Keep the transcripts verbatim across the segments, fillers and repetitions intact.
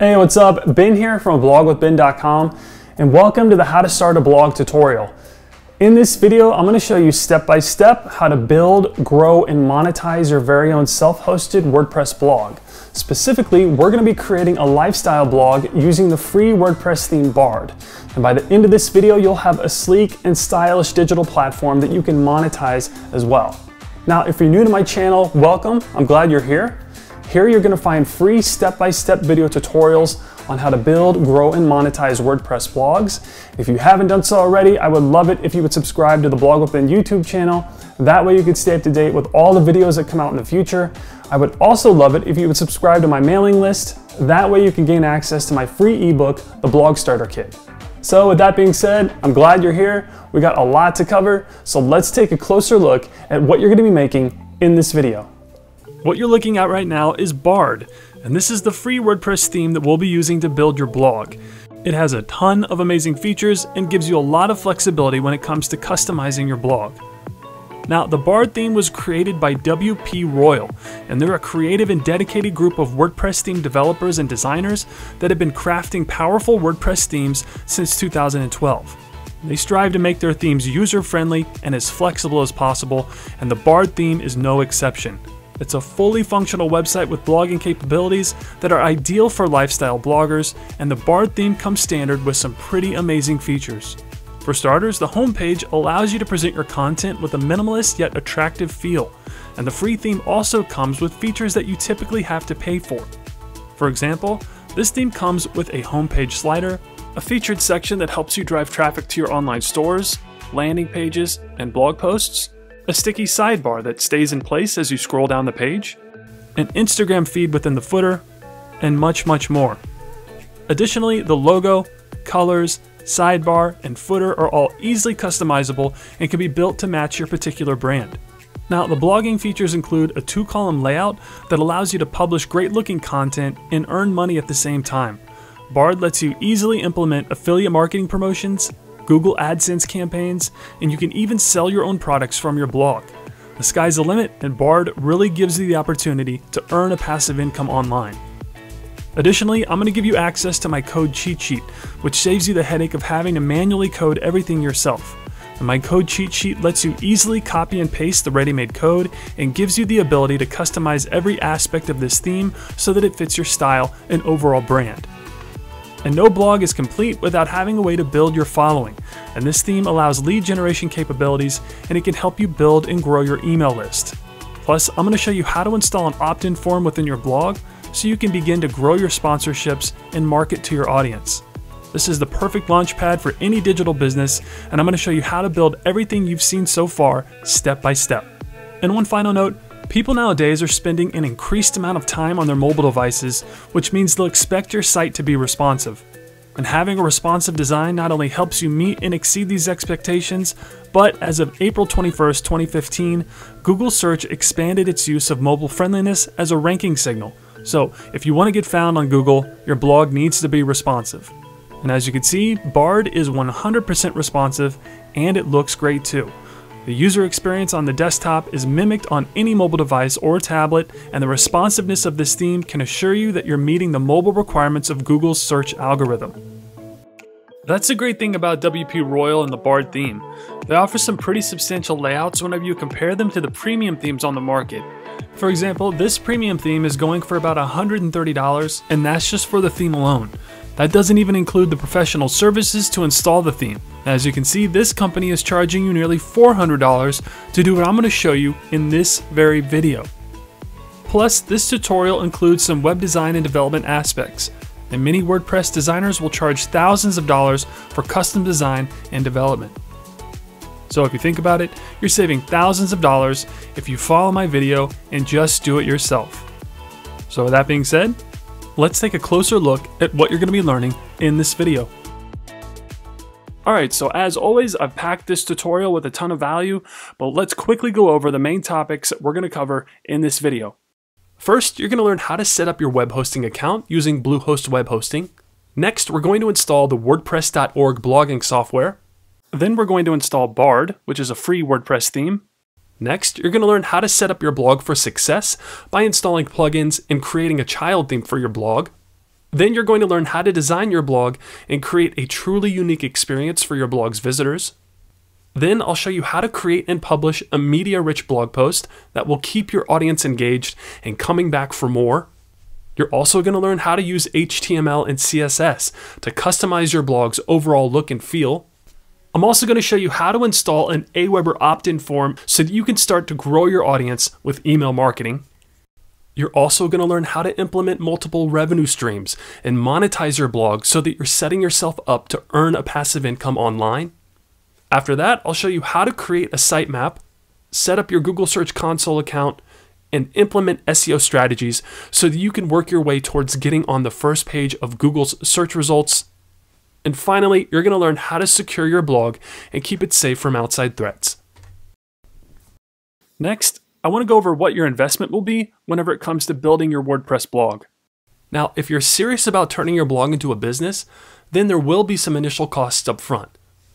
Hey, what's up? Ben here from blog with ben dot com and welcome to the How to Start a Blog tutorial. In this video, I'm going to show you step by step how to build, grow, and monetize your very own self-hosted WordPress blog. Specifically, we're going to be creating a lifestyle blog using the free WordPress theme Bard. And by the end of this video, you'll have a sleek and stylish digital platform that you can monetize as well. Now, if you're new to my channel, welcome. I'm glad you're here. Here you're going to find free step-by-step video tutorials on how to build, grow, and monetize WordPress blogs. If you haven't done so already, I would love it if you would subscribe to the Blog With Ben YouTube channel. That way you can stay up to date with all the videos that come out in the future. I would also love it if you would subscribe to my mailing list. That way you can gain access to my free ebook, The Blog Starter Kit. So with that being said, I'm glad you're here. We got a lot to cover, so let's take a closer look at what you're going to be making in this video. What you're looking at right now is Bard, and this is the free WordPress theme that we'll be using to build your blog. It has a ton of amazing features and gives you a lot of flexibility when it comes to customizing your blog. Now, the Bard theme was created by W P Royal, and they're a creative and dedicated group of WordPress theme developers and designers that have been crafting powerful WordPress themes since two thousand twelve. They strive to make their themes user-friendly and as flexible as possible, and the Bard theme is no exception. It's a fully functional website with blogging capabilities that are ideal for lifestyle bloggers, and the Bard theme comes standard with some pretty amazing features. For starters, the homepage allows you to present your content with a minimalist yet attractive feel, and the free theme also comes with features that you typically have to pay for. For example, this theme comes with a homepage slider, a featured section that helps you drive traffic to your online stores, landing pages, and blog posts, a sticky sidebar that stays in place as you scroll down the page, an Instagram feed within the footer, and much, much more. Additionally, the logo, colors, sidebar, and footer are all easily customizable and can be built to match your particular brand. Now, the blogging features include a two-column layout that allows you to publish great-looking content and earn money at the same time. Bard lets you easily implement affiliate marketing promotions, Google AdSense campaigns, and you can even sell your own products from your blog. The sky's the limit, and Bard really gives you the opportunity to earn a passive income online. Additionally, I'm going to give you access to my code cheat sheet, which saves you the headache of having to manually code everything yourself. And my code cheat sheet lets you easily copy and paste the ready-made code and gives you the ability to customize every aspect of this theme so that it fits your style and overall brand. And no blog is complete without having a way to build your following, and this theme allows lead generation capabilities, and it can help you build and grow your email list. Plus, I'm going to show you how to install an opt-in form within your blog so you can begin to grow your sponsorships and market to your audience. This is the perfect launchpad for any digital business, and I'm going to show you how to build everything you've seen so far step by step. And one final note, people nowadays are spending an increased amount of time on their mobile devices, which means they'll expect your site to be responsive. And having a responsive design not only helps you meet and exceed these expectations, but as of April twenty-first, twenty fifteen, Google Search expanded its use of mobile friendliness as a ranking signal. So if you want to get found on Google, your blog needs to be responsive. And as you can see, Bard is one hundred percent responsive, and it looks great too. The user experience on the desktop is mimicked on any mobile device or tablet, and the responsiveness of this theme can assure you that you're meeting the mobile requirements of Google's search algorithm. That's a great thing about W P Royal and the Bard theme. They offer some pretty substantial layouts whenever you compare them to the premium themes on the market. For example, this premium theme is going for about one hundred thirty dollars, and that's just for the theme alone. That doesn't even include the professional services to install the theme. As you can see, this company is charging you nearly four hundred dollars to do what I'm going to show you in this very video. Plus, this tutorial includes some web design and development aspects, and many WordPress designers will charge thousands of dollars for custom design and development. So if you think about it, you're saving thousands of dollars if you follow my video and just do it yourself. So with that being said, let's take a closer look at what you're going to be learning in this video. Alright, so as always, I've packed this tutorial with a ton of value, but let's quickly go over the main topics we're going to cover in this video. First, you're going to learn how to set up your web hosting account using Bluehost Web Hosting. Next, we're going to install the WordPress dot org blogging software. Then we're going to install Bard, which is a free WordPress theme. Next, you're going to learn how to set up your blog for success by installing plugins and creating a child theme for your blog. Then you're going to learn how to design your blog and create a truly unique experience for your blog's visitors. Then I'll show you how to create and publish a media-rich blog post that will keep your audience engaged and coming back for more. You're also going to learn how to use H T M L and C S S to customize your blog's overall look and feel. I'm also going to show you how to install an AWeber opt-in form so that you can start to grow your audience with email marketing. You're also going to learn how to implement multiple revenue streams and monetize your blog so that you're setting yourself up to earn a passive income online. After that, I'll show you how to create a sitemap, set up your Google Search Console account, and implement S E O strategies so that you can work your way towards getting on the first page of Google's search results. And finally, you're going to learn how to secure your blog and keep it safe from outside threats. Next, I want to go over what your investment will be whenever it comes to building your WordPress blog. Now, if you're serious about turning your blog into a business, then there will be some initial costs up front.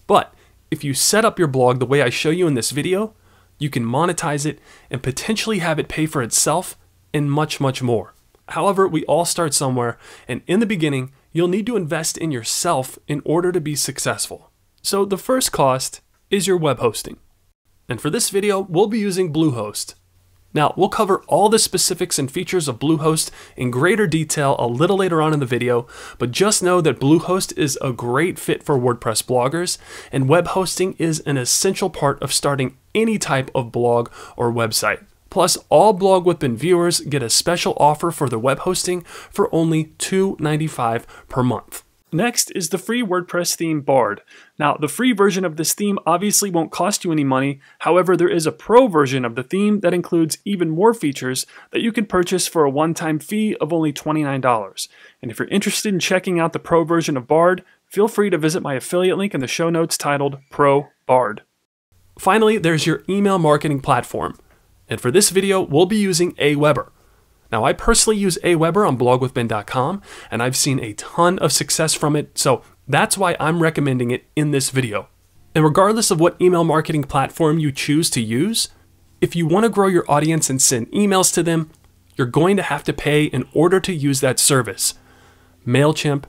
But if you set up your blog the way I show you in this video, you can monetize it and potentially have it pay for itself and much, much more. However, we all start somewhere, and in the beginning, you'll need to invest in yourself in order to be successful. So the first cost is your web hosting. And for this video, we'll be using Bluehost. Now, we'll cover all the specifics and features of Bluehost in greater detail a little later on in the video, but just know that Bluehost is a great fit for WordPress bloggers, and web hosting is an essential part of starting any type of blog or website. Plus, all BlogWithBen viewers get a special offer for their web hosting for only two ninety-five per month. Next is the free WordPress theme Bard. Now, the free version of this theme obviously won't cost you any money. However, there is a pro version of the theme that includes even more features that you can purchase for a one-time fee of only twenty-nine dollars. And if you're interested in checking out the pro version of Bard, feel free to visit my affiliate link in the show notes titled Pro Bard. Finally, there's your email marketing platform. And for this video, we'll be using AWeber. Now, I personally use AWeber on blog with ben dot com, and I've seen a ton of success from it, so that's why I'm recommending it in this video. And regardless of what email marketing platform you choose to use, if you want to grow your audience and send emails to them, you're going to have to pay in order to use that service. MailChimp,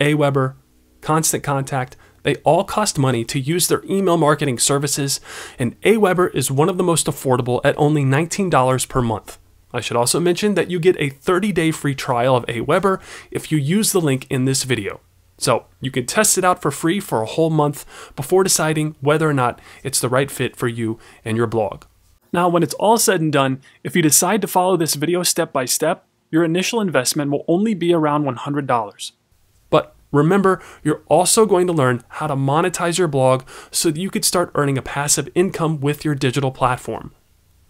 AWeber, Constant Contact, they all cost money to use their email marketing services, and AWeber is one of the most affordable at only nineteen dollars per month. I should also mention that you get a thirty day free trial of AWeber if you use the link in this video. So you can test it out for free for a whole month before deciding whether or not it's the right fit for you and your blog. Now, when it's all said and done, if you decide to follow this video step by step, your initial investment will only be around one hundred dollars. But remember, you're also going to learn how to monetize your blog so that you could start earning a passive income with your digital platform.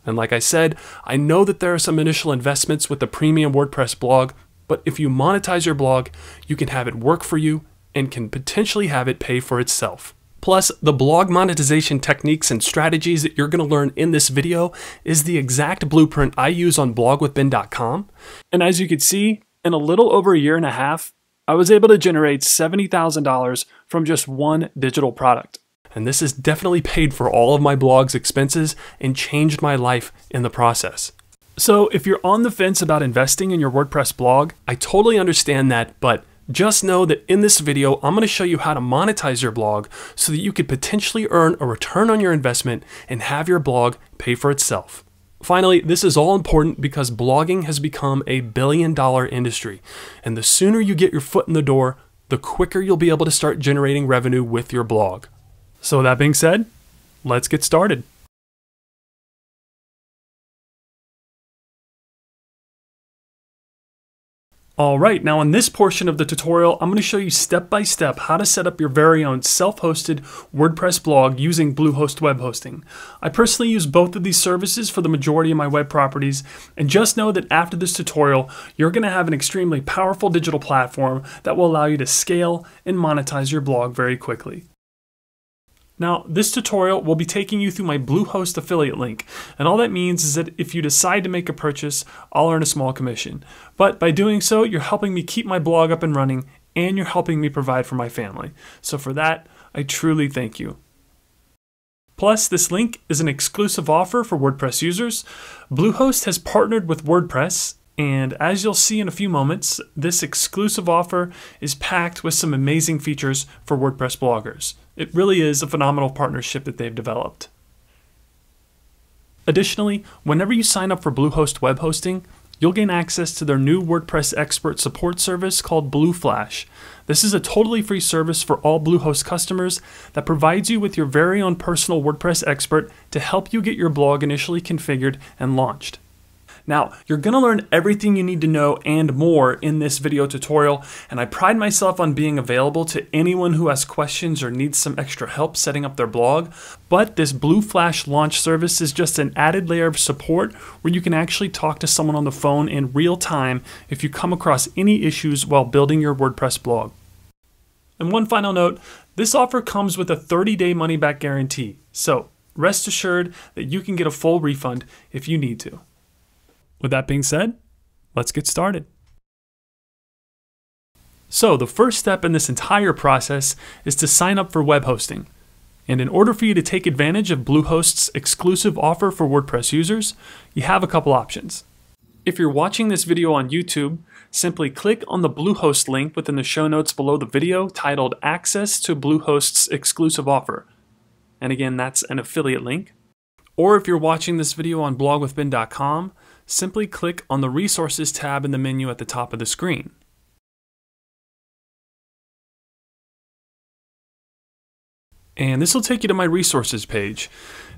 And like I said, I know that there are some initial investments with the premium WordPress blog, but if you monetize your blog, you can have it work for you and can potentially have it pay for itself. Plus, the blog monetization techniques and strategies that you're going to learn in this video is the exact blueprint I use on blog with ben dot com. And as you can see, in a little over a year and a half, I was able to generate seventy thousand dollars from just one digital product. And this has definitely paid for all of my blog's expenses and changed my life in the process. So if you're on the fence about investing in your WordPress blog, I totally understand that, but just know that in this video, I'm going to show you how to monetize your blog so that you could potentially earn a return on your investment and have your blog pay for itself. Finally, this is all important because blogging has become a billion dollar industry, and the sooner you get your foot in the door, the quicker you'll be able to start generating revenue with your blog. So that being said, let's get started. All right, now in this portion of the tutorial, I'm going to show you step by step how to set up your very own self-hosted WordPress blog using Bluehost web hosting. I personally use both of these services for the majority of my web properties, and just know that after this tutorial, you're going to have an extremely powerful digital platform that will allow you to scale and monetize your blog very quickly. Now, this tutorial will be taking you through my Bluehost affiliate link, and all that means is that if you decide to make a purchase, I'll earn a small commission. But by doing so, you're helping me keep my blog up and running, and you're helping me provide for my family. So for that, I truly thank you. Plus, this link is an exclusive offer for WordPress users. Bluehost has partnered with WordPress, And as you'll see in a few moments, this exclusive offer is packed with some amazing features for WordPress bloggers. It really is a phenomenal partnership that they've developed. Additionally, whenever you sign up for Bluehost web hosting, you'll gain access to their new WordPress expert support service called BlueFlash. This is a totally free service for all Bluehost customers that provides you with your very own personal WordPress expert to help you get your blog initially configured and launched. Now, you're gonna learn everything you need to know and more in this video tutorial, and I pride myself on being available to anyone who has questions or needs some extra help setting up their blog, but this BlueFlash launch service is just an added layer of support where you can actually talk to someone on the phone in real time if you come across any issues while building your WordPress blog. And one final note, this offer comes with a thirty day money-back guarantee, so rest assured that you can get a full refund if you need to. With that being said, let's get started. So the first step in this entire process is to sign up for web hosting. And in order for you to take advantage of Bluehost's exclusive offer for WordPress users, you have a couple options. If you're watching this video on YouTube, simply click on the Bluehost link within the show notes below the video titled Access to Bluehost's Exclusive Offer. And again, that's an affiliate link. Or if you're watching this video on blog with ben dot com, simply click on the Resources tab in the menu at the top of the screen. And this will take you to my resources page.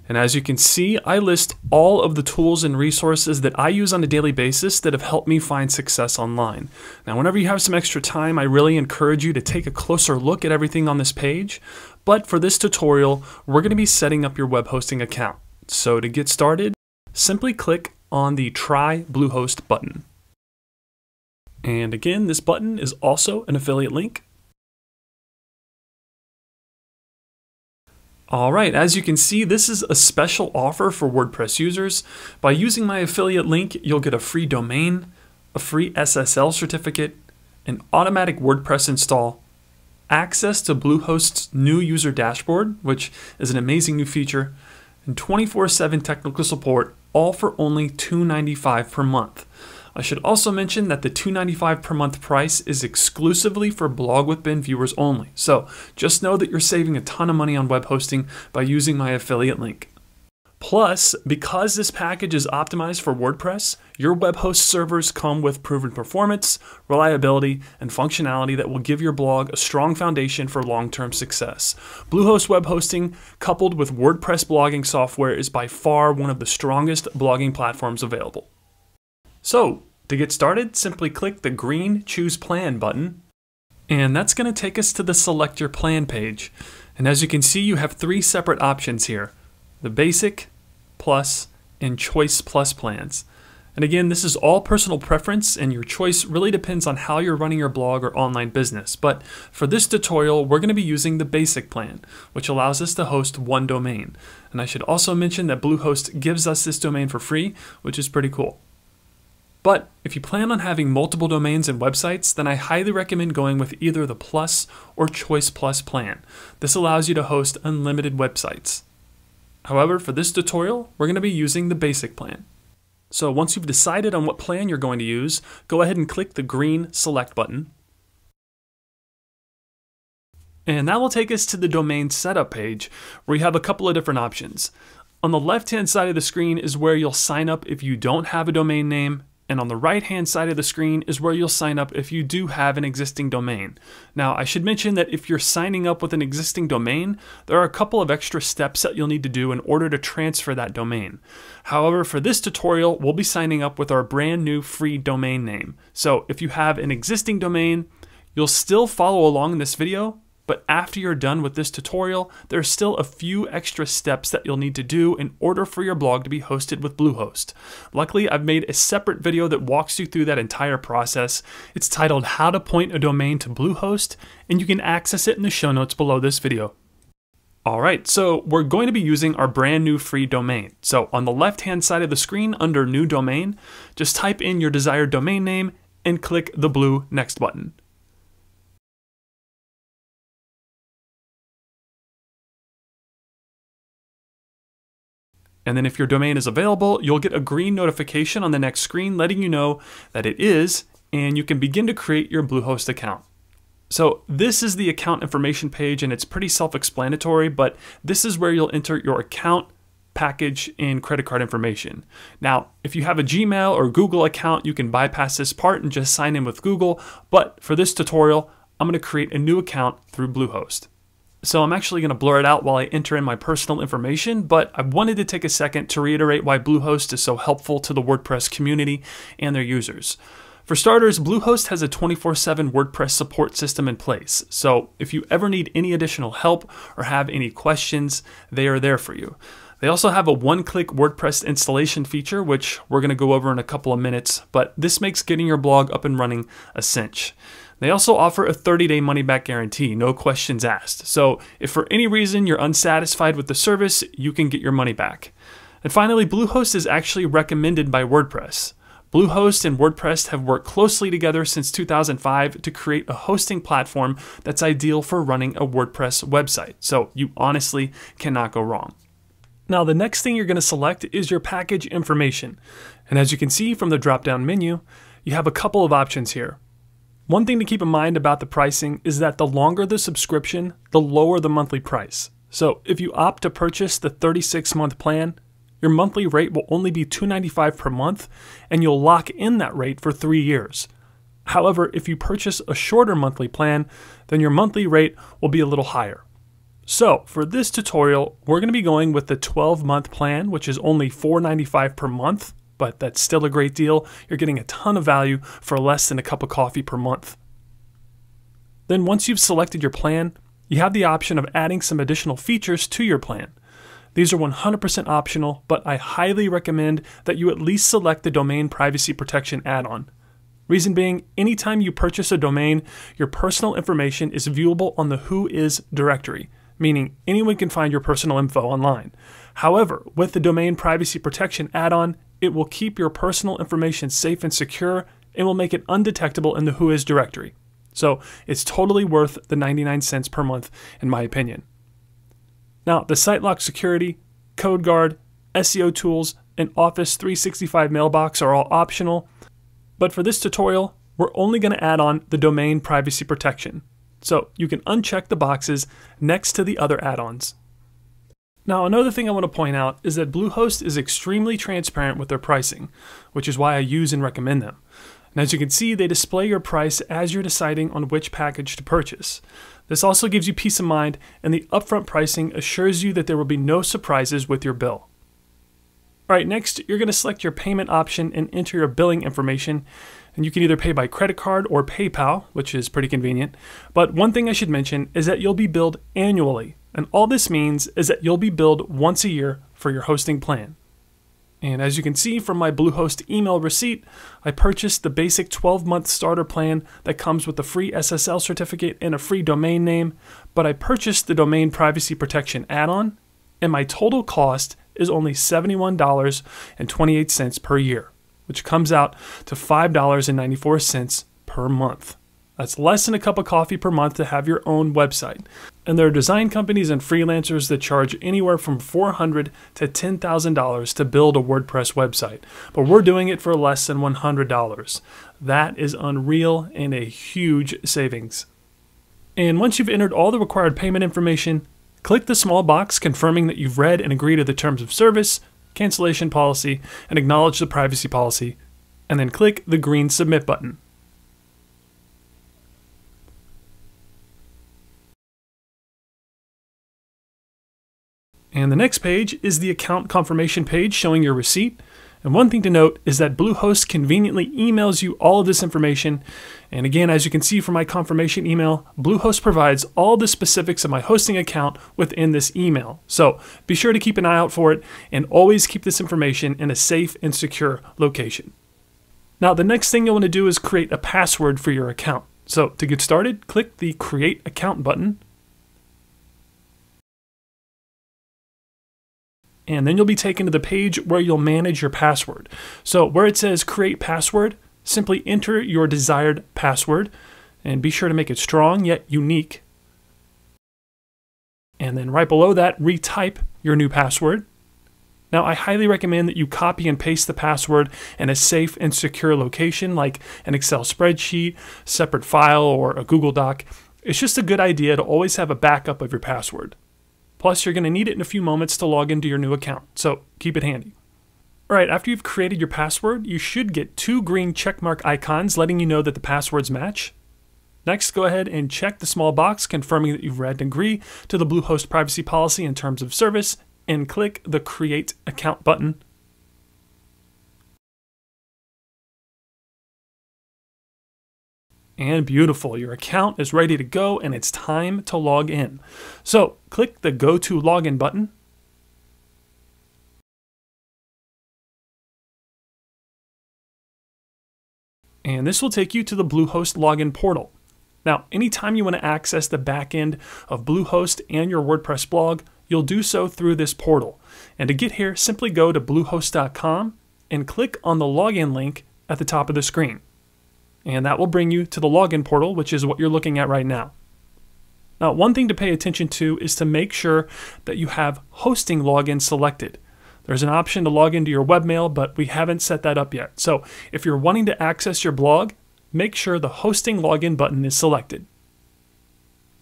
And as you can see, I list all of the tools and resources that I use on a daily basis that have helped me find success online. Now, whenever you have some extra time, I really encourage you to take a closer look at everything on this page. But for this tutorial, we're going to be setting up your web hosting account. So to get started, simply click on the Try Bluehost button. And again, this button is also an affiliate link. All right, as you can see, this is a special offer for WordPress users. By using my affiliate link, you'll get a free domain, a free S S L certificate, an automatic WordPress install, access to Bluehost's new user dashboard, which is an amazing new feature, and twenty-four seven technical support, all for only two ninety-five per month. I should also mention that the two ninety-five per month price is exclusively for Blog with Ben viewers only. So just know that you're saving a ton of money on web hosting by using my affiliate link. Plus, because this package is optimized for WordPress, your web host servers come with proven performance, reliability, and functionality that will give your blog a strong foundation for long-term success. Bluehost web hosting, coupled with WordPress blogging software, is by far one of the strongest blogging platforms available. So, to get started, simply click the green Choose Plan button, and that's going to take us to the Select Your Plan page. And as you can see, you have three separate options here: the Basic, Plus, and Choice Plus plans. And again, this is all personal preference, and your choice really depends on how you're running your blog or online business. But for this tutorial, we're going to be using the Basic plan, which allows us to host one domain. And I should also mention that Bluehost gives us this domain for free, which is pretty cool. But if you plan on having multiple domains and websites, then I highly recommend going with either the Plus or Choice Plus plan. This allows you to host unlimited websites. However, for this tutorial, we're going to be using the Basic plan. So once you've decided on what plan you're going to use, go ahead and click the green Select button. And that will take us to the Domain Setup page, where you have a couple of different options. On the left-hand side of the screen is where you'll sign up if you don't have a domain name, and on the right-hand side of the screen is where you'll sign up if you do have an existing domain. Now, I should mention that if you're signing up with an existing domain, there are a couple of extra steps that you'll need to do in order to transfer that domain. However, for this tutorial, we'll be signing up with our brand new free domain name. So if you have an existing domain, you'll still follow along in this video, but after you're done with this tutorial, there are still a few extra steps that you'll need to do in order for your blog to be hosted with Bluehost. Luckily, I've made a separate video that walks you through that entire process. It's titled How to Point a Domain to Bluehost, and you can access it in the show notes below this video. All right, so we're going to be using our brand new free domain. So on the left-hand side of the screen under New Domain, just type in your desired domain name and click the blue Next button. And then if your domain is available, you'll get a green notification on the next screen letting you know that it is, and you can begin to create your Bluehost account. So this is the account information page, and it's pretty self-explanatory, but this is where you'll enter your account, package, and credit card information. Now, if you have a Gmail or Google account, you can bypass this part and just sign in with Google, but for this tutorial, I'm gonna create a new account through Bluehost. So I'm actually gonna blur it out while I enter in my personal information, but I wanted to take a second to reiterate why Bluehost is so helpful to the WordPress community and their users. For starters, Bluehost has a twenty-four seven WordPress support system in place, so if you ever need any additional help or have any questions, they are there for you. They also have a one-click WordPress installation feature, which we're gonna go over in a couple of minutes, but this makes getting your blog up and running a cinch. They also offer a thirty day money-back guarantee, no questions asked. So if for any reason you're unsatisfied with the service, you can get your money back. And finally, Bluehost is actually recommended by WordPress. Bluehost and WordPress have worked closely together since two thousand five to create a hosting platform that's ideal for running a WordPress website. So you honestly cannot go wrong. Now, the next thing you're gonna select is your package information. And as you can see from the drop-down menu, you have a couple of options here. One thing to keep in mind about the pricing is that the longer the subscription, the lower the monthly price. So if you opt to purchase the thirty-six month plan, your monthly rate will only be two hundred ninety-five dollars per month, and you'll lock in that rate for three years. However, if you purchase a shorter monthly plan, then your monthly rate will be a little higher. So for this tutorial, we're gonna be going with the twelve month plan, which is only four hundred ninety-five dollars per month, but that's still a great deal. You're getting a ton of value for less than a cup of coffee per month. Then once you've selected your plan, you have the option of adding some additional features to your plan. These are one hundred percent optional, but I highly recommend that you at least select the Domain Privacy Protection add-on. Reason being, anytime you purchase a domain, your personal information is viewable on the Whois directory, meaning anyone can find your personal info online. However, with the Domain Privacy Protection add-on, it will keep your personal information safe and secure and will make it undetectable in the Whois directory. So it's totally worth the ninety-nine cents per month, in my opinion. Now, the SiteLock Security, Code Guard, S E O Tools, and Office three sixty-five Mailbox are all optional, but for this tutorial, we're only gonna add on the Domain Privacy Protection. So you can uncheck the boxes next to the other add-ons. Now, another thing I want to point out is that Bluehost is extremely transparent with their pricing, which is why I use and recommend them. And as you can see, they display your price as you're deciding on which package to purchase. This also gives you peace of mind, and the upfront pricing assures you that there will be no surprises with your bill. All right, next, you're going to select your payment option and enter your billing information. And you can either pay by credit card or PayPal, which is pretty convenient. But one thing I should mention is that you'll be billed annually. And all this means is that you'll be billed once a year for your hosting plan. And as you can see from my Bluehost email receipt, I purchased the basic twelve month starter plan that comes with a free S S L certificate and a free domain name, but I purchased the Domain Privacy Protection add-on, and my total cost is only seventy-one dollars and twenty-eight cents per year, which comes out to five dollars and ninety-four cents per month. That's less than a cup of coffee per month to have your own website. And there are design companies and freelancers that charge anywhere from four hundred dollars to ten thousand dollars to build a WordPress website, but we're doing it for less than one hundred dollars. That is unreal and a huge savings. And once you've entered all the required payment information, click the small box confirming that you've read and agreed to the terms of service, cancellation policy, and acknowledge the privacy policy, and then click the green submit button. And the next page is the account confirmation page showing your receipt. And one thing to note is that Bluehost conveniently emails you all of this information. And again, as you can see from my confirmation email, Bluehost provides all the specifics of my hosting account within this email. So be sure to keep an eye out for it and always keep this information in a safe and secure location. Now, the next thing you'll want to do is create a password for your account. So to get started, click the Create Account button. And then you'll be taken to the page where you'll manage your password. So where it says create password, simply enter your desired password and be sure to make it strong yet unique. And then right below that, retype your new password. Now, I highly recommend that you copy and paste the password in a safe and secure location like an Excel spreadsheet, separate file, or a Google Doc. It's just a good idea to always have a backup of your password. Plus, you're going to need it in a few moments to log into your new account, so keep it handy. All right, after you've created your password, you should get two green checkmark icons letting you know that the passwords match. Next, go ahead and check the small box confirming that you've read and agree to the Bluehost privacy policy and terms of service, and click the Create Account button. And beautiful, your account is ready to go and it's time to log in. So click the Go to Login button. And this will take you to the Bluehost login portal. Now, anytime you want to access the backend of Bluehost and your WordPress blog, you'll do so through this portal. And to get here, simply go to Bluehost dot com and click on the login link at the top of the screen. And that will bring you to the login portal, which is what you're looking at right now. Now, one thing to pay attention to is to make sure that you have hosting login selected. There's an option to log into your webmail, but we haven't set that up yet. So if you're wanting to access your blog, make sure the hosting login button is selected.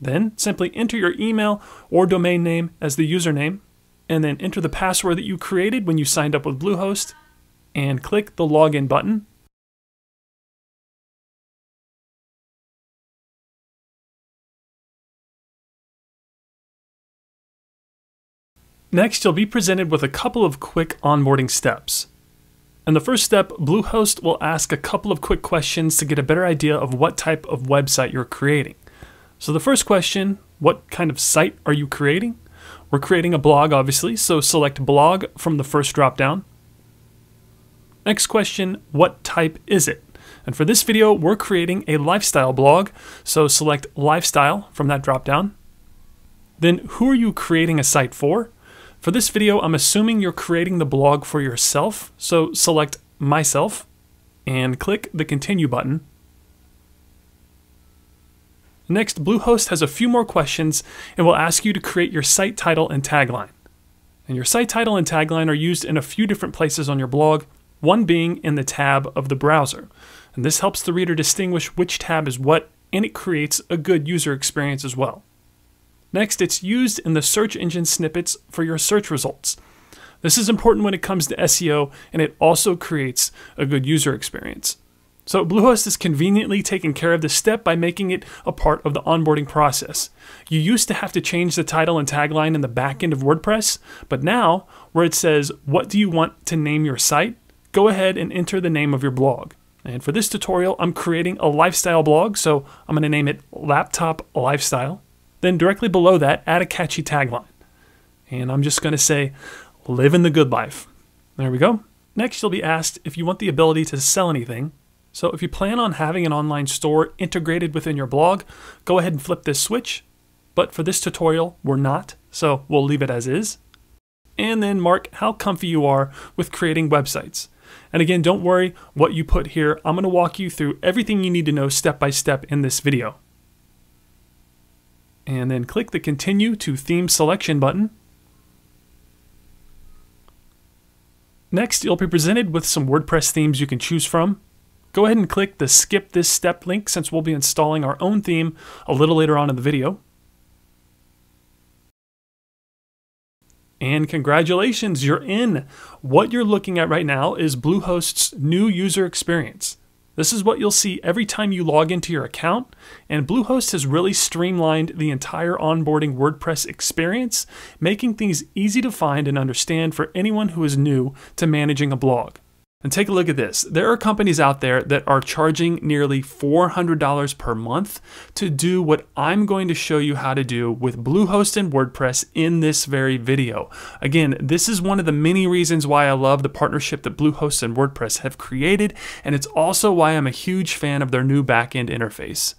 Then simply enter your email or domain name as the username, and then enter the password that you created when you signed up with Bluehost, and click the login button. Next, you'll be presented with a couple of quick onboarding steps. In the first step, Bluehost will ask a couple of quick questions to get a better idea of what type of website you're creating. So the first question, what kind of site are you creating? We're creating a blog, obviously, so select blog from the first dropdown. Next question, what type is it? And for this video, we're creating a lifestyle blog, so select lifestyle from that dropdown. Then who are you creating a site for? For this video, I'm assuming you're creating the blog for yourself, so select Myself and click the Continue button. Next, Bluehost has a few more questions and will ask you to create your site title and tagline. And your site title and tagline are used in a few different places on your blog, one being in the tab of the browser. And this helps the reader distinguish which tab is what, and it creates a good user experience as well. Next, it's used in the search engine snippets for your search results. This is important when it comes to S E O, and it also creates a good user experience. So Bluehost is conveniently taking care of this step by making it a part of the onboarding process. You used to have to change the title and tagline in the backend of WordPress, but now, where it says, what do you want to name your site? Go ahead and enter the name of your blog. And for this tutorial, I'm creating a lifestyle blog, so I'm gonna name it Laptop Lifestyle. Then directly below that, add a catchy tagline. And I'm just gonna say, living the good life. There we go. Next, you'll be asked if you want the ability to sell anything. So if you plan on having an online store integrated within your blog, go ahead and flip this switch. But for this tutorial, we're not, so we'll leave it as is. And then mark how comfy you are with creating websites. And again, don't worry what you put here. I'm gonna walk you through everything you need to know step by step in this video. And then click the Continue to Theme Selection button. Next, you'll be presented with some WordPress themes you can choose from. Go ahead and click the Skip This Step link since we'll be installing our own theme a little later on in the video. And congratulations, you're in! What you're looking at right now is Bluehost's new user experience. This is what you'll see every time you log into your account, and Bluehost has really streamlined the entire onboarding WordPress experience, making things easy to find and understand for anyone who is new to managing a blog. And take a look at this. There are companies out there that are charging nearly four hundred dollars per month to do what I'm going to show you how to do with Bluehost and WordPress in this very video. Again, this is one of the many reasons why I love the partnership that Bluehost and WordPress have created, and it's also why I'm a huge fan of their new backend interface.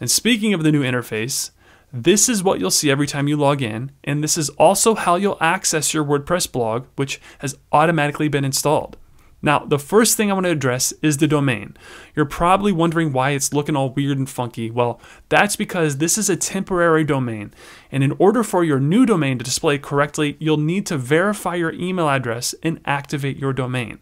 And speaking of the new interface, this is what you'll see every time you log in, and this is also how you'll access your WordPress blog, which has automatically been installed. Now, the first thing I want to address is the domain. You're probably wondering why it's looking all weird and funky. Well, that's because this is a temporary domain. And in order for your new domain to display correctly, you'll need to verify your email address and activate your domain.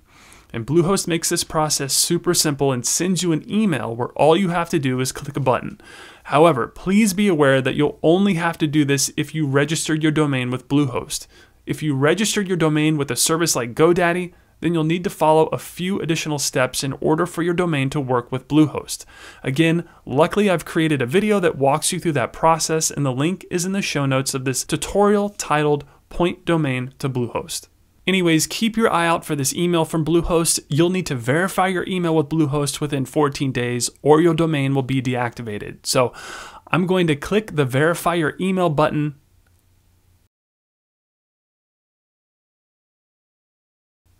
And Bluehost makes this process super simple and sends you an email where all you have to do is click a button. However, please be aware that you'll only have to do this if you registered your domain with Bluehost. If you registered your domain with a service like GoDaddy, then you'll need to follow a few additional steps in order for your domain to work with Bluehost. Again, luckily I've created a video that walks you through that process, and the link is in the show notes of this tutorial titled Point Domain to Bluehost. Anyways, keep your eye out for this email from Bluehost. You'll need to verify your email with Bluehost within fourteen days or your domain will be deactivated. So I'm going to click the verify your email button.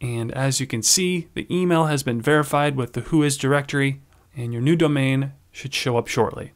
And as you can see, the email has been verified with the Whois directory and your new domain should show up shortly.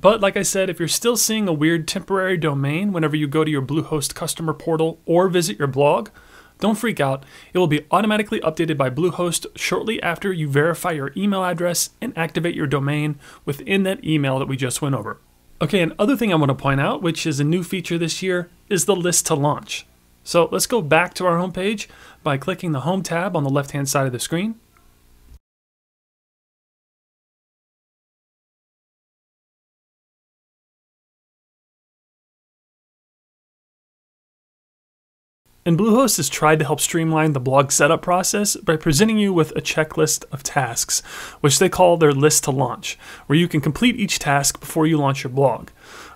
But like I said, if you're still seeing a weird temporary domain whenever you go to your Bluehost customer portal or visit your blog, don't freak out. It will be automatically updated by Bluehost shortly after you verify your email address and activate your domain within that email that we just went over. Okay, another thing I want to point out, which is a new feature this year, is the list to launch. So let's go back to our homepage by clicking the Home tab on the left-hand side of the screen. And Bluehost has tried to help streamline the blog setup process by presenting you with a checklist of tasks, which they call their list to launch, where you can complete each task before you launch your blog.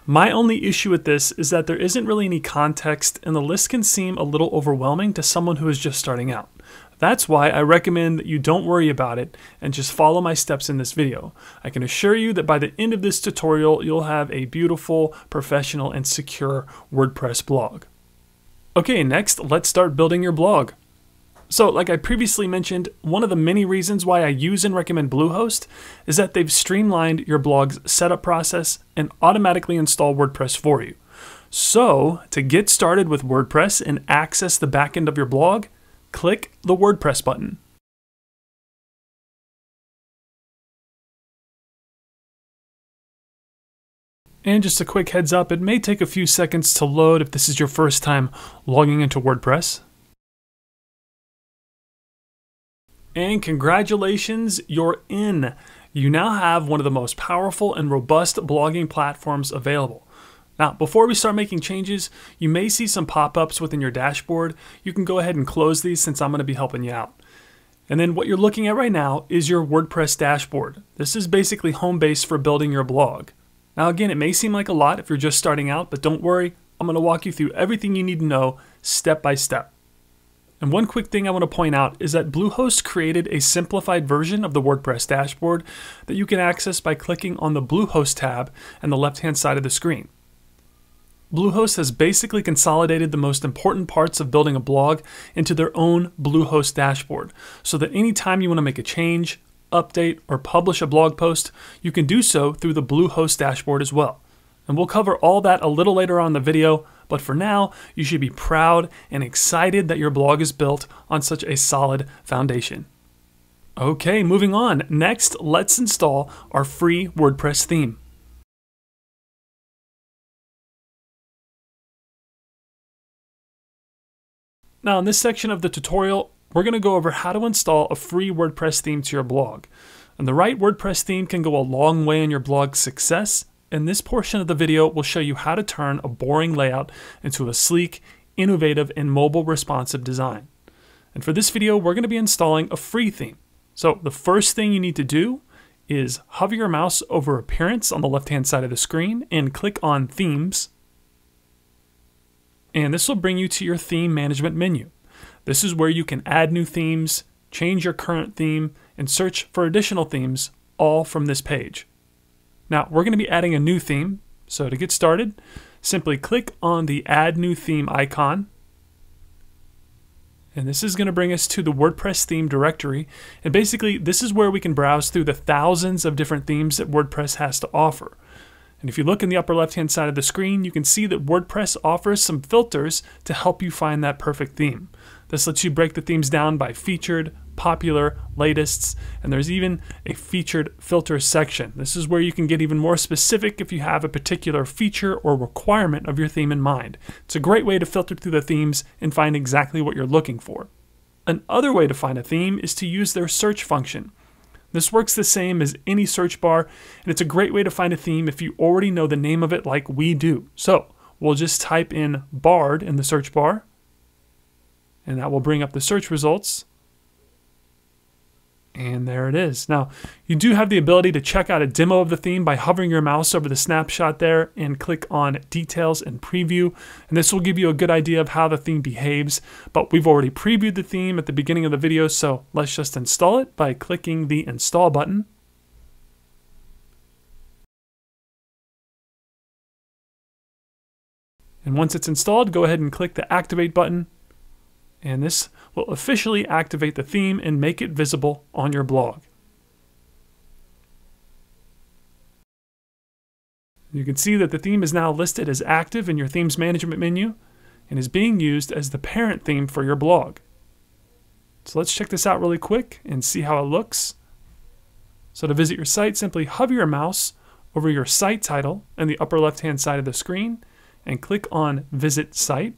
My only issue with this is that there isn't really any context, and the list can seem a little overwhelming to someone who is just starting out. That's why I recommend that you don't worry about it and just follow my steps in this video. I can assure you that by the end of this tutorial, you'll have a beautiful, professional, and secure WordPress blog. Okay, next, let's start building your blog. So, like I previously mentioned, one of the many reasons why I use and recommend Bluehost is that they've streamlined your blog's setup process and automatically install WordPress for you. So, to get started with WordPress and access the backend of your blog, click the WordPress button. And just a quick heads up, it may take a few seconds to load if this is your first time logging into WordPress. And congratulations, you're in. You now have one of the most powerful and robust blogging platforms available. Now, before we start making changes, you may see some pop-ups within your dashboard. You can go ahead and close these since I'm going to be helping you out. And then what you're looking at right now is your WordPress dashboard. This is basically home base for building your blog. Now again, it may seem like a lot if you're just starting out, but don't worry, I'm gonna walk you through everything you need to know step by step. And one quick thing I wanna point out is that Bluehost created a simplified version of the WordPress dashboard that you can access by clicking on the Bluehost tab and the left-hand side of the screen. Bluehost has basically consolidated the most important parts of building a blog into their own Bluehost dashboard, so that anytime you wanna make a change, update, or publish a blog post, you can do so through the Bluehost dashboard as well. And we'll cover all that a little later on in the video, but for now, you should be proud and excited that your blog is built on such a solid foundation. Okay, moving on. Next, let's install our free WordPress theme. Now, in this section of the tutorial, we're going to go over how to install a free WordPress theme to your blog. And the right WordPress theme can go a long way in your blog's success, and this portion of the video will show you how to turn a boring layout into a sleek, innovative, and mobile responsive design. And for this video, we're going to be installing a free theme. So the first thing you need to do is hover your mouse over Appearance on the left-hand side of the screen and click on Themes. And this will bring you to your theme management menu. This is where you can add new themes, change your current theme, and search for additional themes, all from this page. Now, we're going to be adding a new theme, so to get started, simply click on the Add New Theme icon. And this is going to bring us to the WordPress theme directory, and basically this is where we can browse through the thousands of different themes that WordPress has to offer. And if you look in the upper left-hand side of the screen, you can see that WordPress offers some filters to help you find that perfect theme. This lets you break the themes down by featured, popular, latest, and there's even a featured filter section. This is where you can get even more specific if you have a particular feature or requirement of your theme in mind. It's a great way to filter through the themes and find exactly what you're looking for. Another way to find a theme is to use their search function. This works the same as any search bar, and it's a great way to find a theme if you already know the name of it like we do. So we'll just type in Bard in the search bar, and that will bring up the search results. And there it is. Now, you do have the ability to check out a demo of the theme by hovering your mouse over the snapshot there and click on Details and Preview. And this will give you a good idea of how the theme behaves, but we've already previewed the theme at the beginning of the video, so let's just install it by clicking the Install button. And once it's installed, go ahead and click the Activate button. And this will officially activate the theme and make it visible on your blog. You can see that the theme is now listed as active in your themes management menu and is being used as the parent theme for your blog. So let's check this out really quick and see how it looks. So to visit your site, simply hover your mouse over your site title in the upper left-hand side of the screen and click on Visit Site.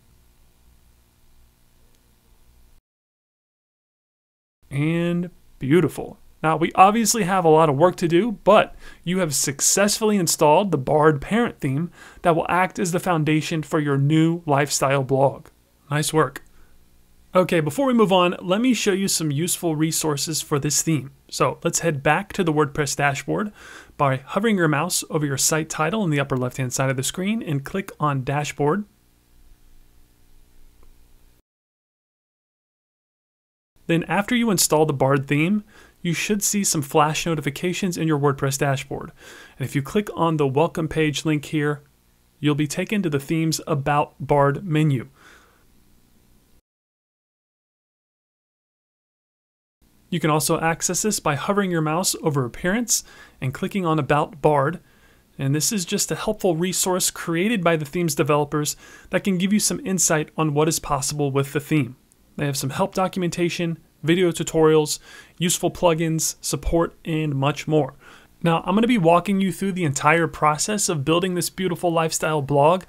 And beautiful. Now, we obviously have a lot of work to do, but you have successfully installed the Bard parent theme that will act as the foundation for your new lifestyle blog. Nice work. Okay, before we move on, let me show you some useful resources for this theme. So let's head back to the WordPress dashboard by hovering your mouse over your site title in the upper left-hand side of the screen and click on Dashboard. Then after you install the Bard theme, you should see some flash notifications in your WordPress dashboard. And if you click on the welcome page link here, you'll be taken to the theme's About Bard menu. You can also access this by hovering your mouse over Appearance and clicking on About Bard. And this is just a helpful resource created by the theme's developers that can give you some insight on what is possible with the theme. They have some help documentation, video tutorials, useful plugins, support, and much more. Now, I'm going to be walking you through the entire process of building this beautiful lifestyle blog,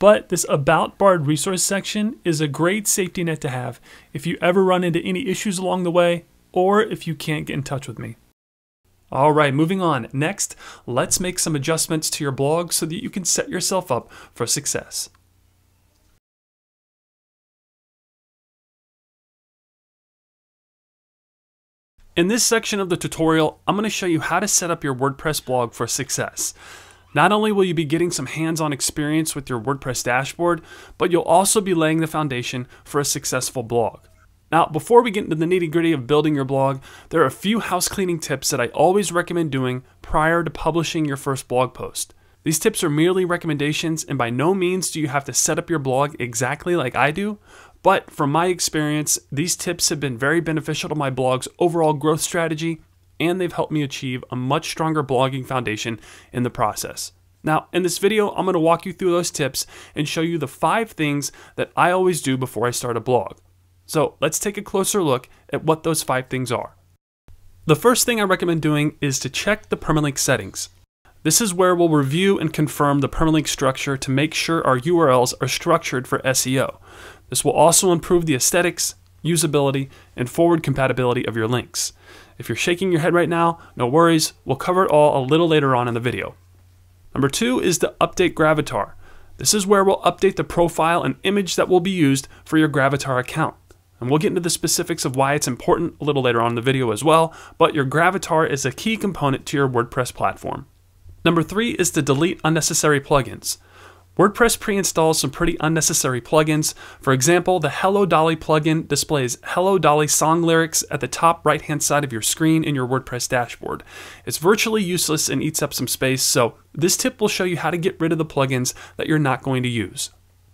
but this About Bard resource section is a great safety net to have if you ever run into any issues along the way, or if you can't get in touch with me. All right, moving on. Next, let's make some adjustments to your blog so that you can set yourself up for success. In this section of the tutorial, I'm going to show you how to set up your WordPress blog for success. Not only will you be getting some hands-on experience with your WordPress dashboard, but you'll also be laying the foundation for a successful blog. Now, before we get into the nitty-gritty of building your blog, there are a few housecleaning tips that I always recommend doing prior to publishing your first blog post. These tips are merely recommendations, and by no means do you have to set up your blog exactly like I do. But from my experience, these tips have been very beneficial to my blog's overall growth strategy, and they've helped me achieve a much stronger blogging foundation in the process. Now, in this video, I'm going to walk you through those tips and show you the five things that I always do before I start a blog. So let's take a closer look at what those five things are. The first thing I recommend doing is to check the permalink settings. This is where we'll review and confirm the permalink structure to make sure our U R Ls are structured for S E O. This will also improve the aesthetics, usability, and forward compatibility of your links. If you're shaking your head right now, no worries, we'll cover it all a little later on in the video. Number two is to update Gravatar. This is where we'll update the profile and image that will be used for your Gravatar account. And we'll get into the specifics of why it's important a little later on in the video as well, but your Gravatar is a key component to your WordPress platform. Number three is to delete unnecessary plugins. WordPress pre-installs some pretty unnecessary plugins. For example, the Hello Dolly plugin displays Hello Dolly song lyrics at the top right-hand side of your screen in your WordPress dashboard. It's virtually useless and eats up some space, so this tip will show you how to get rid of the plugins that you're not going to use.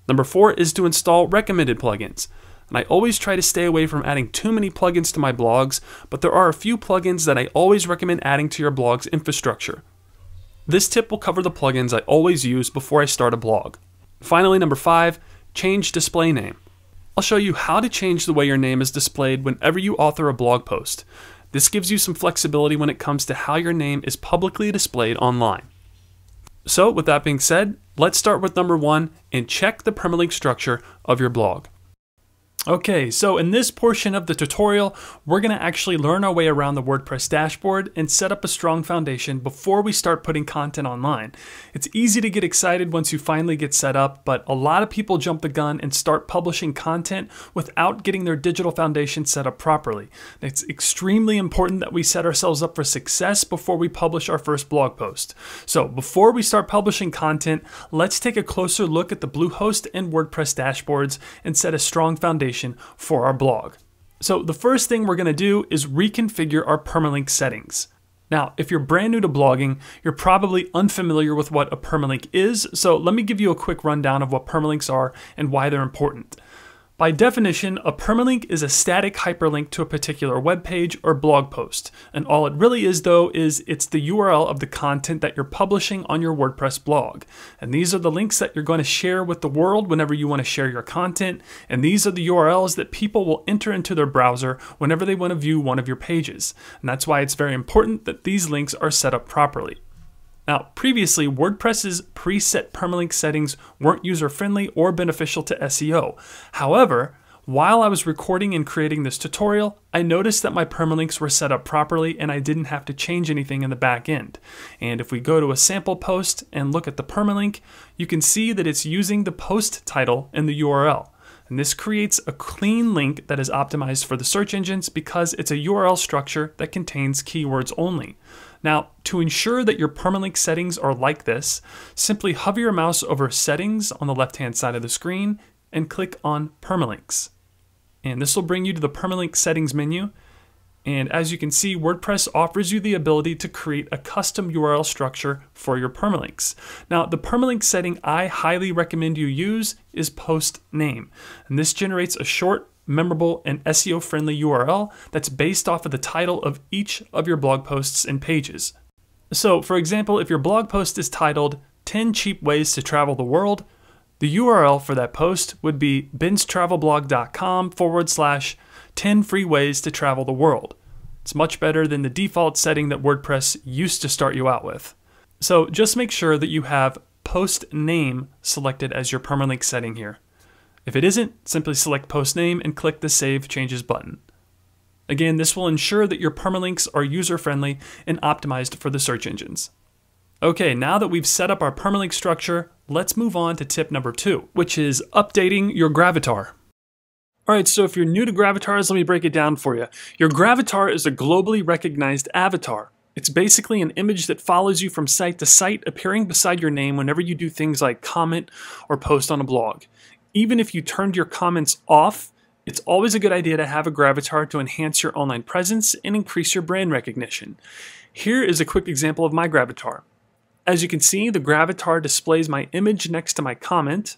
Number four is to install recommended plugins. And I always try to stay away from adding too many plugins to my blogs, but there are a few plugins that I always recommend adding to your blog's infrastructure. This tip will cover the plugins I always use before I start a blog. Finally, number five, change display name. I'll show you how to change the way your name is displayed whenever you author a blog post. This gives you some flexibility when it comes to how your name is publicly displayed online. So with that being said, let's start with number one and check the permalink structure of your blog. Okay, so in this portion of the tutorial, we're gonna actually learn our way around the WordPress dashboard and set up a strong foundation before we start putting content online. It's easy to get excited once you finally get set up, but a lot of people jump the gun and start publishing content without getting their digital foundation set up properly. It's extremely important that we set ourselves up for success before we publish our first blog post. So before we start publishing content, let's take a closer look at the Bluehost and WordPress dashboards and set a strong foundation for our blog. So the first thing we're going to do is reconfigure our permalink settings. Now, if you're brand new to blogging, you're probably unfamiliar with what a permalink is, so let me give you a quick rundown of what permalinks are and why they're important. By definition, a permalink is a static hyperlink to a particular web page or blog post, and all it really is though is it's the U R L of the content that you're publishing on your WordPress blog. And these are the links that you're going to share with the world whenever you want to share your content, and these are the U R Ls that people will enter into their browser whenever they want to view one of your pages. And that's why it's very important that these links are set up properly. Now, previously, WordPress's preset permalink settings weren't user-friendly or beneficial to S E O. However, while I was recording and creating this tutorial, I noticed that my permalinks were set up properly and I didn't have to change anything in the back end. And if we go to a sample post and look at the permalink, you can see that it's using the post title and the U R L. And this creates a clean link that is optimized for the search engines because it's a U R L structure that contains keywords only. Now, to ensure that your permalink settings are like this, simply hover your mouse over Settings on the left-hand side of the screen and click on Permalinks. And this will bring you to the Permalink Settings menu. And as you can see, WordPress offers you the ability to create a custom U R L structure for your permalinks. Now, the permalink setting I highly recommend you use is post name. And this generates a short, memorable, and S E O-friendly U R L that's based off of the title of each of your blog posts and pages. So, for example, if your blog post is titled ten cheap ways to travel the world, the U R L for that post would be benstravelblog.com forward slash 10 free ways to travel the world. It's much better than the default setting that WordPress used to start you out with. So just make sure that you have post name selected as your permalink setting here. If it isn't, simply select post name and click the Save Changes button. Again, this will ensure that your permalinks are user-friendly and optimized for the search engines. Okay, now that we've set up our permalink structure, let's move on to tip number two, which is updating your Gravatar. All right, so if you're new to Gravatars, let me break it down for you. Your Gravatar is a globally recognized avatar. It's basically an image that follows you from site to site, appearing beside your name whenever you do things like comment or post on a blog. Even if you turned your comments off, it's always a good idea to have a Gravatar to enhance your online presence and increase your brand recognition. Here is a quick example of my Gravatar. As you can see, the Gravatar displays my image next to my comment.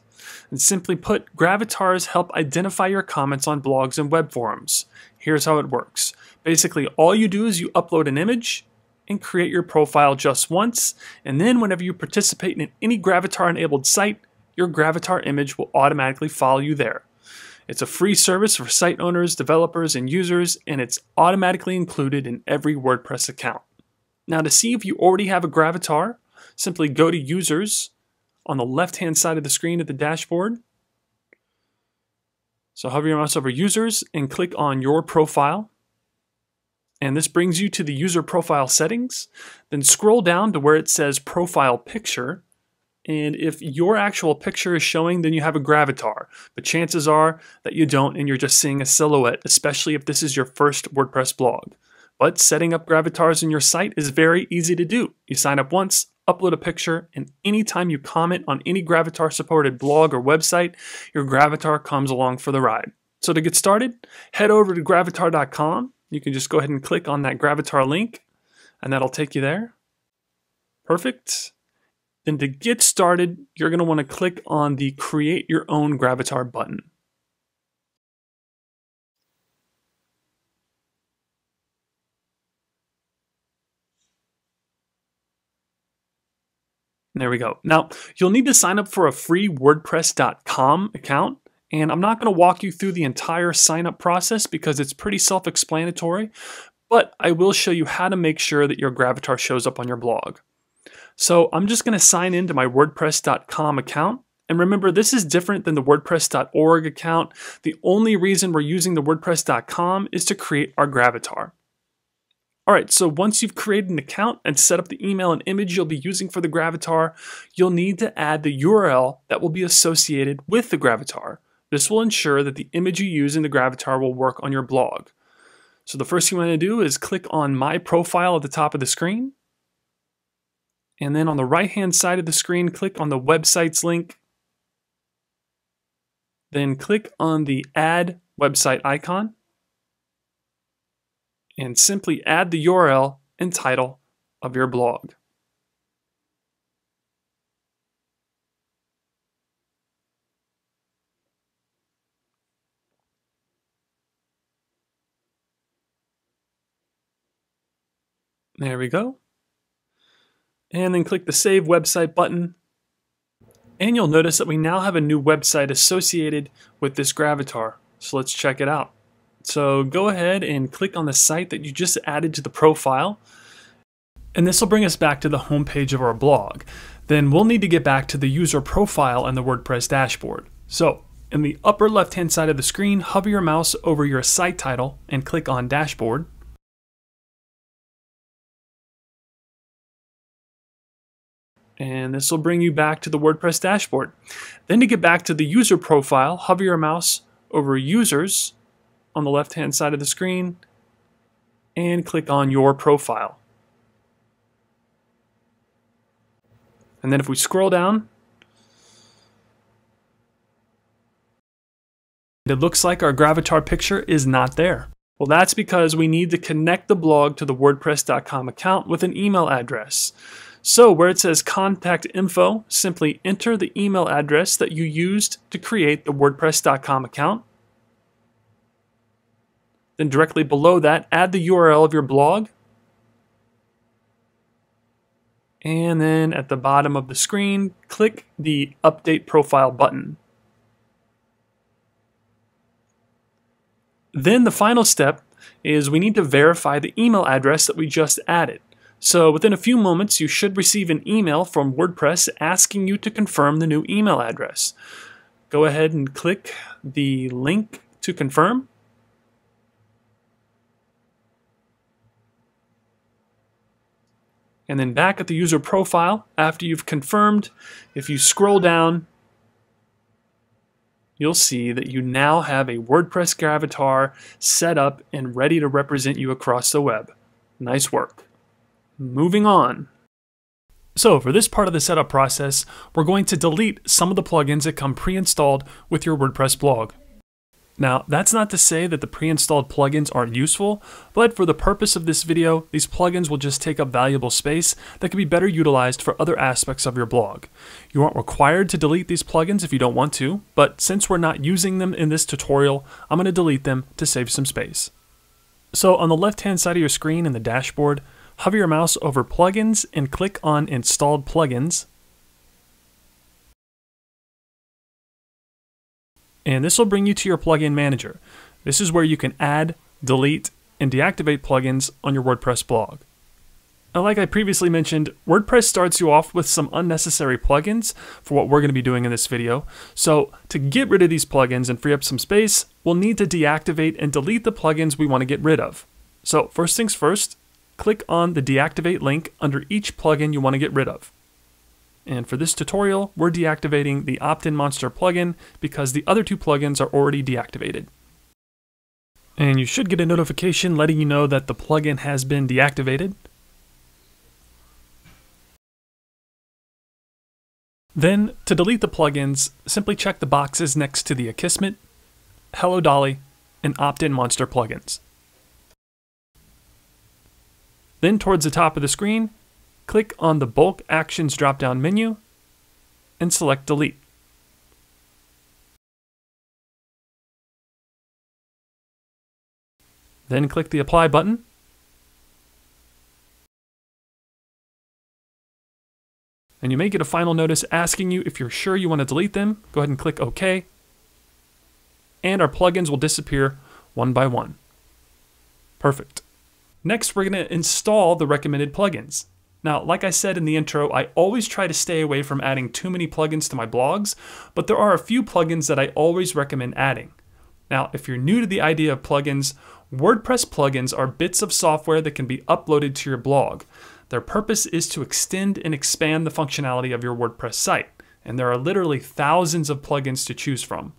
And simply put, Gravatars help identify your comments on blogs and web forums. Here's how it works. Basically, all you do is you upload an image and create your profile just once, and then whenever you participate in any Gravatar-enabled site, your Gravatar image will automatically follow you there. It's a free service for site owners, developers, and users, and it's automatically included in every WordPress account. Now, to see if you already have a Gravatar, simply go to Users on the left-hand side of the screen at the dashboard. So hover your mouse over Users and click on Your Profile. And this brings you to the User Profile settings. Then scroll down to where it says Profile Picture. And if your actual picture is showing, then you have a Gravatar. But chances are that you don't and you're just seeing a silhouette, especially if this is your first WordPress blog. But setting up Gravatars in your site is very easy to do. You sign up once, upload a picture, and anytime you comment on any Gravatar-supported blog or website, your Gravatar comes along for the ride. So to get started, head over to gravatar dot com. You can just go ahead and click on that Gravatar link, and that'll take you there. Perfect. Then to get started, you're going to want to click on the Create Your Own Gravatar button. There we go. Now, you'll need to sign up for a free WordPress dot com account And I'm not going to walk you through the entire sign-up process because it's pretty self-explanatory, but I will show you how to make sure that your Gravatar shows up on your blog. So I'm just going to sign into my WordPress dot com account. And remember, this is different than the WordPress dot org account. The only reason we're using the WordPress dot com is to create our Gravatar. All right, so once you've created an account and set up the email and image you'll be using for the Gravatar, you'll need to add the U R L that will be associated with the Gravatar. This will ensure that the image you use in the Gravatar will work on your blog. So the first thing you want to do is click on My Profile at the top of the screen. And then on the right-hand side of the screen, click on the Websites link. Then click on the Add Website icon. And simply add the U R L and title of your blog. There we go. And then click the Save Website button. And you'll notice that we now have a new website associated with this Gravatar. So let's check it out. So go ahead and click on the site that you just added to the profile. And this will bring us back to the homepage of our blog. Then we'll need to get back to the user profile and the WordPress dashboard. So in the upper left-hand side of the screen, hover your mouse over your site title and click on Dashboard. And this will bring you back to the WordPress dashboard. Then to get back to the user profile, hover your mouse over Users on the left-hand side of the screen and click on Your Profile. And then if we scroll down, it looks like our Gravatar picture is not there. Well, that's because we need to connect the blog to the WordPress dot com account with an email address. So where it says Contact Info, simply enter the email address that you used to create the WordPress dot com account. Then directly below that, add the U R L of your blog. And then at the bottom of the screen, click the Update Profile button. Then the final step is we need to verify the email address that we just added. So within a few moments, you should receive an email from WordPress asking you to confirm the new email address. Go ahead and click the link to confirm. And then back at the user profile, after you've confirmed, if you scroll down, you'll see that you now have a WordPress Gravatar set up and ready to represent you across the web. Nice work. Moving on. So for this part of the setup process, we're going to delete some of the plugins that come pre-installed with your WordPress blog. Now, that's not to say that the pre-installed plugins aren't useful, but for the purpose of this video, these plugins will just take up valuable space that can be better utilized for other aspects of your blog. You aren't required to delete these plugins if you don't want to, but since we're not using them in this tutorial, I'm going to delete them to save some space. So on the left-hand side of your screen in the dashboard, hover your mouse over Plugins and click on Installed Plugins. And this will bring you to your plugin manager. This is where you can add, delete, and deactivate plugins on your WordPress blog. Now, like I previously mentioned, WordPress starts you off with some unnecessary plugins for what we're going to be doing in this video. So to get rid of these plugins and free up some space, we'll need to deactivate and delete the plugins we want to get rid of. So first things first, click on the deactivate link under each plugin you want to get rid of. And for this tutorial, we're deactivating the Optin Monster plugin because the other two plugins are already deactivated. And you should get a notification letting you know that the plugin has been deactivated. Then, to delete the plugins, simply check the boxes next to the Akismet, Hello Dolly, and Optin Monster plugins. Then towards the top of the screen, click on the Bulk Actions drop-down menu and select Delete. Then click the Apply button. And you may get a final notice asking you if you're sure you want to delete them. Go ahead and click OK. and our plugins will disappear one by one. Perfect. Next, we're going to install the recommended plugins. Now, like I said in the intro, I always try to stay away from adding too many plugins to my blogs, but there are a few plugins that I always recommend adding. Now, if you're new to the idea of plugins, WordPress plugins are bits of software that can be uploaded to your blog. Their purpose is to extend and expand the functionality of your WordPress site, and there are literally thousands of plugins to choose from.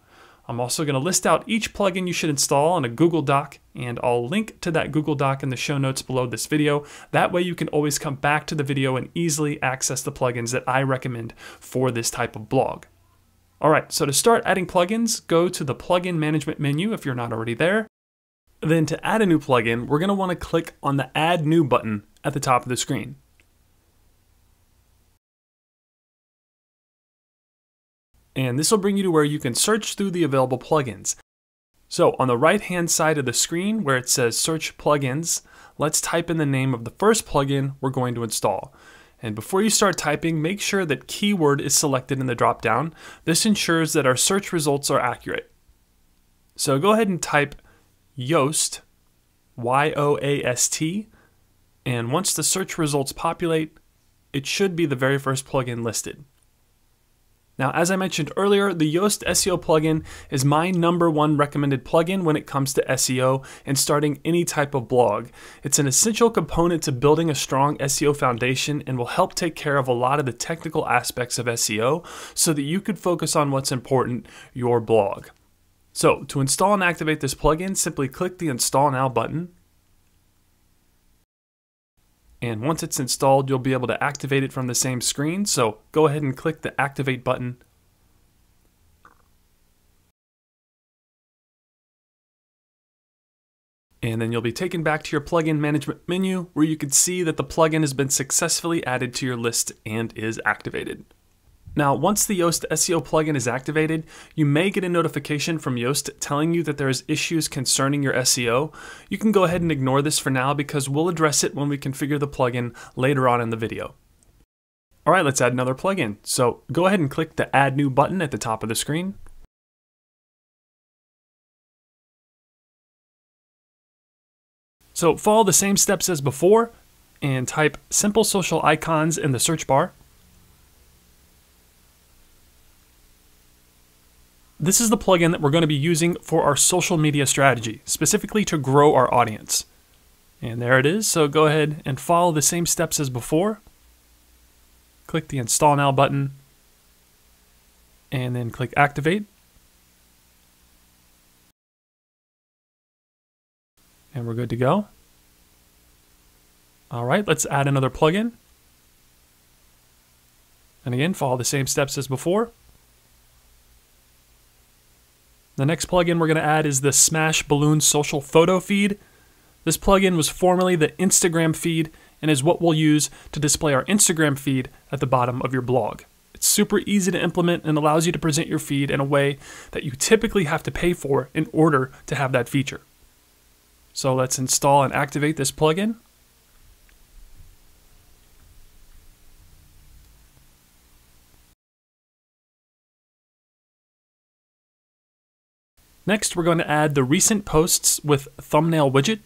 I'm also going to list out each plugin you should install in a Google Doc, and I'll link to that Google Doc in the show notes below this video. That way you can always come back to the video and easily access the plugins that I recommend for this type of blog. All right, so to start adding plugins, go to the Plugin Management menu if you're not already there. Then to add a new plugin, we're going to want to click on the Add New button at the top of the screen. And this will bring you to where you can search through the available plugins. So on the right-hand side of the screen where it says Search Plugins, let's type in the name of the first plugin we're going to install. And before you start typing, make sure that keyword is selected in the drop-down. This ensures that our search results are accurate. So go ahead and type Yoast, Y O A S T, and once the search results populate, it should be the very first plugin listed. Now, as I mentioned earlier, the Yoast S E O plugin is my number one recommended plugin when it comes to S E O and starting any type of blog. It's an essential component to building a strong S E O foundation and will help take care of a lot of the technical aspects of S E O so that you could focus on what's important, your blog. So, to install and activate this plugin, simply click the Install Now button. And once it's installed, you'll be able to activate it from the same screen, so go ahead and click the Activate button. And then you'll be taken back to your plugin management menu, where you can see that the plugin has been successfully added to your list and is activated. Now, once the Yoast S E O plugin is activated, you may get a notification from Yoast telling you that there is issues concerning your S E O. You can go ahead and ignore this for now because we'll address it when we configure the plugin later on in the video. All right, let's add another plugin. So go ahead and click the Add New button at the top of the screen. So follow the same steps as before and type Simple Social Icons in the search bar. This is the plugin that we're going to be using for our social media strategy, specifically to grow our audience. And there it is, so go ahead and follow the same steps as before. Click the Install Now button, and then click Activate. And we're good to go. All right, let's add another plugin. And again, follow the same steps as before. The next plugin we're going to add is the Smash Balloon Social Photo Feed. This plugin was formerly the Instagram feed and is what we'll use to display our Instagram feed at the bottom of your blog. It's super easy to implement and allows you to present your feed in a way that you typically have to pay for in order to have that feature. So let's install and activate this plugin. Next, we're going to add the recent posts with thumbnail widget.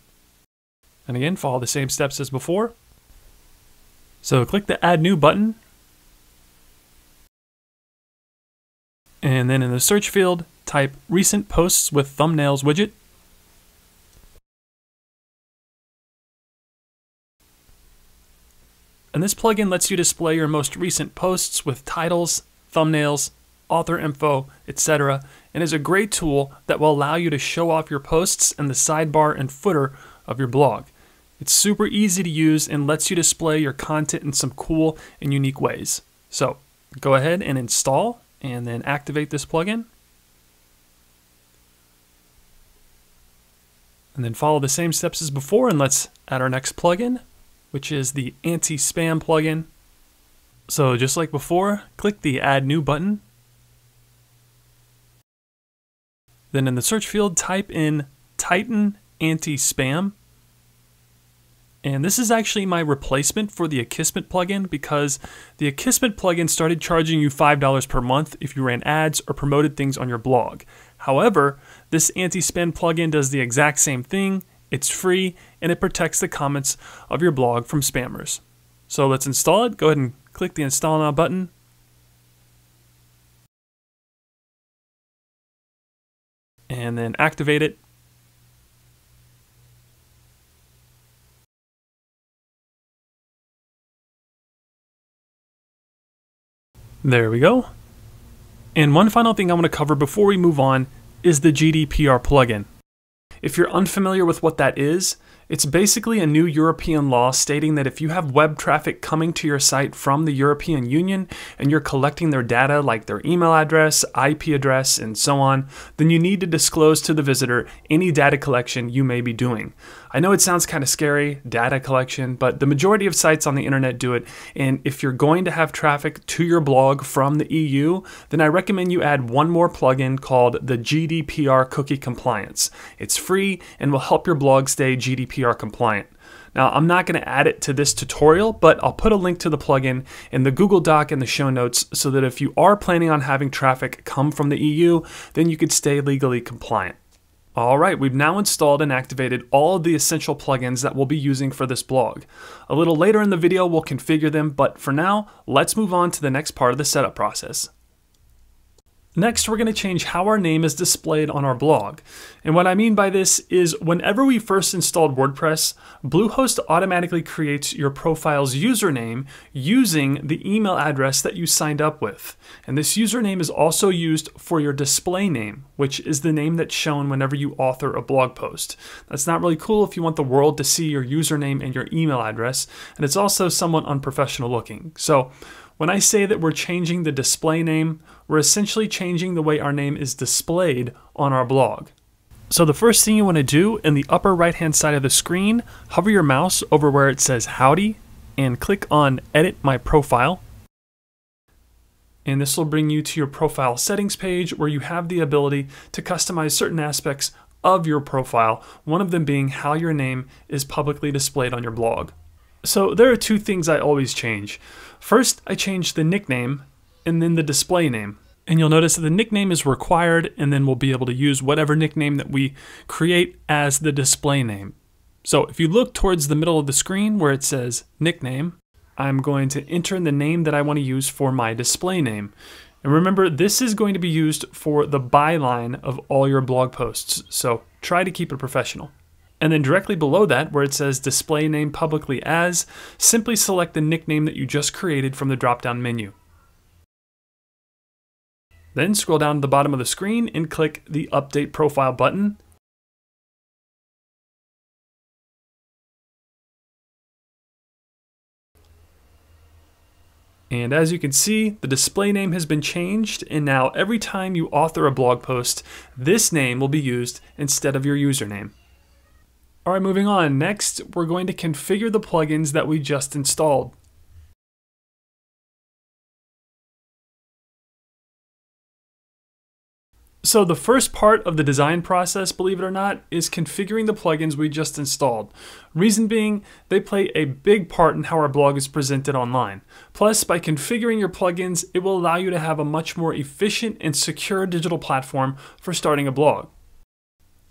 And again, follow the same steps as before. So click the Add New button. And then in the search field, type recent posts with thumbnails widget. And this plugin lets you display your most recent posts with titles, thumbnails, author info, et cetera, and is a great tool that will allow you to show off your posts in the sidebar and footer of your blog. It's super easy to use and lets you display your content in some cool and unique ways. So go ahead and install and then activate this plugin. And then follow the same steps as before, and let's add our next plugin, which is the anti-spam plugin. So just like before, click the Add New button. Then in the search field, type in Titan Anti-Spam. And this is actually my replacement for the Akismet plugin, because the Akismet plugin started charging you five dollars per month if you ran ads or promoted things on your blog. However, this anti-spam plugin does the exact same thing, it's free, and it protects the comments of your blog from spammers. So let's install it. Go ahead and click the Install Now button. And then activate it. There we go. And one final thing I want to cover before we move on is the G D P R plugin. If you're unfamiliar with what that is, it's basically a new European law stating that if you have web traffic coming to your site from the European Union and you're collecting their data like their email address, I P address, and so on, then you need to disclose to the visitor any data collection you may be doing. I know it sounds kind of scary, data collection, but the majority of sites on the internet do it, and if you're going to have traffic to your blog from the E U, then I recommend you add one more plugin called the G D P R Cookie Compliance. It's free and will help your blog stay G D P R compliant. Now, I'm not going to add it to this tutorial, but I'll put a link to the plugin in the Google Doc in the show notes so that if you are planning on having traffic come from the E U, then you could stay legally compliant. All right, we've now installed and activated all of the essential plugins that we'll be using for this blog. A little later in the video, we'll configure them, but for now, let's move on to the next part of the setup process. Next, we're going to change how our name is displayed on our blog. And what I mean by this is whenever we first installed WordPress, Bluehost automatically creates your profile's username using the email address that you signed up with. And this username is also used for your display name, which is the name that's shown whenever you author a blog post. That's not really cool if you want the world to see your username and your email address, and it's also somewhat unprofessional looking. So, when I say that we're changing the display name, we're essentially changing the way our name is displayed on our blog. So the first thing you want to do, in the upper right hand side of the screen, hover your mouse over where it says Howdy and click on Edit My Profile. And this will bring you to your profile settings page where you have the ability to customize certain aspects of your profile, one of them being how your name is publicly displayed on your blog. So there are two things I always change. First, I change the nickname and then the display name. And you'll notice that the nickname is required, and then we'll be able to use whatever nickname that we create as the display name. So if you look towards the middle of the screen where it says nickname, I'm going to enter in the name that I want to use for my display name. And remember, this is going to be used for the byline of all your blog posts, so try to keep it professional. And then directly below that, where it says display name publicly as, simply select the nickname that you just created from the drop-down menu. Then scroll down to the bottom of the screen and click the Update Profile button. And as you can see, the display name has been changed, and now every time you author a blog post, this name will be used instead of your username. All right, moving on. Next, we're going to configure the plugins that we just installed. So the first part of the design process, believe it or not, is configuring the plugins we just installed. Reason being, they play a big part in how our blog is presented online. Plus, by configuring your plugins, it will allow you to have a much more efficient and secure digital platform for starting a blog.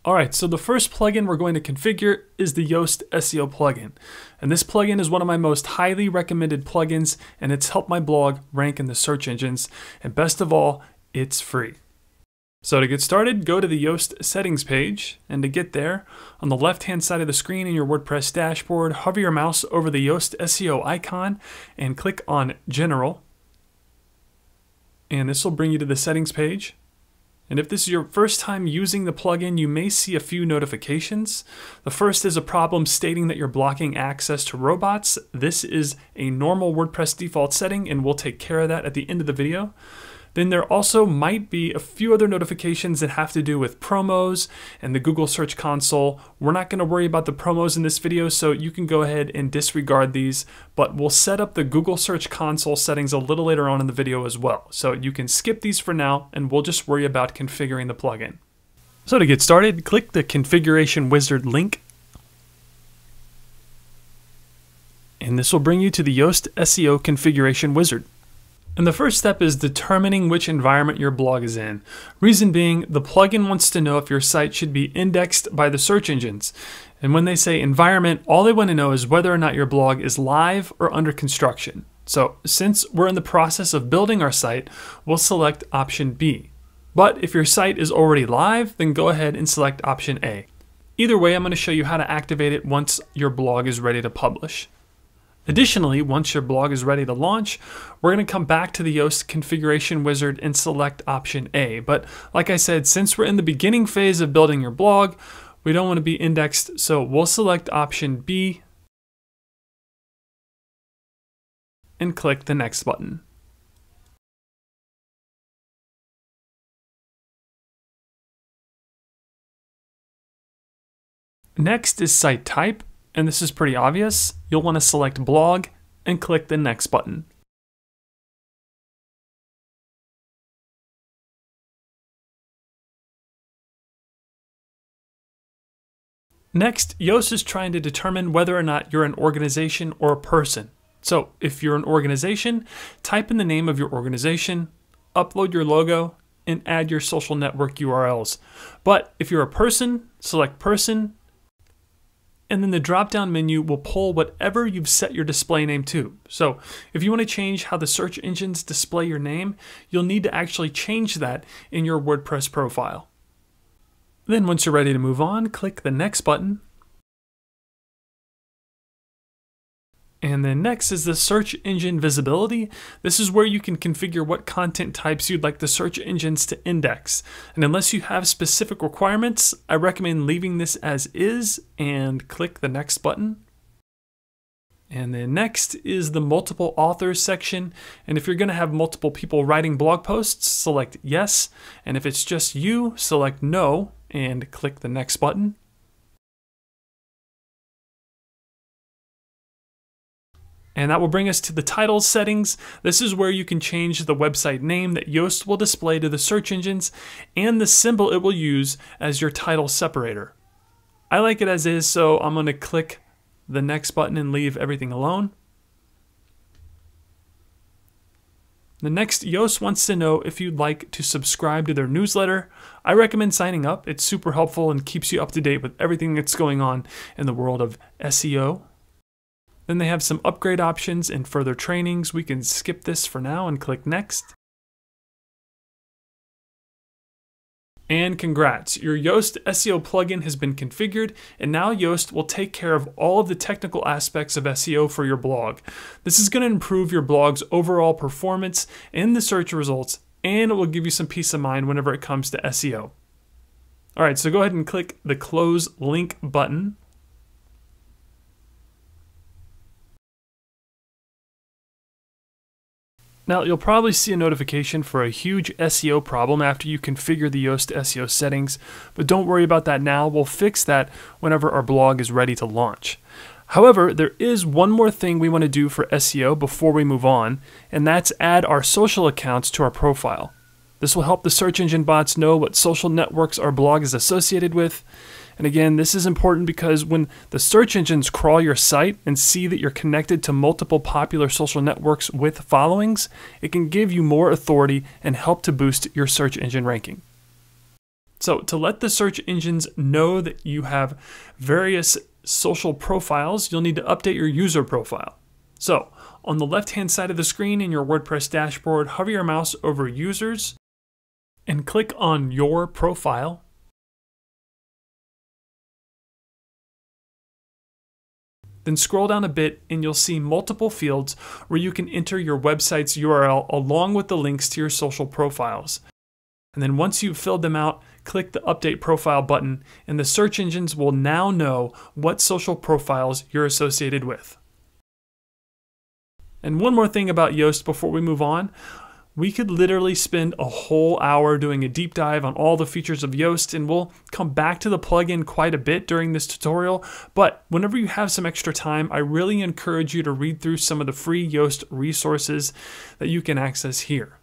All right, so the first plugin we're going to configure is the Yoast S E O plugin. And this plugin is one of my most highly recommended plugins, and it's helped my blog rank in the search engines. And best of all, it's free. So to get started, go to the Yoast settings page. And to get there, on the left-hand side of the screen in your WordPress dashboard, hover your mouse over the Yoast S E O icon and click on General. And this will bring you to the settings page. And if this is your first time using the plugin, you may see a few notifications. The first is a problem stating that you're blocking access to robots. This is a normal WordPress default setting, and we'll take care of that at the end of the video. Then there also might be a few other notifications that have to do with promos and the Google Search Console. We're not going to worry about the promos in this video, so you can go ahead and disregard these, but we'll set up the Google Search Console settings a little later on in the video as well. So you can skip these for now, and we'll just worry about configuring the plugin. So to get started, click the Configuration Wizard link. and this will bring you to the Yoast S E O configuration wizard. And the first step is determining which environment your blog is in. Reason being, the plugin wants to know if your site should be indexed by the search engines. And when they say environment, all they want to know is whether or not your blog is live or under construction. So since we're in the process of building our site, we'll select option B. But if your site is already live, then go ahead and select option A. Either way, I'm going to show you how to activate it once your blog is ready to publish. Additionally, once your blog is ready to launch, we're going to come back to the Yoast configuration wizard and select option A. But like I said, since we're in the beginning phase of building your blog, we don't want to be indexed, so we'll select option B and click the next button. Next is site type, and this is pretty obvious. You'll want to select blog and click the next button. Next, Yoast is trying to determine whether or not you're an organization or a person. So if you're an organization, type in the name of your organization, upload your logo, and add your social network U R Ls. But if you're a person, select person, and then the drop-down menu will pull whatever you've set your display name to. So if you want to change how the search engines display your name, you'll need to actually change that in your WordPress profile. Then once you're ready to move on, click the next button. And then next is the search engine visibility. This is where you can configure what content types you'd like the search engines to index. And unless you have specific requirements, I recommend leaving this as is and click the next button. And then next is the multiple authors section. And if you're going to have multiple people writing blog posts, select yes. And if it's just you, select no and click the next button. And that will bring us to the title settings. This is where you can change the website name that Yoast will display to the search engines and the symbol it will use as your title separator. I like it as is, so I'm going to click the next button and leave everything alone. The next, Yoast wants to know if you'd like to subscribe to their newsletter. I recommend signing up. It's super helpful and keeps you up to date with everything that's going on in the world of S E O. Then they have some upgrade options and further trainings. We can skip this for now and click next. And congrats, your Yoast S E O plugin has been configured, and now Yoast will take care of all of the technical aspects of S E O for your blog. This is going to improve your blog's overall performance in the search results, and it will give you some peace of mind whenever it comes to S E O. All right, so go ahead and click the close link button. Now, you'll probably see a notification for a huge S E O problem after you configure the Yoast S E O settings, but don't worry about that now. We'll fix that whenever our blog is ready to launch. However, there is one more thing we want to do for S E O before we move on, and that's add our social accounts to our profile. This will help the search engine bots know what social networks our blog is associated with. And again, this is important because when the search engines crawl your site and see that you're connected to multiple popular social networks with followings, it can give you more authority and help to boost your search engine ranking. So to let the search engines know that you have various social profiles, you'll need to update your user profile. So on the left-hand side of the screen in your WordPress dashboard, hover your mouse over Users and click on Your Profile. Then scroll down a bit and you'll see multiple fields where you can enter your website's U R L along with the links to your social profiles. And then once you've filled them out, click the Update Profile button and the search engines will now know what social profiles you're associated with. And one more thing about Yoast before we move on. We could literally spend a whole hour doing a deep dive on all the features of Yoast, and we'll come back to the plugin quite a bit during this tutorial, but whenever you have some extra time, I really encourage you to read through some of the free Yoast resources that you can access here.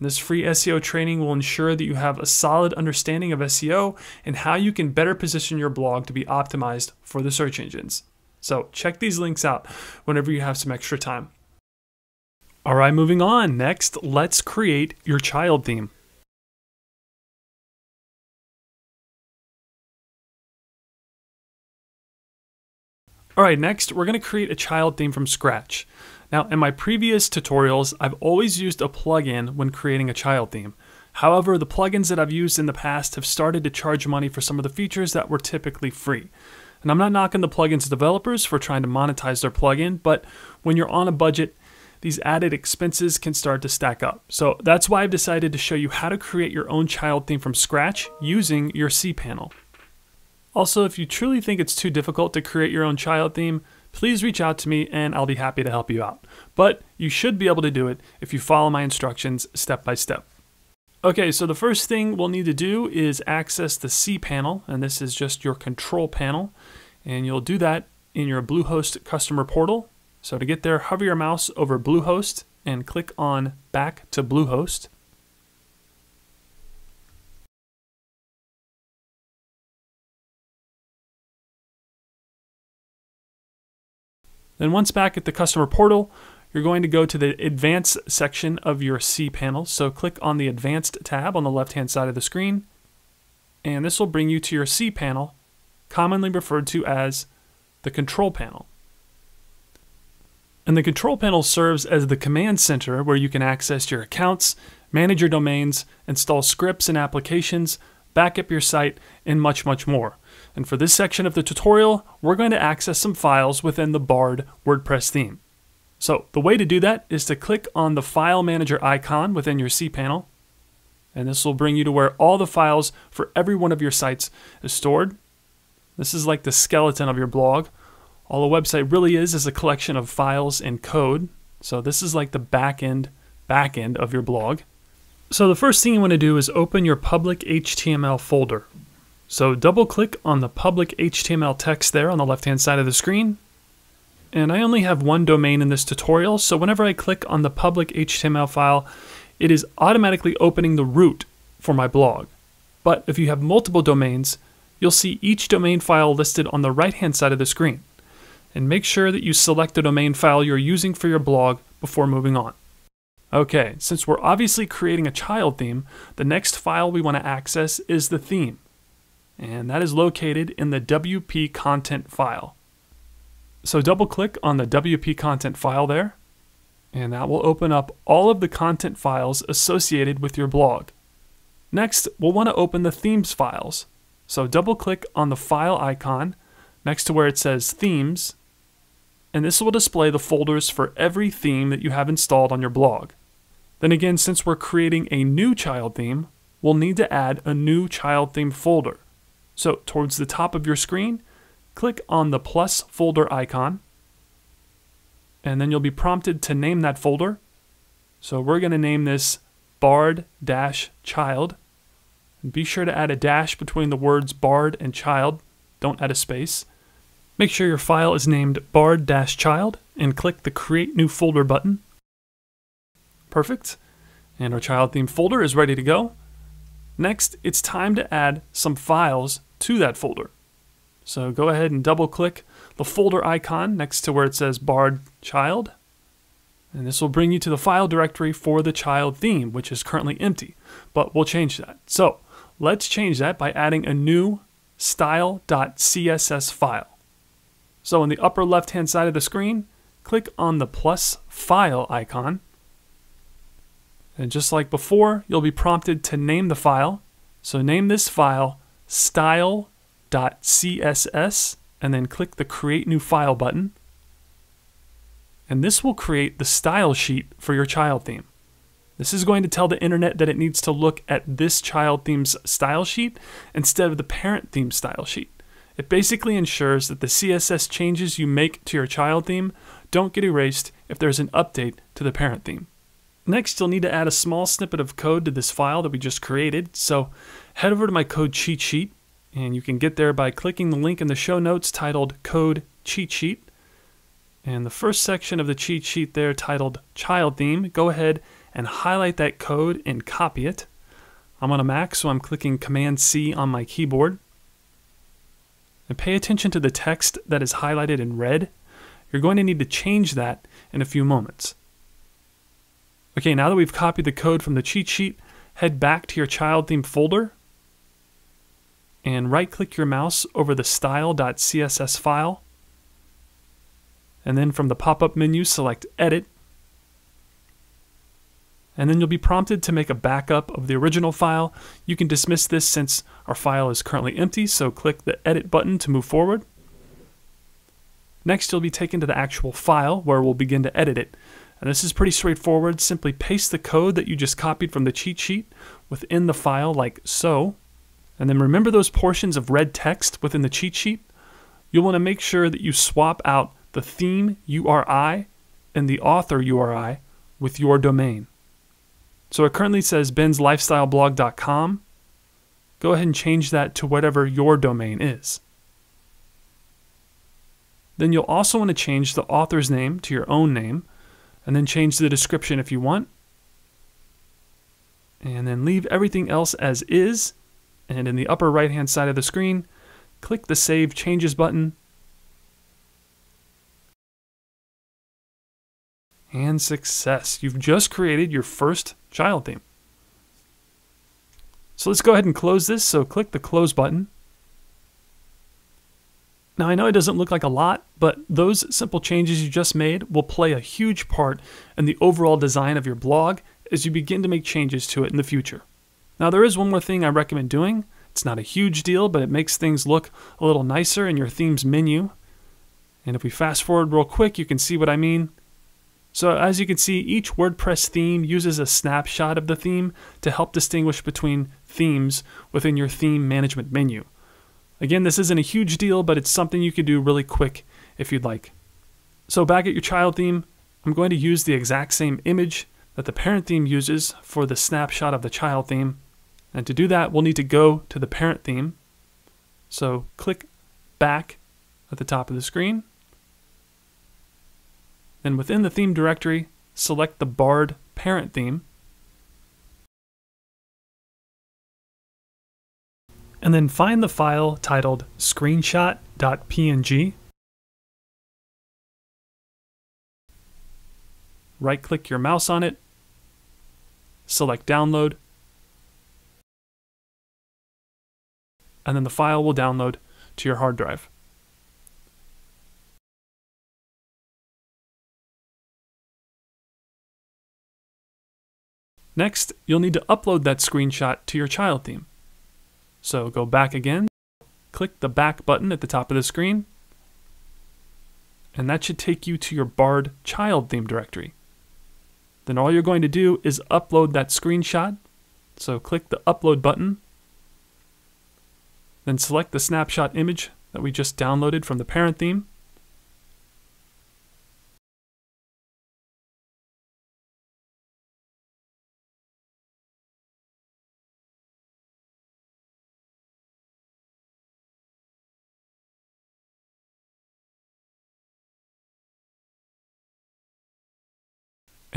This free S E O training will ensure that you have a solid understanding of S E O and how you can better position your blog to be optimized for the search engines. So check these links out whenever you have some extra time. All right, moving on. Next, let's create your child theme. All right, next, we're gonna create a child theme from scratch. Now, in my previous tutorials, I've always used a plugin when creating a child theme. However, the plugins that I've used in the past have started to charge money for some of the features that were typically free. And I'm not knocking the plugins developers for trying to monetize their plugin, but when you're on a budget, these added expenses can start to stack up. So that's why I've decided to show you how to create your own child theme from scratch using your cPanel. Also, if you truly think it's too difficult to create your own child theme, please reach out to me and I'll be happy to help you out. But you should be able to do it if you follow my instructions step by step. Okay, so the first thing we'll need to do is access the cPanel, and this is just your control panel. And you'll do that in your Bluehost customer portal. So to get there, hover your mouse over Bluehost and click on Back to Bluehost. Then once back at the customer portal, you're going to go to the advanced section of your cPanel. So click on the advanced tab on the left-hand side of the screen, and this will bring you to your cPanel, commonly referred to as the control panel. And the control panel serves as the command center where you can access your accounts, manage your domains, install scripts and applications, back up your site, and much, much more. And for this section of the tutorial, we're going to access some files within the Bard WordPress theme. So the way to do that is to click on the file manager icon within your cPanel, and this will bring you to where all the files for every one of your sites is stored. This is like the skeleton of your blog. All a website really is is a collection of files and code. So this is like the back end, back end of your blog. So the first thing you want to do is open your public H T M L folder. So double click on the public H T M L text there on the left-hand side of the screen. And I only have one domain in this tutorial, so whenever I click on the public H T M L file, it is automatically opening the root for my blog. But if you have multiple domains, you'll see each domain file listed on the right-hand side of the screen. And make sure that you select the domain file you're using for your blog before moving on. Okay, since we're obviously creating a child theme, the next file we want to access is the theme. And that is located in the W P content file. So double click on the W P content file there, and that will open up all of the content files associated with your blog. Next, we'll want to open the themes files. So double click on the file icon next to where it says themes, and this will display the folders for every theme that you have installed on your blog. Then again, since we're creating a new child theme, we'll need to add a new child theme folder. So towards the top of your screen, click on the plus folder icon, and then you'll be prompted to name that folder. So we're gonna name this Bard-Child. And be sure to add a dash between the words Bard and Child. Don't add a space. Make sure your file is named Bard-Child and click the Create New Folder button. Perfect. And our child theme folder is ready to go. Next, it's time to add some files to that folder. So go ahead and double click the folder icon next to where it says Bard Child. And this will bring you to the file directory for the child theme, which is currently empty, but we'll change that. So let's change that by adding a new style.css file. So on the upper left-hand side of the screen, click on the plus file icon. And just like before, you'll be prompted to name the file. So name this file style.css and then click the Create New File button. And this will create the style sheet for your child theme. This is going to tell the internet that it needs to look at this child theme's style sheet instead of the parent theme style sheet. It basically ensures that the C S S changes you make to your child theme don't get erased if there's an update to the parent theme. Next, you'll need to add a small snippet of code to this file that we just created. So head over to my code cheat sheet, and you can get there by clicking the link in the show notes titled Code Cheat Sheet. And the first section of the cheat sheet there titled Child Theme, go ahead and highlight that code and copy it. I'm on a Mac, so I'm clicking Command C on my keyboard. And pay attention to the text that is highlighted in red. You're going to need to change that in a few moments. Okay, now that we've copied the code from the cheat sheet, head back to your child theme folder and right-click your mouse over the style.css file. And then from the pop-up menu, select Edit. And then you'll be prompted to make a backup of the original file. You can dismiss this since our file is currently empty, so click the Edit button to move forward. Next, you'll be taken to the actual file where we'll begin to edit it. And this is pretty straightforward. Simply paste the code that you just copied from the cheat sheet within the file, like so. And then remember those portions of red text within the cheat sheet? You'll want to make sure that you swap out the theme U R I and the author U R I with your domain. So it currently says bens lifestyle blog dot com. Go ahead and change that to whatever your domain is. Then you'll also want to change the author's name to your own name, and then change the description if you want. And then leave everything else as is, and in the upper right-hand side of the screen, click the Save Changes button, and success. You've just created your first child theme. So let's go ahead and close this, so click the Close button. Now I know it doesn't look like a lot, but those simple changes you just made will play a huge part in the overall design of your blog as you begin to make changes to it in the future. Now there is one more thing I recommend doing. It's not a huge deal, but it makes things look a little nicer in your themes menu. And if we fast forward real quick, you can see what I mean. So as you can see, each WordPress theme uses a snapshot of the theme to help distinguish between themes within your theme management menu. Again, this isn't a huge deal, but it's something you can do really quick if you'd like. So back at your child theme, I'm going to use the exact same image that the parent theme uses for the snapshot of the child theme. And to do that, we'll need to go to the parent theme. So click back at the top of the screen. Then within the theme directory, select the Bard parent theme. And then find the file titled screenshot dot P N G. Right-click your mouse on it. Select Download. And then the file will download to your hard drive. Next, you'll need to upload that screenshot to your child theme. So go back again, click the back button at the top of the screen, and that should take you to your Bard child theme directory. Then all you're going to do is upload that screenshot. So click the upload button, then select the snapshot image that we just downloaded from the parent theme.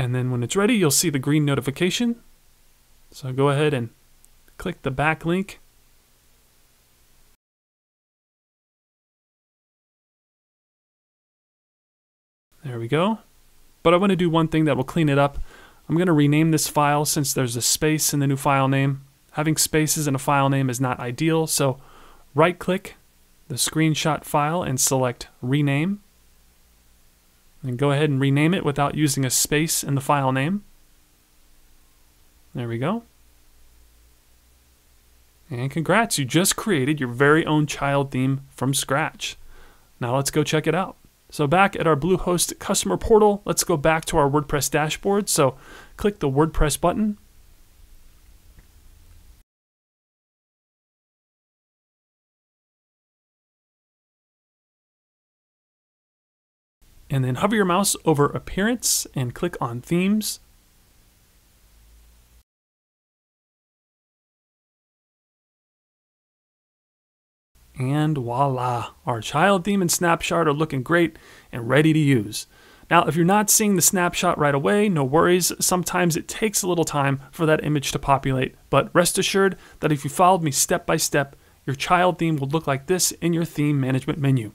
And then when it's ready, you'll see the green notification. So go ahead and click the back link. There we go. But I want to do one thing that will clean it up. I'm going to rename this file since there's a space in the new file name. Having spaces in a file name is not ideal, so right-click the screenshot file and select Rename. And go ahead and rename it without using a space in the file name. There we go. And congrats, you just created your very own child theme from scratch. Now let's go check it out. So back at our Bluehost customer portal, let's go back to our WordPress dashboard. So click the WordPress button. And then hover your mouse over Appearance and click on Themes. And voila, our child theme and snapshot are looking great and ready to use. Now, if you're not seeing the snapshot right away, no worries. Sometimes it takes a little time for that image to populate, but rest assured that if you followed me step by step, Your child theme will look like this in your theme management menu.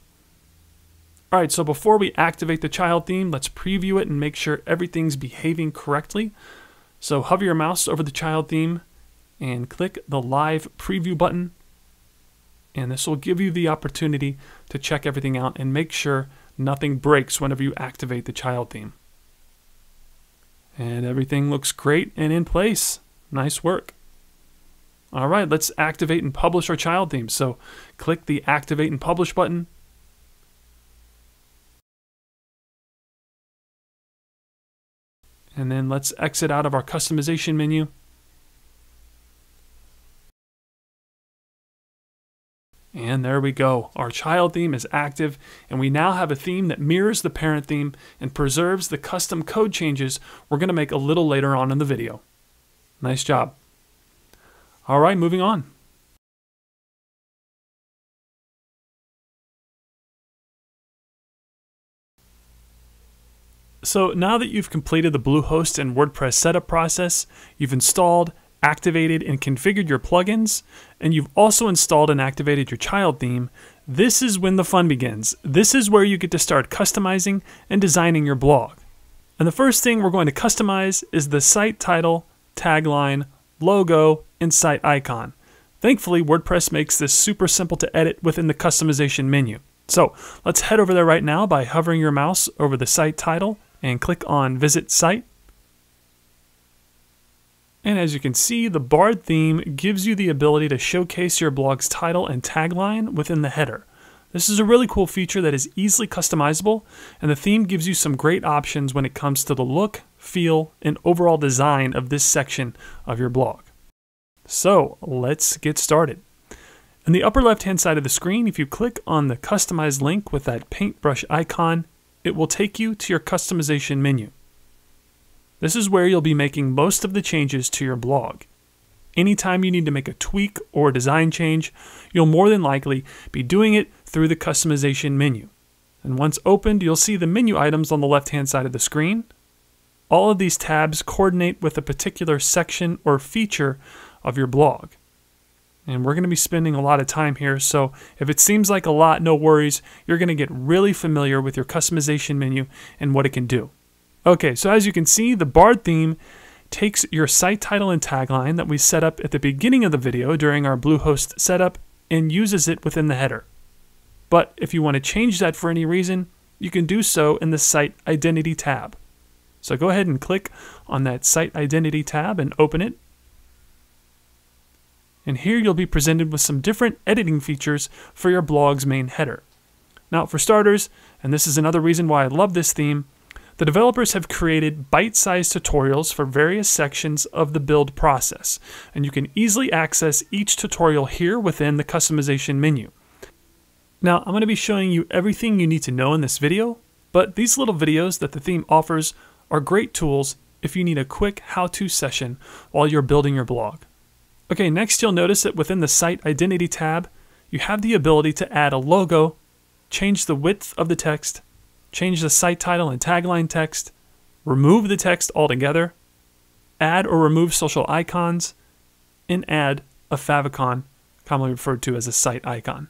All right, so before we activate the child theme, let's preview it and make sure everything's behaving correctly. So hover your mouse over the child theme and click the live preview button. And this will give you the opportunity to check everything out and make sure nothing breaks whenever you activate the child theme. And everything looks great and in place. Nice work. All right, let's activate and publish our child theme. So click the Activate and Publish button. And then let's exit out of our customization menu. And there we go. Our child theme is active, and we now have a theme that mirrors the parent theme and preserves the custom code changes we're going to make a little later on in the video. Nice job. All right, moving on. So now that you've completed the Bluehost and WordPress setup process, you've installed, activated and configured your plugins, and you've also installed and activated your child theme, this is when the fun begins. This is where you get to start customizing and designing your blog. And the first thing we're going to customize is the site title, tagline, logo, and site icon. Thankfully, WordPress makes this super simple to edit within the customization menu. So let's head over there right now by hovering your mouse over the site title and click on Visit Site. And as you can see, the Bard theme gives you the ability to showcase your blog's title and tagline within the header. This is a really cool feature that is easily customizable, and the theme gives you some great options when it comes to the look, feel, and overall design of this section of your blog. So let's get started. In the upper left-hand side of the screen, if you click on the Customize link with that paintbrush icon, it will take you to your customization menu. This is where you'll be making most of the changes to your blog. Anytime you need to make a tweak or a design change, you'll more than likely be doing it through the customization menu. And once opened, you'll see the menu items on the left-hand side of the screen. All of these tabs coordinate with a particular section or feature of your blog. And we're going to be spending a lot of time here, so if it seems like a lot, no worries. You're going to get really familiar with your customization menu and what it can do. Okay, so as you can see, the Bard theme takes your site title and tagline that we set up at the beginning of the video during our Bluehost setup and uses it within the header. But if you want to change that for any reason, you can do so in the Site Identity tab. So go ahead and click on that Site Identity tab and open it. And here you'll be presented with some different editing features for your blog's main header. Now, for starters, and this is another reason why I love this theme, the developers have created bite-sized tutorials for various sections of the build process, and you can easily access each tutorial here within the customization menu. Now, I'm going to be showing you everything you need to know in this video, but these little videos that the theme offers are great tools if you need a quick how-to session while you're building your blog. Okay, next you'll notice that within the Site Identity tab, you have the ability to add a logo, change the width of the text, change the site title and tagline text, remove the text altogether, add or remove social icons, and add a favicon, commonly referred to as a site icon.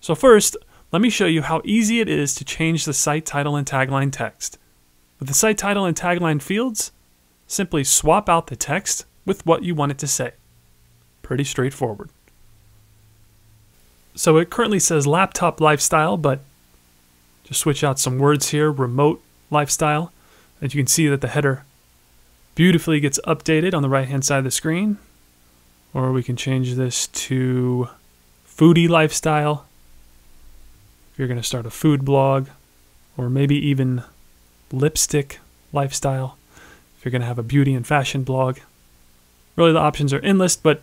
So first, let me show you how easy it is to change the site title and tagline text. With the site title and tagline fields, simply swap out the text with what you want it to say. Pretty straightforward. So it currently says laptop lifestyle, but just switch out some words here, remote lifestyle. And you can see that the header beautifully gets updated on the right-hand side of the screen. Or we can change this to foodie lifestyle, if you're gonna start a food blog, or maybe even lipstick lifestyle, if you're gonna have a beauty and fashion blog. Really, the options are endless, but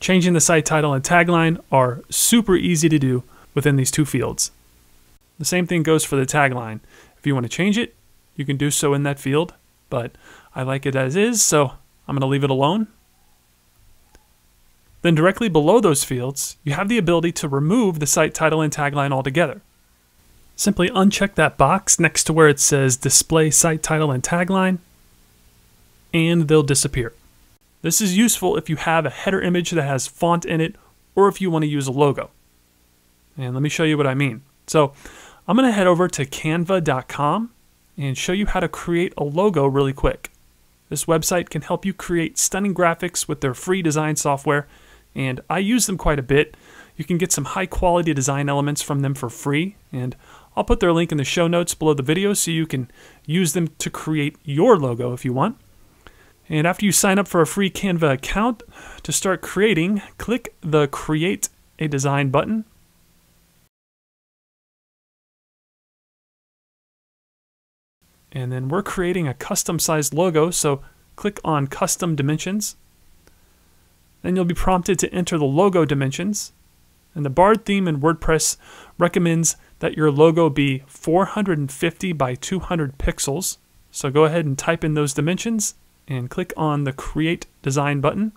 changing the site title and tagline are super easy to do within these two fields. The same thing goes for the tagline. If you want to change it, you can do so in that field, but I like it as is, so I'm going to leave it alone. Then directly below those fields, you have the ability to remove the site title and tagline altogether. Simply uncheck that box next to where it says Display Site Title and Tagline, and they'll disappear. This is useful if you have a header image that has font in it or if you want to use a logo. And let me show you what I mean. So I'm going to head over to canva dot com and show you how to create a logo really quick. This website can help you create stunning graphics with their free design software, and I use them quite a bit. You can get some high quality design elements from them for free, and I'll put their link in the show notes below the video so you can use them to create your logo if you want. And after you sign up for a free Canva account, to start creating, click the Create a Design button. And then we're creating a custom sized logo, so click on Custom Dimensions. Then you'll be prompted to enter the logo dimensions. And the Bard theme in WordPress recommends that your logo be four hundred fifty by two hundred pixels. So go ahead and type in those dimensions and click on the Create Design button.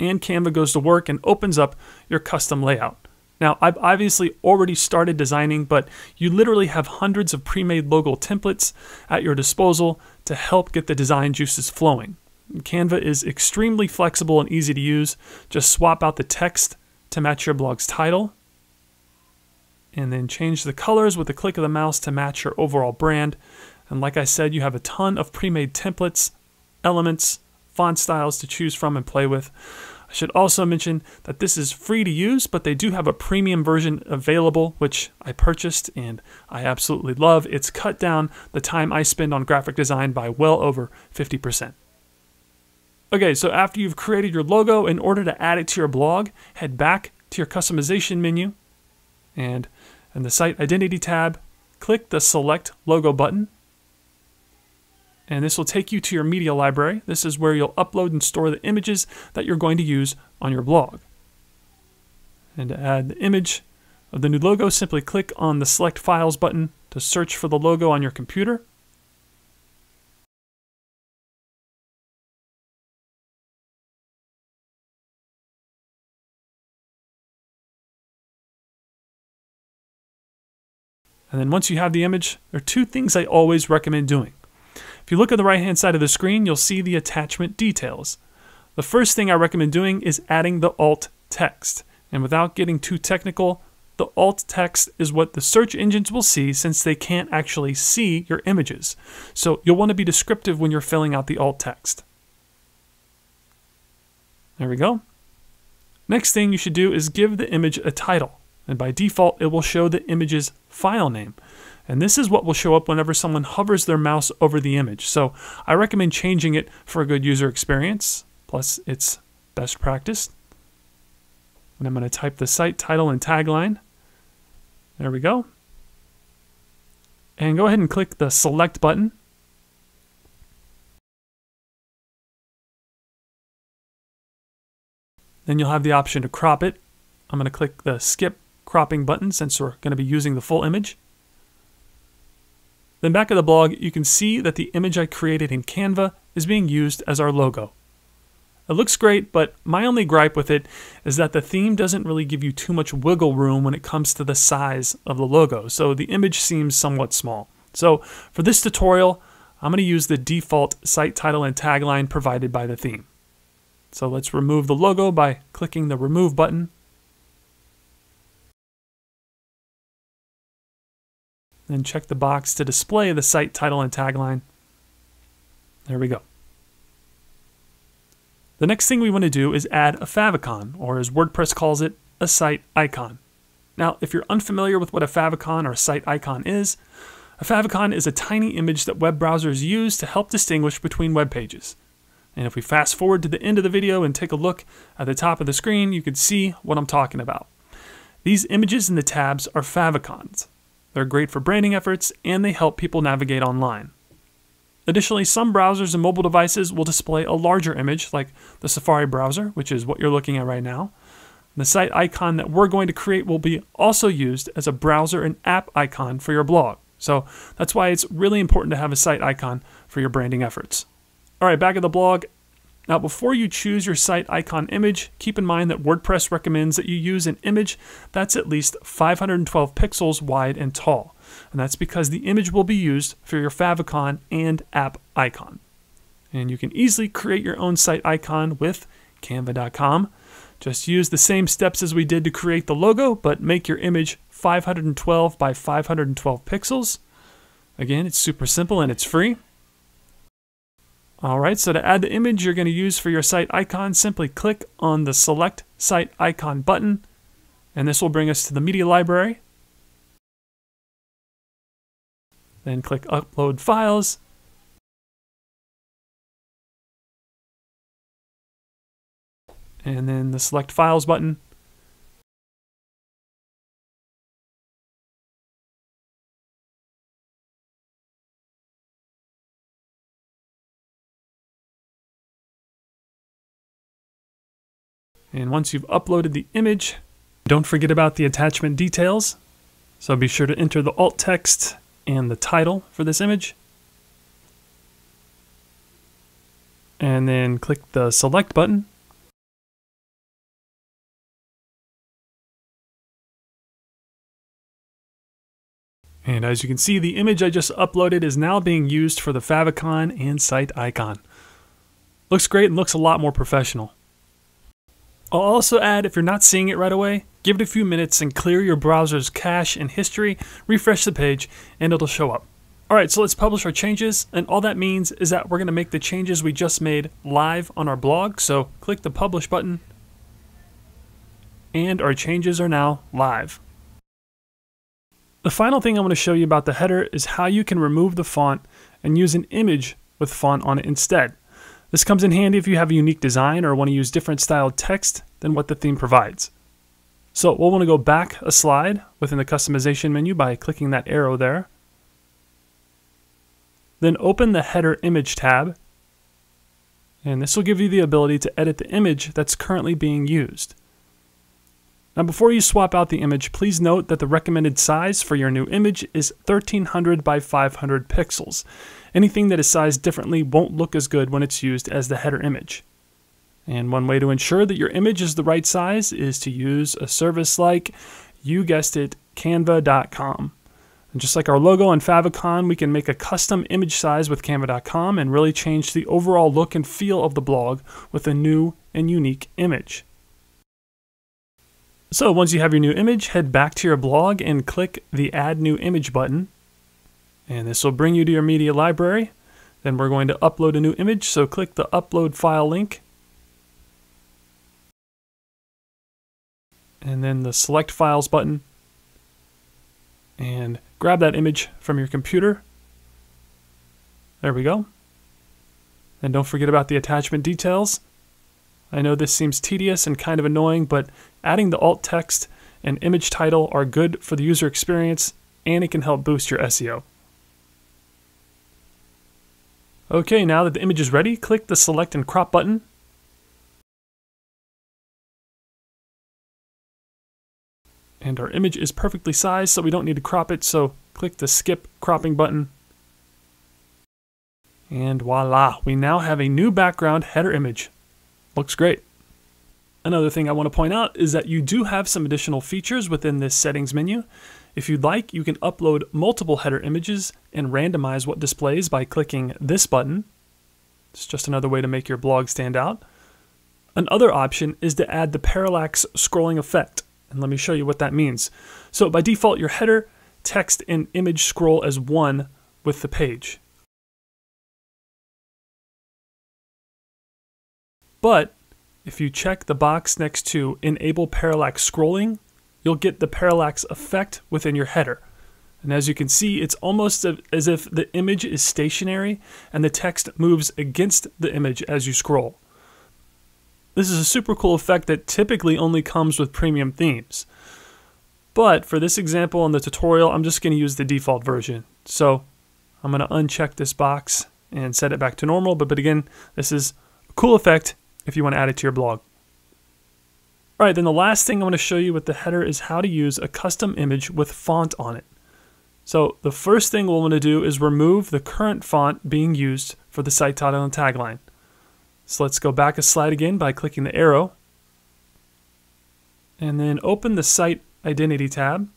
And Canva goes to work and opens up your custom layout. Now, I've obviously already started designing, but you literally have hundreds of pre-made logo templates at your disposal to help get the design juices flowing. Canva is extremely flexible and easy to use. Just swap out the text to match your blog's title, and then change the colors with a click of the mouse to match your overall brand. And like I said, you have a ton of pre-made templates, elements, font styles to choose from and play with. I should also mention that this is free to use, but they do have a premium version available, which I purchased and I absolutely love. It's cut down the time I spend on graphic design by well over fifty percent. Okay, so after you've created your logo, in order to add it to your blog, head back to your customization menu, and in the site identity tab, click the Select Logo button. And this will take you to your media library. This is where you'll upload and store the images that you're going to use on your blog. And to add the image of the new logo, simply click on the Select Files button to search for the logo on your computer. And then once you have the image, there are two things I always recommend doing. If you look at the right-hand side of the screen, you'll see the attachment details. The first thing I recommend doing is adding the alt text. And without getting too technical, the alt text is what the search engines will see since they can't actually see your images. So you'll want to be descriptive when you're filling out the alt text. There we go. Next thing you should do is give the image a title. And by default, it will show the image's file name. And this is what will show up whenever someone hovers their mouse over the image. So I recommend changing it for a good user experience, plus it's best practice. And I'm going to type the site title and tagline. There we go. And go ahead and click the Select button. Then you'll have the option to crop it. I'm going to click the Skip Cropping button since we're going to be using the full image. Then back at the blog, you can see that the image I created in Canva is being used as our logo. It looks great, but my only gripe with it is that the theme doesn't really give you too much wiggle room when it comes to the size of the logo, so the image seems somewhat small. So for this tutorial, I'm going to use the default site title and tagline provided by the theme. So let's remove the logo by clicking the Remove button. Then check the box to display the site title and tagline. There we go. The next thing we want to do is add a favicon, or as WordPress calls it, a site icon. Now, if you're unfamiliar with what a favicon or site icon is, a favicon is a tiny image that web browsers use to help distinguish between web pages. And if we fast forward to the end of the video and take a look at the top of the screen, you can see what I'm talking about. These images in the tabs are favicons. They're great for branding efforts, and they help people navigate online. Additionally, some browsers and mobile devices will display a larger image, like the Safari browser, which is what you're looking at right now. The site icon that we're going to create will be also used as a browser and app icon for your blog. So that's why it's really important to have a site icon for your branding efforts. All right, back at the blog. Now, before you choose your site icon image, keep in mind that WordPress recommends that you use an image that's at least five hundred twelve pixels wide and tall. And that's because the image will be used for your favicon and app icon. And you can easily create your own site icon with canva dot com. Just use the same steps as we did to create the logo, but make your image five hundred twelve by five hundred twelve pixels. Again, it's super simple and it's free. All right, so to add the image you're going to use for your site icon, simply click on the Select Site Icon button, and this will bring us to the media library. Then click Upload Files. And then the Select Files button. And once you've uploaded the image, don't forget about the attachment details. So be sure to enter the alt text and the title for this image. And then click the Select button. And as you can see, the image I just uploaded is now being used for the favicon and site icon. Looks great and looks a lot more professional. I'll also add, if you're not seeing it right away, give it a few minutes and clear your browser's cache and history, refresh the page, and it'll show up. Alright, so let's publish our changes, and all that means is that we're going to make the changes we just made live on our blog, so click the Publish button, and our changes are now live. The final thing I want to show you about the header is how you can remove the font and use an image with font on it instead. This comes in handy if you have a unique design or want to use different styled text than what the theme provides. So we'll want to go back a slide within the customization menu by clicking that arrow there. Then open the header image tab, and this will give you the ability to edit the image that's currently being used. Now before you swap out the image, please note that the recommended size for your new image is thirteen hundred by five hundred pixels. Anything that is sized differently won't look as good when it's used as the header image. And one way to ensure that your image is the right size is to use a service like, you guessed it, canva dot com. And just like our logo on favicon, we can make a custom image size with canva dot com and really change the overall look and feel of the blog with a new and unique image. So once you have your new image, head back to your blog and click the Add New Image button. And this will bring you to your media library. Then we're going to upload a new image, so click the Upload File link. And then the Select Files button. And grab that image from your computer. There we go. And don't forget about the attachment details. I know this seems tedious and kind of annoying, but adding the alt text and image title are good for the user experience, and it can help boost your S E O. Okay, now that the image is ready, click the Select and Crop button. And our image is perfectly sized, so we don't need to crop it, so click the Skip Cropping button. And voila, we now have a new background header image. Looks great. Another thing I want to point out is that you do have some additional features within this settings menu. If you'd like, you can upload multiple header images and randomize what displays by clicking this button. It's just another way to make your blog stand out. Another option is to add the parallax scrolling effect, and let me show you what that means. So by default, your header, text, and image scroll as one with the page. But if you check the box next to Enable Parallax Scrolling, you'll get the parallax effect within your header. And as you can see, it's almost as if the image is stationary and the text moves against the image as you scroll. This is a super cool effect that typically only comes with premium themes. But for this example in the tutorial, I'm just going to use the default version. So I'm going to uncheck this box and set it back to normal. But, but again, this is a cool effect if you want to add it to your blog. All right, then the last thing I want to show you with the header is how to use a custom image with font on it. So the first thing we'll want to do is remove the current font being used for the site title and tagline. So let's go back a slide again by clicking the arrow. And then open the Site Identity tab.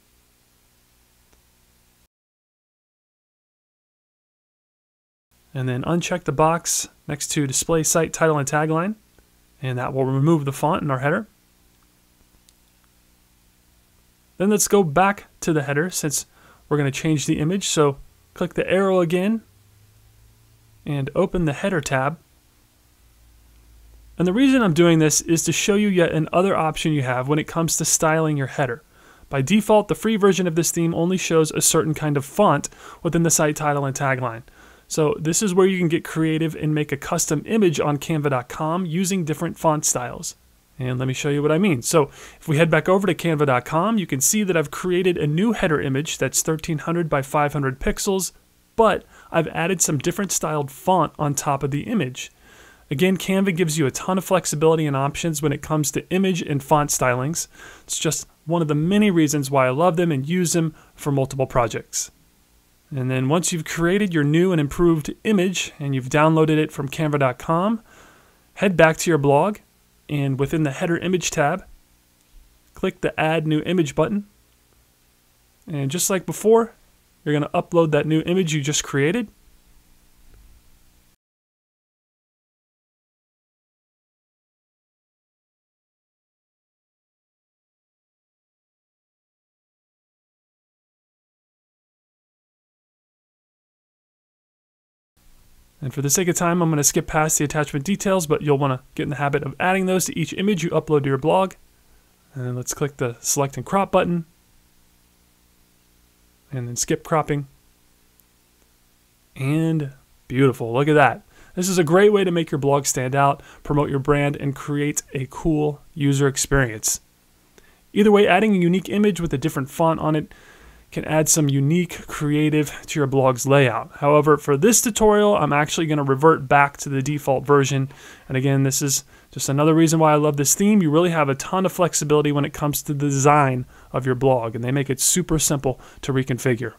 And then uncheck the box next to Display Site Title and Tagline. and that will remove the font in our header. Then let's go back to the header since we're going to change the image. So click the arrow again and open the header tab. And the reason I'm doing this is to show you yet another option you have when it comes to styling your header. By default, the free version of this theme only shows a certain kind of font within the site title and tagline. So this is where you can get creative and make a custom image on canva dot com using different font styles. And let me show you what I mean. So if we head back over to canva dot com, you can see that I've created a new header image that's thirteen hundred by five hundred pixels, but I've added some different styled font on top of the image. Again, Canva gives you a ton of flexibility and options when it comes to image and font stylings. It's just one of the many reasons why I love them and use them for multiple projects. And then once you've created your new and improved image and you've downloaded it from canva dot com, head back to your blog and within the header image tab, click the add new image button. And just like before, you're going to upload that new image you just created. And for the sake of time, I'm going to skip past the attachment details, but you'll want to get in the habit of adding those to each image you upload to your blog. And let's click the select and crop button. And then skip cropping. And beautiful, look at that. This is a great way to make your blog stand out, promote your brand, and create a cool user experience. Either way, adding a unique image with a different font on it can add some unique creative to your blog's layout. However, for this tutorial, I'm actually going to revert back to the default version. And again, this is just another reason why I love this theme. You really have a ton of flexibility when it comes to the design of your blog, and they make it super simple to reconfigure.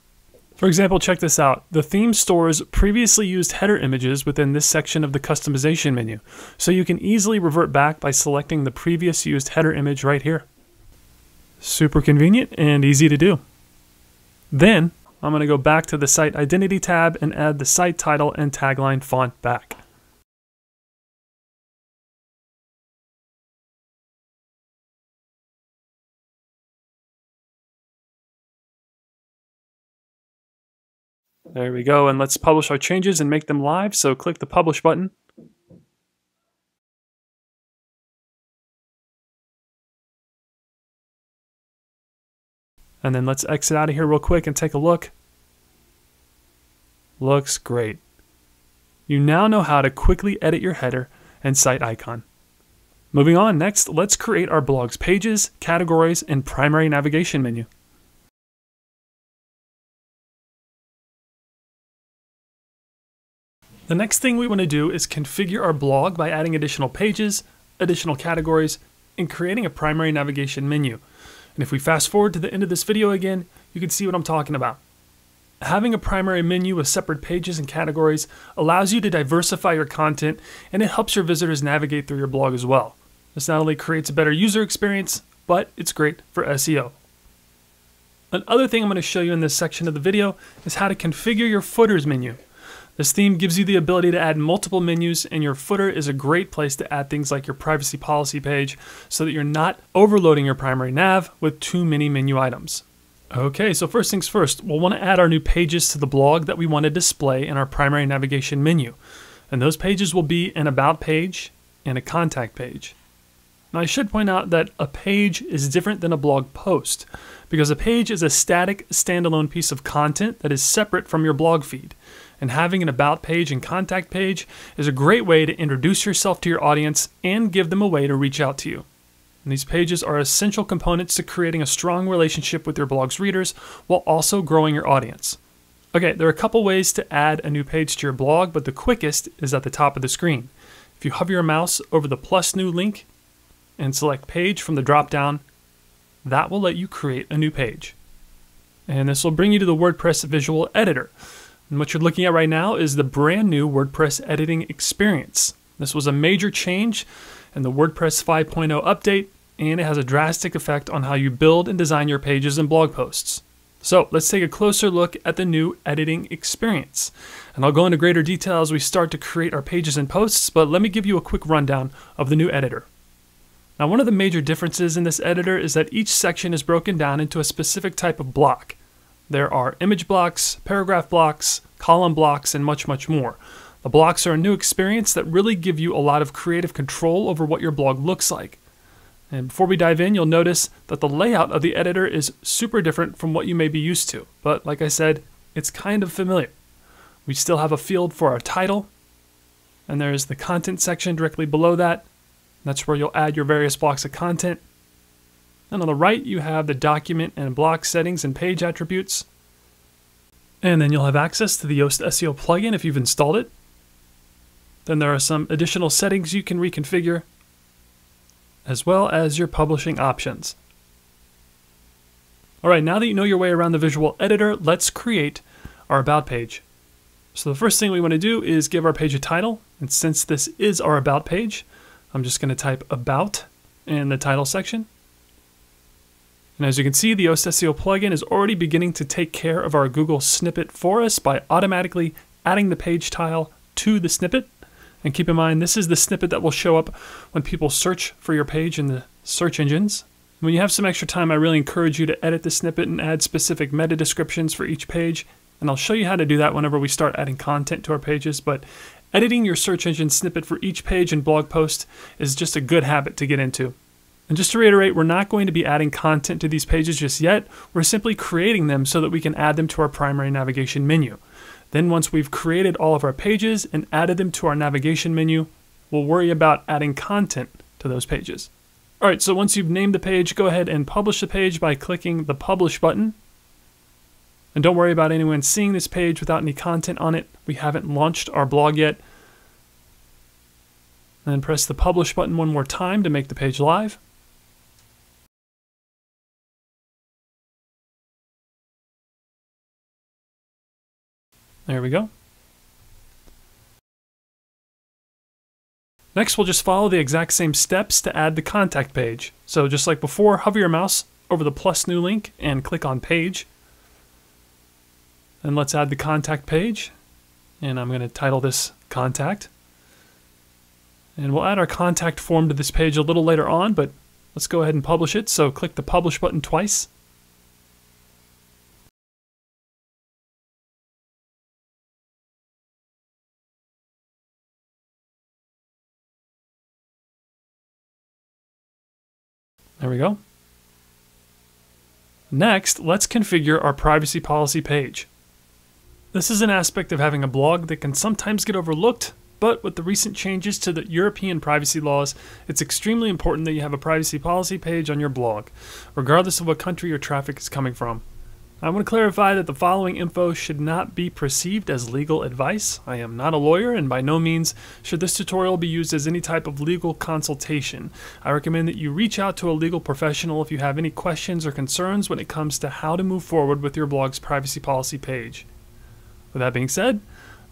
For example, check this out. The theme stores previously used header images within this section of the customization menu, so you can easily revert back by selecting the previous used header image right here. Super convenient and easy to do. Then I'm going to go back to the site identity tab and add the site title and tagline font back. There we go, and let's publish our changes and make them live, so click the publish button. And then let's exit out of here real quick and take a look. Looks great. You now know how to quickly edit your header and site icon. Moving on, next, let's create our blog's pages, categories, and primary navigation menu. The next thing we want to do is configure our blog by adding additional pages, additional categories, and creating a primary navigation menu. And if we fast forward to the end of this video again, you can see what I'm talking about. Having a primary menu with separate pages and categories allows you to diversify your content, and it helps your visitors navigate through your blog as well. This not only creates a better user experience, but it's great for S E O. Another thing I'm going to show you in this section of the video is how to configure your footers menu. This theme gives you the ability to add multiple menus, and your footer is a great place to add things like your privacy policy page so that you're not overloading your primary nav with too many menu items. Okay, so first things first, we'll want to add our new pages to the blog that we want to display in our primary navigation menu. And those pages will be an about page and a contact page. Now I should point out that a page is different than a blog post because a page is a static standalone piece of content that is separate from your blog feed. And having an about page and contact page is a great way to introduce yourself to your audience and give them a way to reach out to you. And these pages are essential components to creating a strong relationship with your blog's readers while also growing your audience. Okay, there are a couple ways to add a new page to your blog, but the quickest is at the top of the screen. If you hover your mouse over the plus new link and select page from the drop-down, that will let you create a new page. And this will bring you to the WordPress visual editor. And what you're looking at right now is the brand new WordPress editing experience. This was a major change in the WordPress five point oh update, and it has a drastic effect on how you build and design your pages and blog posts. So let's take a closer look at the new editing experience. And I'll go into greater detail as we start to create our pages and posts, but let me give you a quick rundown of the new editor. Now, one of the major differences in this editor is that each section is broken down into a specific type of block. There are image blocks, paragraph blocks, column blocks, and much, much more. The blocks are a new experience that really give you a lot of creative control over what your blog looks like. And before we dive in, you'll notice that the layout of the editor is super different from what you may be used to, but like I said, it's kind of familiar. We still have a field for our title, and there is the content section directly below that. That's where you'll add your various blocks of content. And on the right, you have the document and block settings and page attributes. And then you'll have access to the Yoast S E O plugin if you've installed it. Then there are some additional settings you can reconfigure, as well as your publishing options. All right, now that you know your way around the visual editor, let's create our About page. So the first thing we want to do is give our page a title. And since this is our About page, I'm just going to type About in the title section. And as you can see, the Yoast S E O plugin is already beginning to take care of our Google snippet for us by automatically adding the page tile to the snippet. And keep in mind, this is the snippet that will show up when people search for your page in the search engines. When you have some extra time, I really encourage you to edit the snippet and add specific meta descriptions for each page. And I'll show you how to do that whenever we start adding content to our pages. But editing your search engine snippet for each page and blog post is just a good habit to get into. And just to reiterate, we're not going to be adding content to these pages just yet. We're simply creating them so that we can add them to our primary navigation menu. Then once we've created all of our pages and added them to our navigation menu, we'll worry about adding content to those pages. All right, so once you've named the page, go ahead and publish the page by clicking the Publish button. And don't worry about anyone seeing this page without any content on it. We haven't launched our blog yet. And then press the Publish button one more time to make the page live. There we go. Next, we'll just follow the exact same steps to add the contact page. So just like before, hover your mouse over the plus new link and click on Page. And let's add the contact page. And I'm going to title this Contact. And we'll add our contact form to this page a little later on, but let's go ahead and publish it. So click the Publish button twice. There we go. Next, let's configure our privacy policy page. This is an aspect of having a blog that can sometimes get overlooked, but with the recent changes to the European privacy laws, it's extremely important that you have a privacy policy page on your blog, regardless of what country your traffic is coming from. I want to clarify that the following info should not be perceived as legal advice. I am not a lawyer, and by no means should this tutorial be used as any type of legal consultation. I recommend that you reach out to a legal professional if you have any questions or concerns when it comes to how to move forward with your blog's privacy policy page. With that being said,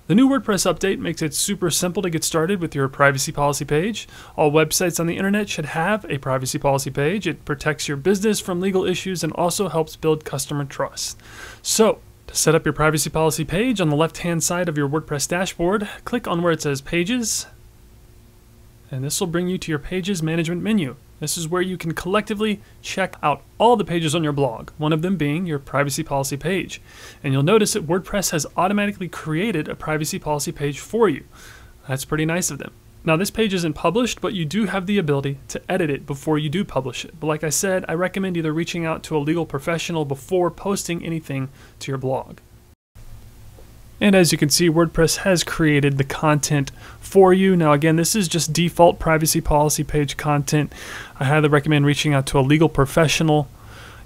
the new WordPress update makes it super simple to get started with your privacy policy page. All websites on the internet should have a privacy policy page. It protects your business from legal issues and also helps build customer trust. So, to set up your privacy policy page, on the left-hand side of your WordPress dashboard, click on where it says Pages, and this will bring you to your Pages Management menu. This is where you can collectively check out all the pages on your blog, one of them being your privacy policy page. And you'll notice that WordPress has automatically created a privacy policy page for you. That's pretty nice of them. Now, this page isn't published, but you do have the ability to edit it before you do publish it. But like I said, I recommend either reaching out to a legal professional before posting anything to your blog. And as you can see, WordPress has created the content for you. Now again, this is just default privacy policy page content. I highly recommend reaching out to a legal professional.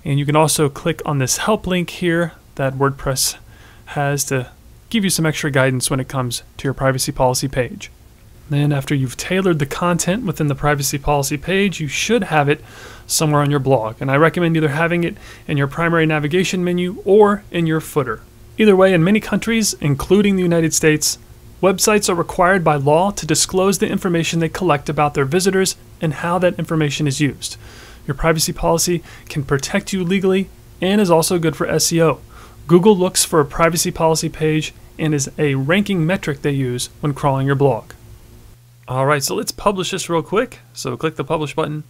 And you can also click on this help link here that WordPress has to give you some extra guidance when it comes to your privacy policy page. Then after you've tailored the content within the privacy policy page, you should have it somewhere on your blog. And I recommend either having it in your primary navigation menu or in your footer. Either way, in many countries, including the United States, websites are required by law to disclose the information they collect about their visitors and how that information is used. Your privacy policy can protect you legally and is also good for S E O. Google looks for a privacy policy page and is a ranking metric they use when crawling your blog. All right, so let's publish this real quick. So click the publish button.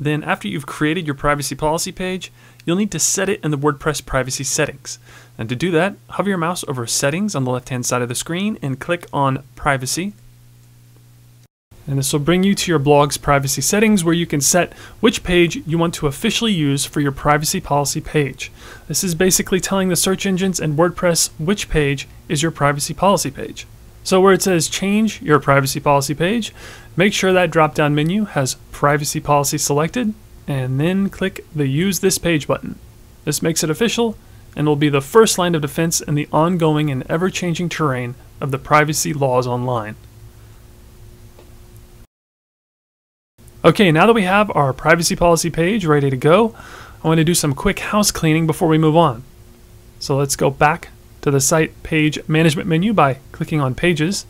Then after you've created your privacy policy page, you'll need to set it in the WordPress privacy settings. And to do that, hover your mouse over Settings on the left-hand side of the screen and click on Privacy. And this will bring you to your blog's privacy settings where you can set which page you want to officially use for your privacy policy page. This is basically telling the search engines and WordPress which page is your privacy policy page. So where it says Change Your Privacy Policy Page, make sure that drop-down menu has Privacy Policy selected, and then click the Use This Page button. This makes it official, and will be the first line of defense in the ongoing and ever-changing terrain of the privacy laws online. Okay, now that we have our Privacy Policy page ready to go, I want to do some quick house cleaning before we move on. So let's go back to the Site Page Management menu by clicking on Pages.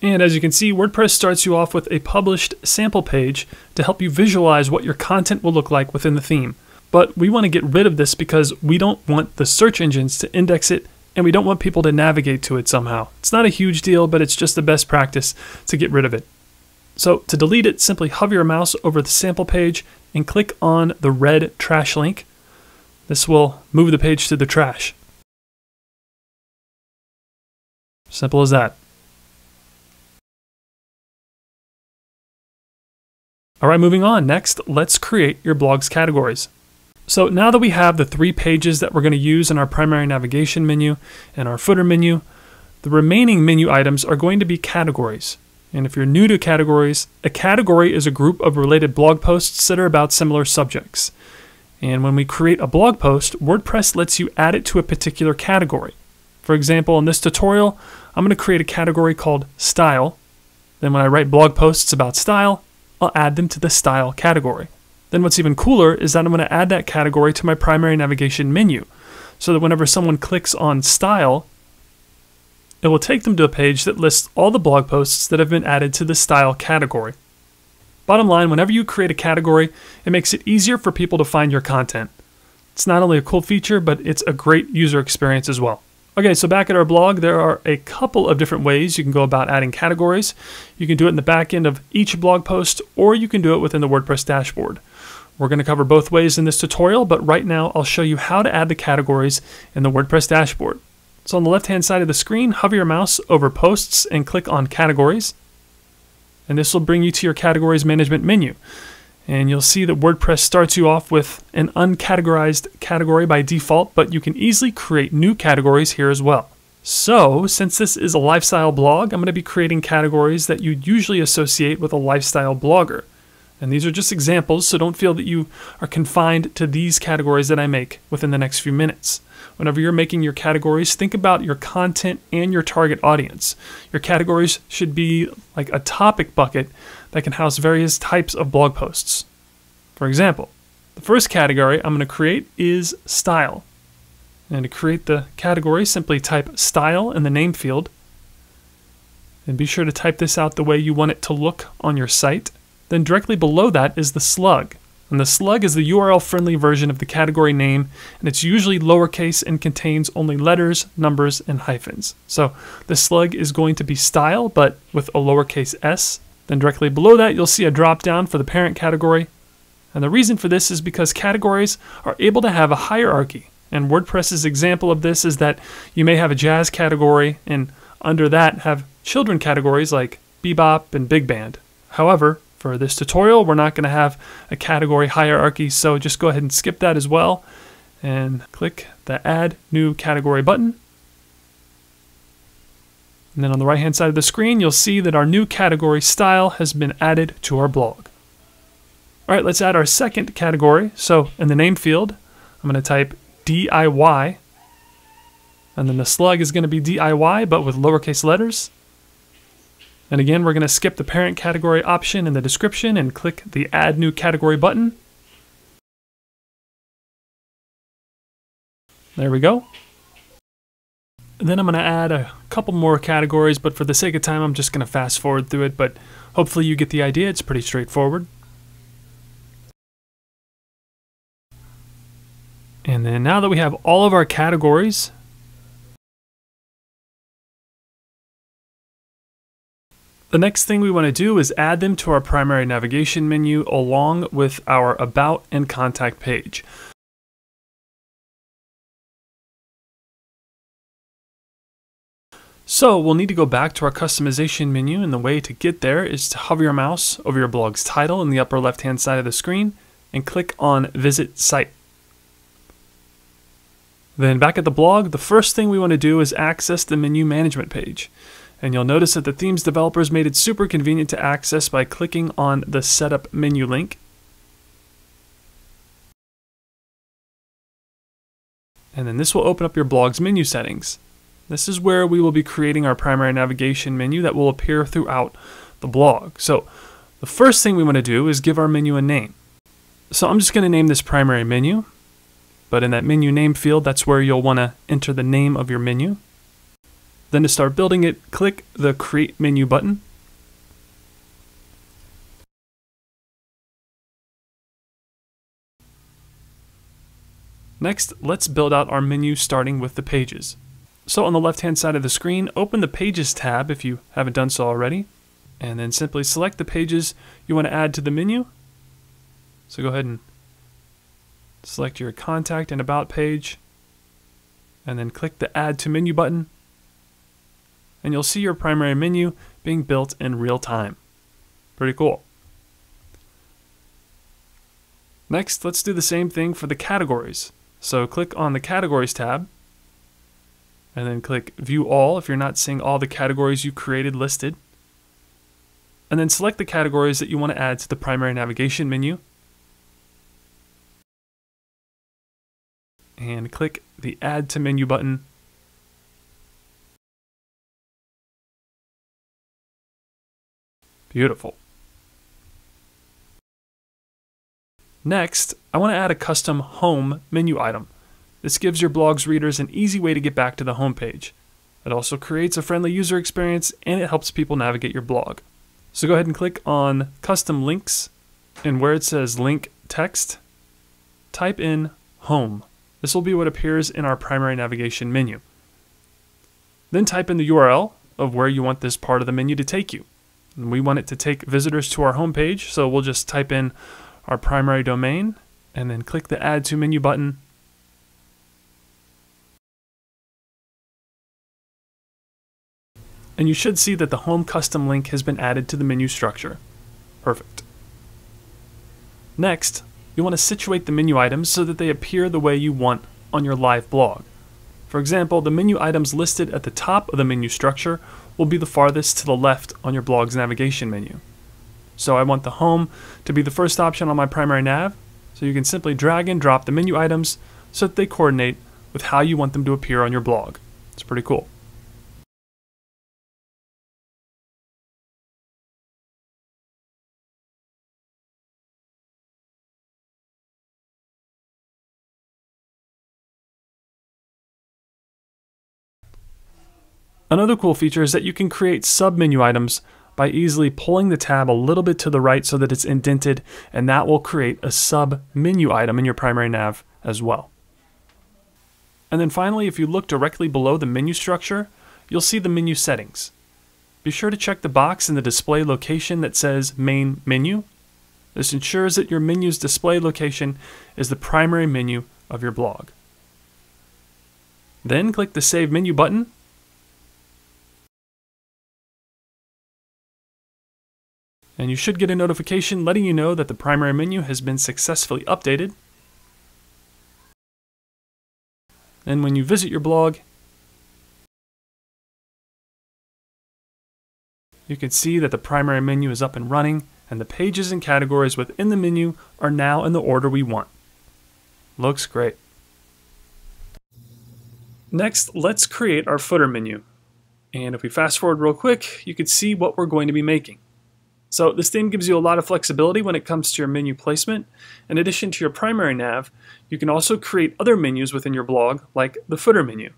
And as you can see, WordPress starts you off with a published sample page to help you visualize what your content will look like within the theme. But we want to get rid of this because we don't want the search engines to index it, and we don't want people to navigate to it somehow. It's not a huge deal, but it's just the best practice to get rid of it. So to delete it, simply hover your mouse over the sample page and click on the red trash link. This will move the page to the trash. Simple as that. All right, moving on. Next, let's create your blog's categories. So now that we have the three pages that we're going to use in our primary navigation menu and our footer menu, the remaining menu items are going to be categories. And if you're new to categories, a category is a group of related blog posts that are about similar subjects. And when we create a blog post, WordPress lets you add it to a particular category. For example, in this tutorial, I'm going to create a category called Style. Then when I write blog posts about style, I'll add them to the Style category. Then what's even cooler is that I'm going to add that category to my primary navigation menu, so that whenever someone clicks on Style, it will take them to a page that lists all the blog posts that have been added to the Style category. Bottom line, whenever you create a category, it makes it easier for people to find your content. It's not only a cool feature, but it's a great user experience as well. Okay, so back at our blog, there are a couple of different ways you can go about adding categories. You can do it in the back end of each blog post, or you can do it within the WordPress dashboard. We're going to cover both ways in this tutorial, but right now I'll show you how to add the categories in the WordPress dashboard. So on the left-hand side of the screen, hover your mouse over Posts and click on Categories. And this will bring you to your Categories Management menu. And you'll see that WordPress starts you off with an uncategorized category by default, but you can easily create new categories here as well. So, since this is a lifestyle blog, I'm going to be creating categories that you usually associate with a lifestyle blogger. And these are just examples, so don't feel that you are confined to these categories that I make within the next few minutes. Whenever you're making your categories, think about your content and your target audience. Your categories should be like a topic bucket that can house various types of blog posts. For example, the first category I'm going to create is Style. And to create the category, simply type Style in the name field. And be sure to type this out the way you want it to look on your site. Then directly below that is the slug. And the slug is the U R L-friendly version of the category name, and it's usually lowercase and contains only letters, numbers, and hyphens. So the slug is going to be Style, but with a lowercase s. Then directly below that, you'll see a drop-down for the parent category. And the reason for this is because categories are able to have a hierarchy. And WordPress's example of this is that you may have a jazz category, and under that have children categories like bebop and big band. However, for this tutorial, we're not going to have a category hierarchy, so just go ahead and skip that as well. And click the Add New Category button. And then on the right-hand side of the screen, you'll see that our new category Style has been added to our blog. All right, let's add our second category. So in the name field, I'm going to type D I Y. And then the slug is going to be D I Y, but with lowercase letters. And again, we're going to skip the parent category option in the description and click the Add New Category button. There we go. And then I'm going to add a couple more categories, but for the sake of time, I'm just going to fast forward through it, but hopefully you get the idea. It's pretty straightforward. And then now that we have all of our categories, the next thing we want to do is add them to our primary navigation menu along with our About and Contact page. So we'll need to go back to our customization menu, and the way to get there is to hover your mouse over your blog's title in the upper left-hand side of the screen and click on Visit Site. Then back at the blog, the first thing we want to do is access the menu management page. And you'll notice that the theme's developers made it super convenient to access by clicking on the Setup menu link. And then this will open up your blog's menu settings. This is where we will be creating our primary navigation menu that will appear throughout the blog. So the first thing we want to do is give our menu a name. So I'm just going to name this primary menu, but in that menu name field, that's where you'll want to enter the name of your menu. Then to start building it, click the Create Menu button. Next, let's build out our menu starting with the pages. So on the left-hand side of the screen, open the Pages tab if you haven't done so already, and then simply select the pages you want to add to the menu. So go ahead and select your Contact and About page, and then click the Add to Menu button. And you'll see your primary menu being built in real time. Pretty cool. Next, let's do the same thing for the categories. So click on the Categories tab, and then click View All if you're not seeing all the categories you created listed. And then select the categories that you want to add to the primary navigation menu. And click the Add to Menu button. Beautiful. Next, I want to add a custom home menu item. This gives your blog's readers an easy way to get back to the home page. It also creates a friendly user experience, and it helps people navigate your blog. So go ahead and click on Custom Links, and where it says Link Text, type in Home. This will be what appears in our primary navigation menu. Then type in the U R L of where you want this part of the menu to take you. And we want it to take visitors to our home page, so we'll just type in our primary domain and then click the Add to Menu button. And you should see that the home custom link has been added to the menu structure. Perfect. Next, you want to situate the menu items so that they appear the way you want on your live blog. For example, the menu items listed at the top of the menu structure will be the farthest to the left on your blog's navigation menu. So I want the home to be the first option on my primary nav, so you can simply drag and drop the menu items so that they coordinate with how you want them to appear on your blog. It's pretty cool. Another cool feature is that you can create sub-menu items by easily pulling the tab a little bit to the right so that it's indented, and that will create a sub-menu item in your primary nav as well. And then finally, if you look directly below the menu structure, you'll see the menu settings. Be sure to check the box in the display location that says Main Menu. This ensures that your menu's display location is the primary menu of your blog. Then click the Save Menu button. And you should get a notification letting you know that the primary menu has been successfully updated. And when you visit your blog, you can see that the primary menu is up and running, and the pages and categories within the menu are now in the order we want. Looks great. Next, let's create our footer menu. And if we fast forward real quick, you can see what we're going to be making. So this theme gives you a lot of flexibility when it comes to your menu placement. In addition to your primary nav, you can also create other menus within your blog, like the footer menu.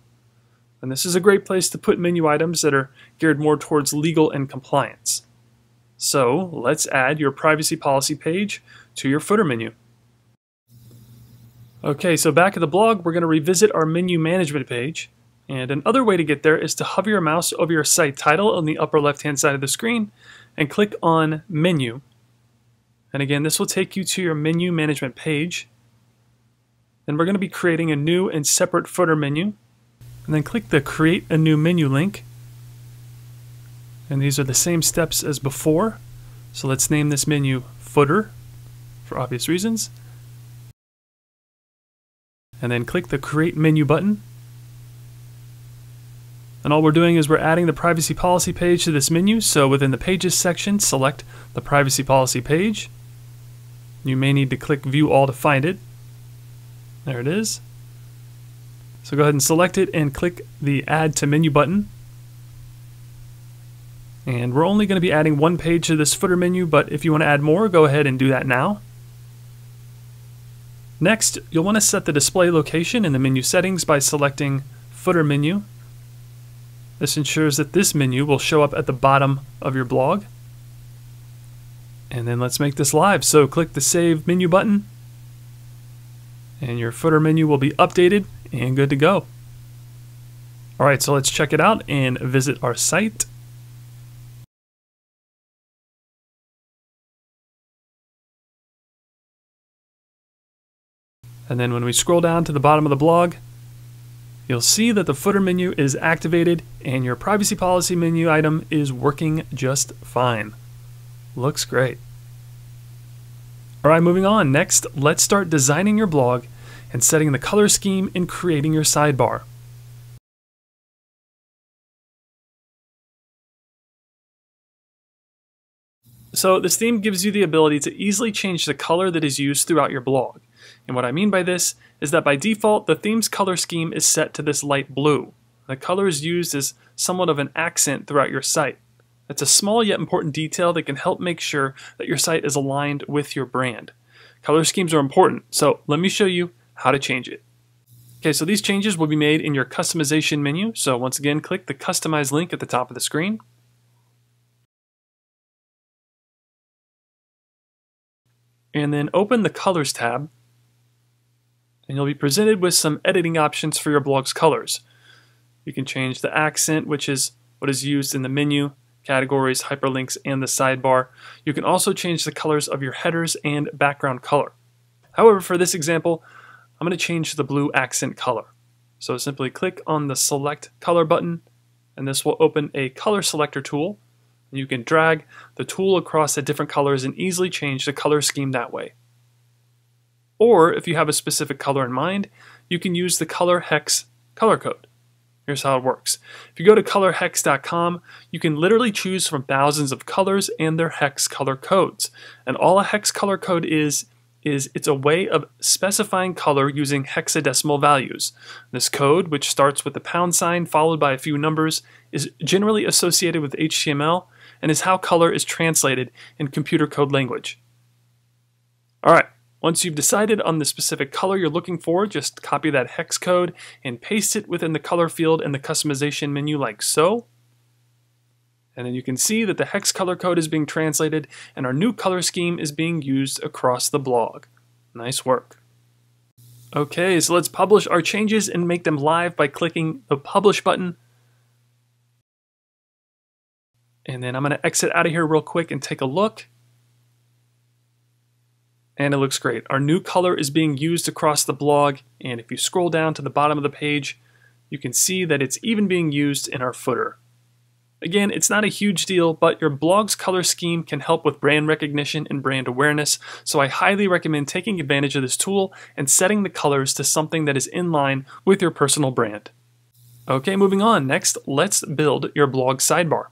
and this is a great place to put menu items that are geared more towards legal and compliance. So let's add your privacy policy page to your footer menu. Okay, so back at the blog, we're going to revisit our menu management page. And another way to get there is to hover your mouse over your site title on the upper left-hand side of the screen and click on Menu. And again, this will take you to your menu management page. Then we're going to be creating a new and separate footer menu. And then click the Create a New Menu link. And these are the same steps as before. So let's name this menu Footer for obvious reasons. And then click the Create Menu button. And all we're doing is we're adding the privacy policy page to this menu. So within the Pages section, select the privacy policy page. You may need to click View All to find it. There it is. So go ahead and select it and click the Add to Menu button. And we're only going to be adding one page to this footer menu, but if you want to add more, go ahead and do that now. Next, you'll want to set the display location in the menu settings by selecting Footer Menu. This ensures that this menu will show up at the bottom of your blog. And then let's make this live. So click the Save Menu button, and your footer menu will be updated and good to go. All right, so let's check it out and visit our site. And then when we scroll down to the bottom of the blog, you'll see that the footer menu is activated and your privacy policy menu item is working just fine. Looks great. All right, moving on. Next, let's start designing your blog and setting the color scheme and creating your sidebar. So this theme gives you the ability to easily change the color that is used throughout your blog. And what I mean by this is that by default, the theme's color scheme is set to this light blue. The color is used as somewhat of an accent throughout your site. It's a small yet important detail that can help make sure that your site is aligned with your brand. Color schemes are important, so let me show you how to change it. Okay, so these changes will be made in your customization menu. So once again, click the Customize link at the top of the screen. And then open the Colors tab, and you'll be presented with some editing options for your blog's colors. You can change the accent, which is what is used in the menu, categories, hyperlinks, and the sidebar. You can also change the colors of your headers and background color. However, for this example, I'm going to change the blue accent color. So simply click on the Select Color button, and this will open a color selector tool. You can drag the tool across the different colors and easily change the color scheme that way. Or if you have a specific color in mind, you can use the color hex color code. Here's how it works. If you go to color hex dot com, you can literally choose from thousands of colors and their hex color codes. And all a hex color code is, is it's a way of specifying color using hexadecimal values. This code, which starts with the pound sign followed by a few numbers, is generally associated with H T M L and is how color is translated in computer code language. All right. Once you've decided on the specific color you're looking for, just copy that hex code and paste it within the color field in the customization menu like so. And then you can see that the hex color code is being translated and our new color scheme is being used across the blog. Nice work. Okay, so let's publish our changes and make them live by clicking the Publish button. And then I'm going to exit out of here real quick and take a look. And it looks great. Our new color is being used across the blog, and if you scroll down to the bottom of the page, you can see that it's even being used in our footer. Again, it's not a huge deal, but your blog's color scheme can help with brand recognition and brand awareness, so I highly recommend taking advantage of this tool and setting the colors to something that is in line with your personal brand. Okay, moving on. Next, let's build your blog sidebar.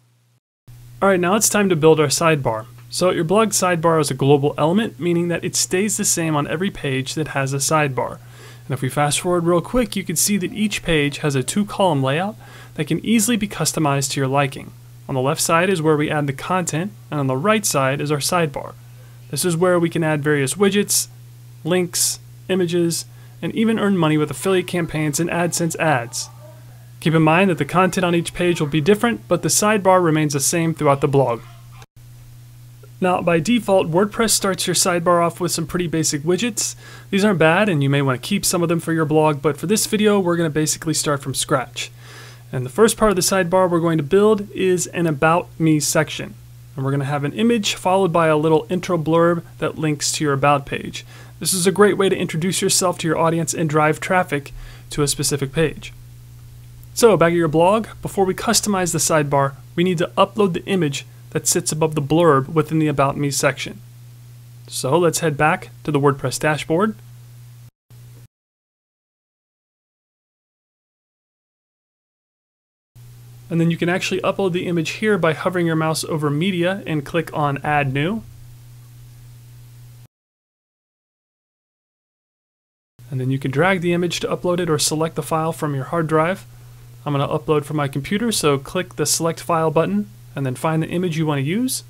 All right, now it's time to build our sidebar. So your blog sidebar is a global element, meaning that it stays the same on every page that has a sidebar. And if we fast forward real quick, you can see that each page has a two-column layout that can easily be customized to your liking. On the left side is where we add the content, and on the right side is our sidebar. This is where we can add various widgets, links, images, and even earn money with affiliate campaigns and AdSense ads. Keep in mind that the content on each page will be different, but the sidebar remains the same throughout the blog. Now, by default, WordPress starts your sidebar off with some pretty basic widgets. These aren't bad, and you may want to keep some of them for your blog, but for this video, we're going to basically start from scratch. And the first part of the sidebar we're going to build is an About Me section. And we're going to have an image followed by a little intro blurb that links to your About page. This is a great way to introduce yourself to your audience and drive traffic to a specific page. So, back at your blog, before we customize the sidebar, we need to upload the image that sits above the blurb within the About Me section. So let's head back to the WordPress dashboard. And then you can actually upload the image here by hovering your mouse over Media and click on Add New. And then you can drag the image to upload it or select the file from your hard drive. I'm going to upload from my computer, so click the Select File button, and then find the image you want to use.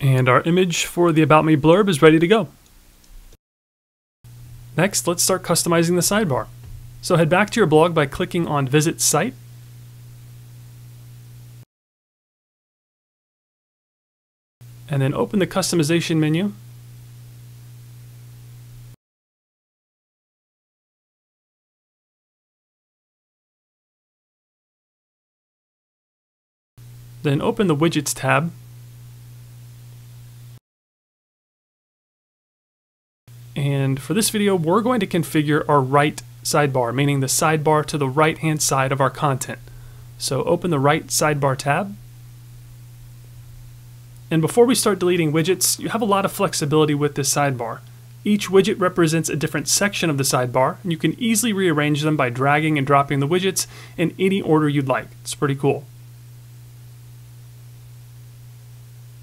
And our image for the About Me blurb is ready to go. Next, let's start customizing the sidebar. So head back to your blog by clicking on Visit Site. And then open the customization menu. Then open the Widgets tab, and for this video we're going to configure our right sidebar, meaning the sidebar to the right hand side of our content. So open the Right Sidebar tab, and before we start deleting widgets, you have a lot of flexibility with this sidebar. Each widget represents a different section of the sidebar, and you can easily rearrange them by dragging and dropping the widgets in any order you'd like. It's pretty cool.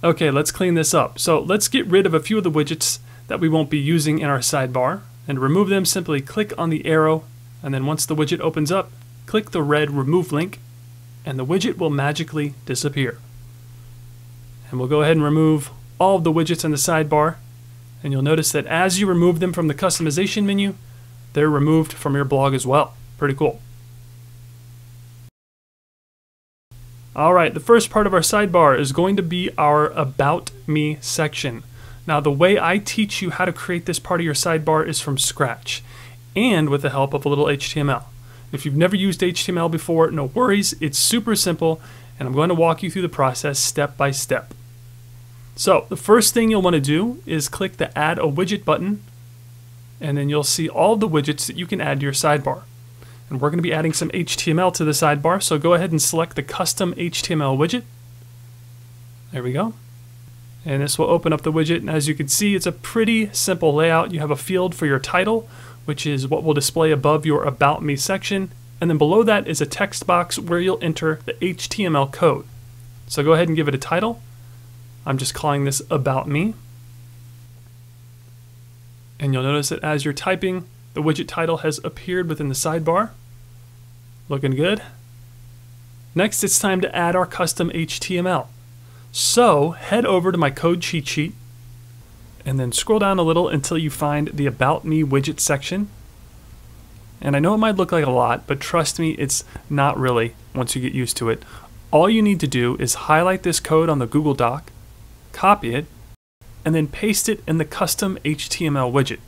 Okay, let's clean this up. So let's get rid of a few of the widgets that we won't be using in our sidebar. And to remove them, simply click on the arrow, and then once the widget opens up, click the red Remove link, and the widget will magically disappear. And we'll go ahead and remove all of the widgets in the sidebar, and you'll notice that as you remove them from the customization menu, they're removed from your blog as well. Pretty cool. Alright, the first part of our sidebar is going to be our About Me section. Now, the way I teach you how to create this part of your sidebar is from scratch, and with the help of a little H T M L. If you've never used H T M L before, no worries, it's super simple, and I'm going to walk you through the process step by step. So, the first thing you'll want to do is click the Add a Widget button, and then you'll see all the widgets that you can add to your sidebar. And we're going to be adding some H T M L to the sidebar, so go ahead and select the custom H T M L widget. There we go. And this will open up the widget, and as you can see, it's a pretty simple layout. You have a field for your title, which is what will display above your About Me section, and then below that is a text box where you'll enter the H T M L code. So go ahead and give it a title. I'm just calling this About Me. And you'll notice that as you're typing, the widget title has appeared within the sidebar. Looking good. Next, it's time to add our custom H T M L. So head over to my code cheat sheet and then scroll down a little until you find the About Me widget section. And I know it might look like a lot, but trust me, it's not really once you get used to it. All you need to do is highlight this code on the Google Doc, copy it, and then paste it in the custom H T M L widget.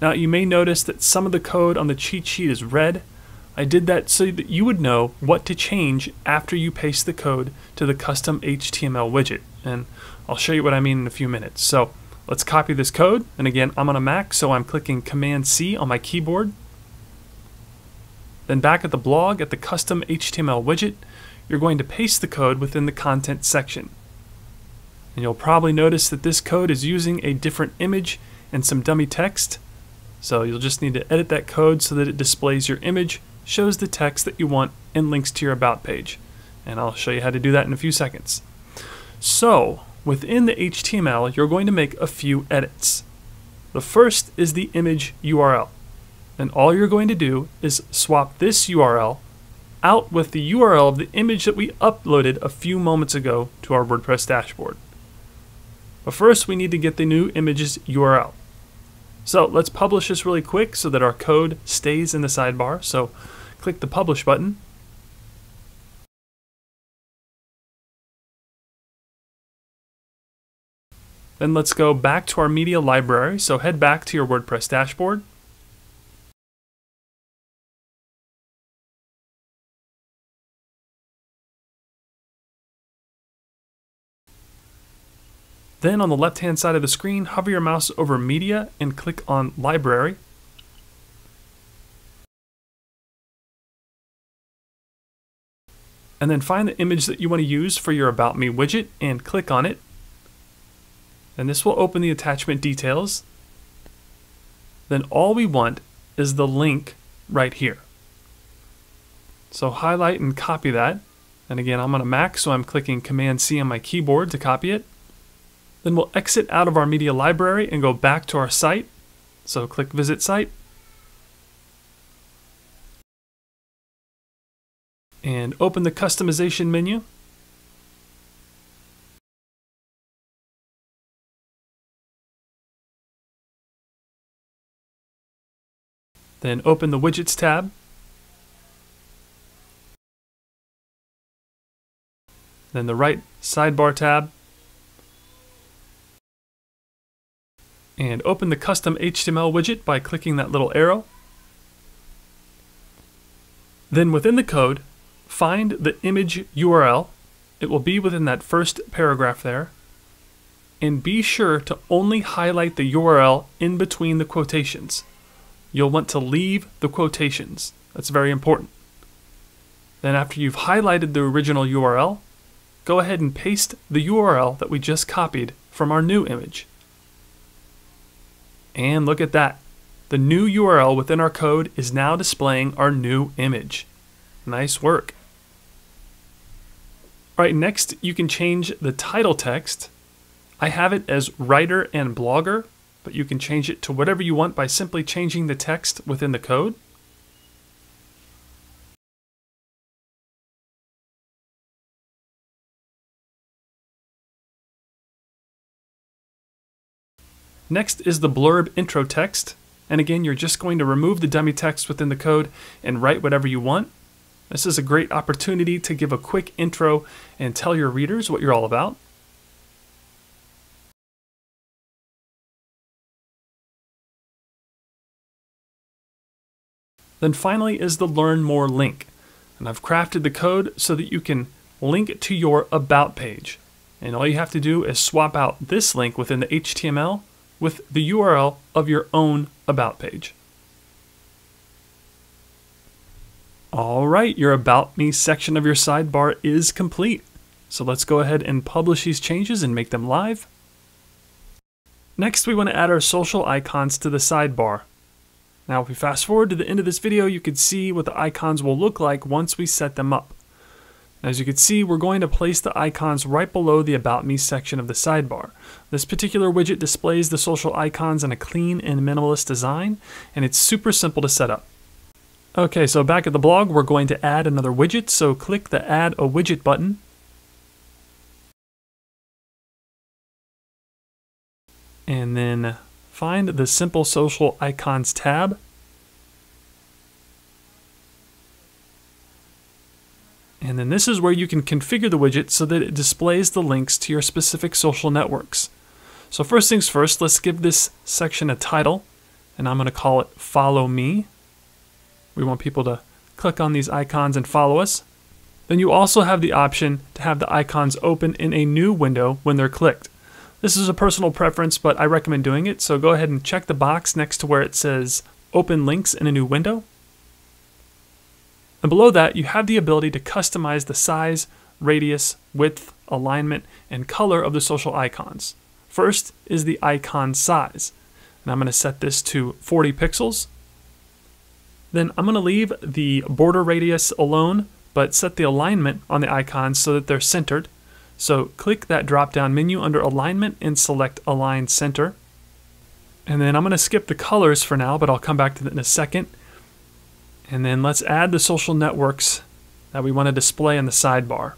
Now, you may notice that some of the code on the cheat sheet is red. I did that so that you would know what to change after you paste the code to the custom H T M L widget. And I'll show you what I mean in a few minutes. So let's copy this code. And again, I'm on a Mac, so I'm clicking Command C on my keyboard. Then back at the blog, at the custom H T M L widget, you're going to paste the code within the content section. And you'll probably notice that this code is using a different image and some dummy text. So you'll just need to edit that code so that it displays your image, shows the text that you want, and links to your About page. And I'll show you how to do that in a few seconds. So within the H T M L, you're going to make a few edits. The first is the image U R L. And all you're going to do is swap this U R L out with the U R L of the image that we uploaded a few moments ago to our WordPress dashboard. But first we need to get the new image's U R L. So let's publish this really quick so that our code stays in the sidebar. So click the publish button. Then let's go back to our media library. So head back to your WordPress dashboard. Then on the left-hand side of the screen, hover your mouse over Media and click on Library. And then find the image that you want to use for your About Me widget and click on it. And this will open the attachment details. Then all we want is the link right here. So highlight and copy that. And again, I'm on a Mac, so I'm clicking Command C on my keyboard to copy it. Then we'll exit out of our media library and go back to our site. So click Visit Site. And open the customization menu. Then open the Widgets tab. Then the right sidebar tab. And open the custom H T M L widget by clicking that little arrow. Then within the code, find the image U R L. It will be within that first paragraph there. And be sure to only highlight the U R L in between the quotations. You'll want to leave the quotations. That's very important. Then after you've highlighted the original U R L, go ahead and paste the U R L that we just copied from our new image. And look at that. The new U R L within our code is now displaying our new image. Nice work. All right, next you can change the title text. I have it as Writer and Blogger, but you can change it to whatever you want by simply changing the text within the code. Next is the blurb intro text, and again you're just going to remove the dummy text within the code and write whatever you want. This is a great opportunity to give a quick intro and tell your readers what you're all about. Then finally is the Learn More link, and I've crafted the code so that you can link to your About page. And all you have to do is swap out this link within the H T M L with the U R L of your own About page. All right, your About Me section of your sidebar is complete. So let's go ahead and publish these changes and make them live. Next, we want to add our social icons to the sidebar. Now, if we fast forward to the end of this video, you can see what the icons will look like once we set them up. As you can see, we're going to place the icons right below the About Me section of the sidebar. This particular widget displays the social icons in a clean and minimalist design, and it's super simple to set up. Okay, so back at the blog, we're going to add another widget, so click the Add a Widget button. And then find the Simple Social Icons tab. And then this is where you can configure the widget so that it displays the links to your specific social networks. So first things first, let's give this section a title, and I'm going to call it Follow Me. We want people to click on these icons and follow us. Then you also have the option to have the icons open in a new window when they're clicked. This is a personal preference, but I recommend doing it, so go ahead and check the box next to where it says Open Links in a New Window. And below that, you have the ability to customize the size, radius, width, alignment, and color of the social icons. First is the icon size, and I'm going to set this to forty pixels. Then I'm going to leave the border radius alone, but set the alignment on the icons so that they're centered. So click that drop-down menu under Alignment and select Align Center. And then I'm going to skip the colors for now, but I'll come back to that in a second. And then let's add the social networks that we want to display in the sidebar.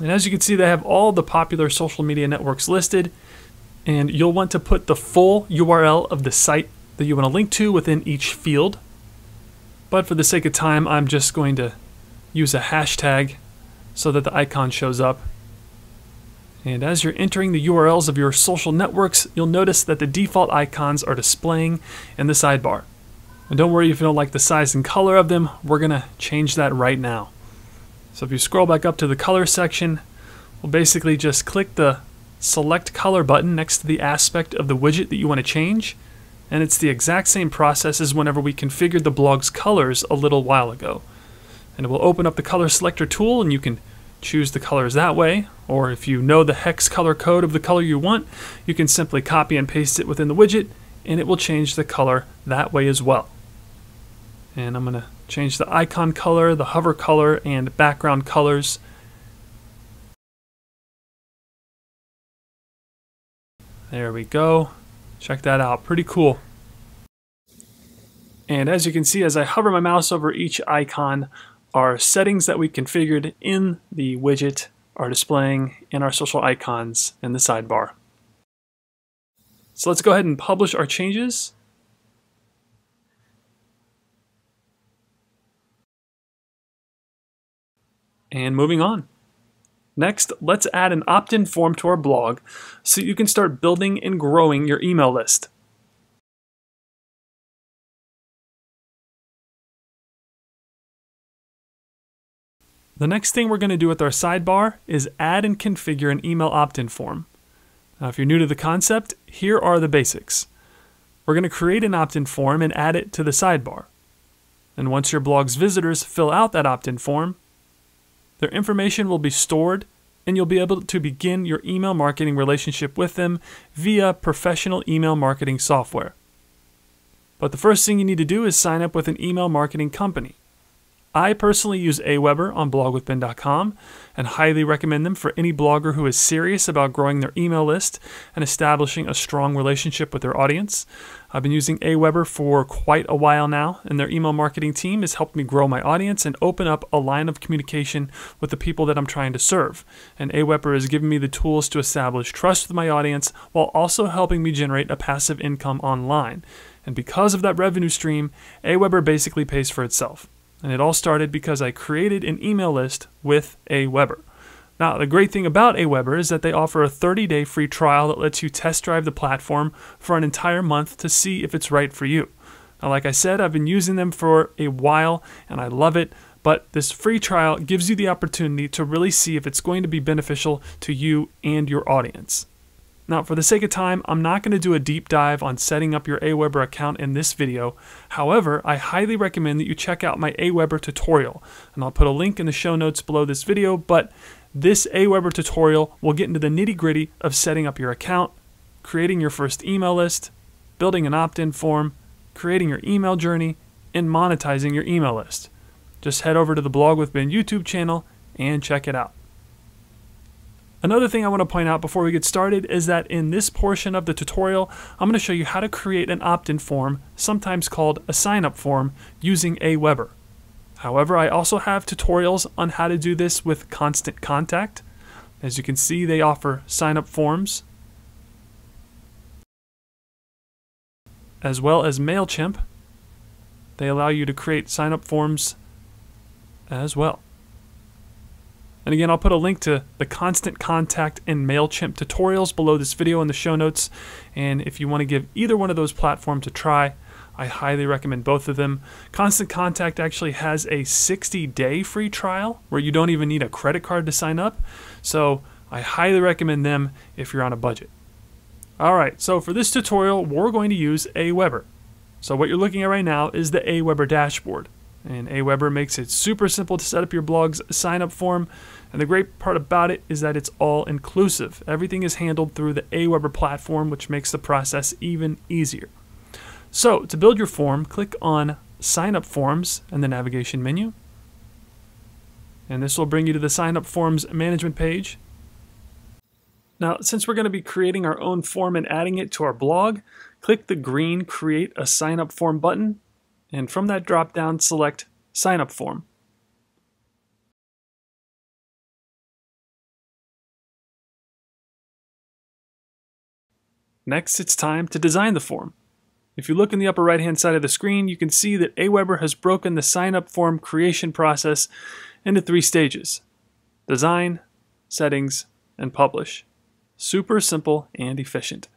And as you can see, they have all the popular social media networks listed, and you'll want to put the full U R L of the site that you want to link to within each field. But for the sake of time, I'm just going to use a hashtag so that the icon shows up. And as you're entering the U R Ls of your social networks, you'll notice that the default icons are displaying in the sidebar. And don't worry if you don't like the size and color of them, we're gonna change that right now. So if you scroll back up to the color section, we'll basically just click the select color button next to the aspect of the widget that you wanna change. And it's the exact same process as whenever we configured the blog's colors a little while ago. And it will open up the color selector tool, and you can choose the colors that way, or if you know the hex color code of the color you want, you can simply copy and paste it within the widget, and it will change the color that way as well. And I'm going to change the icon color, the hover color, and background colors. There we go. Check that out. Pretty cool. And as you can see, as I hover my mouse over each icon, our settings that we configured in the widget are displaying in our social icons in the sidebar. So let's go ahead and publish our changes. And moving on. Next, let's add an opt-in form to our blog so you can start building and growing your email list. The next thing we're going to do with our sidebar is add and configure an email opt-in form. Now, if you're new to the concept, here are the basics. We're going to create an opt-in form and add it to the sidebar. And once your blog's visitors fill out that opt-in form, their information will be stored, and you'll be able to begin your email marketing relationship with them via professional email marketing software. But the first thing you need to do is sign up with an email marketing company. I personally use AWeber on blog with ben dot com and highly recommend them for any blogger who is serious about growing their email list and establishing a strong relationship with their audience. I've been using AWeber for quite a while now, and their email marketing team has helped me grow my audience and open up a line of communication with the people that I'm trying to serve. And AWeber has given me the tools to establish trust with my audience while also helping me generate a passive income online. And because of that revenue stream, AWeber basically pays for itself. And it all started because I created an email list with AWeber. Now, the great thing about AWeber is that they offer a thirty day free trial that lets you test drive the platform for an entire month to see if it's right for you. Now, like I said, I've been using them for a while and I love it, but this free trial gives you the opportunity to really see if it's going to be beneficial to you and your audience. Now, for the sake of time, I'm not going to do a deep dive on setting up your AWeber account in this video. However, I highly recommend that you check out my AWeber tutorial, and I'll put a link in the show notes below this video, but this AWeber tutorial will get into the nitty-gritty of setting up your account, creating your first email list, building an opt-in form, creating your email journey, and monetizing your email list. Just head over to the Blog with Ben YouTube channel and check it out. Another thing I want to point out before we get started is that in this portion of the tutorial, I'm going to show you how to create an opt-in form, sometimes called a sign-up form, using AWeber. However, I also have tutorials on how to do this with Constant Contact. As you can see, they offer sign-up forms, as well as MailChimp. They allow you to create sign-up forms as well. And again, I'll put a link to the Constant Contact and MailChimp tutorials below this video in the show notes. And if you want to give either one of those platforms a try, I highly recommend both of them. Constant Contact actually has a sixty day free trial where you don't even need a credit card to sign up. So I highly recommend them if you're on a budget. All right, so for this tutorial, we're going to use AWeber. So what you're looking at right now is the AWeber dashboard. And AWeber makes it super simple to set up your blog's sign-up form. And the great part about it is that it's all-inclusive. Everything is handled through the AWeber platform, which makes the process even easier. So, to build your form, click on Sign Up Forms in the navigation menu. And this will bring you to the Sign Up Forms management page. Now, since we're going to be creating our own form and adding it to our blog, click the green Create a Sign Up Form button. And from that drop-down, select Sign Up Form. Next, it's time to design the form. If you look in the upper right-hand side of the screen, you can see that AWeber has broken the sign-up form creation process into three stages: design, settings, and publish. Super simple and efficient.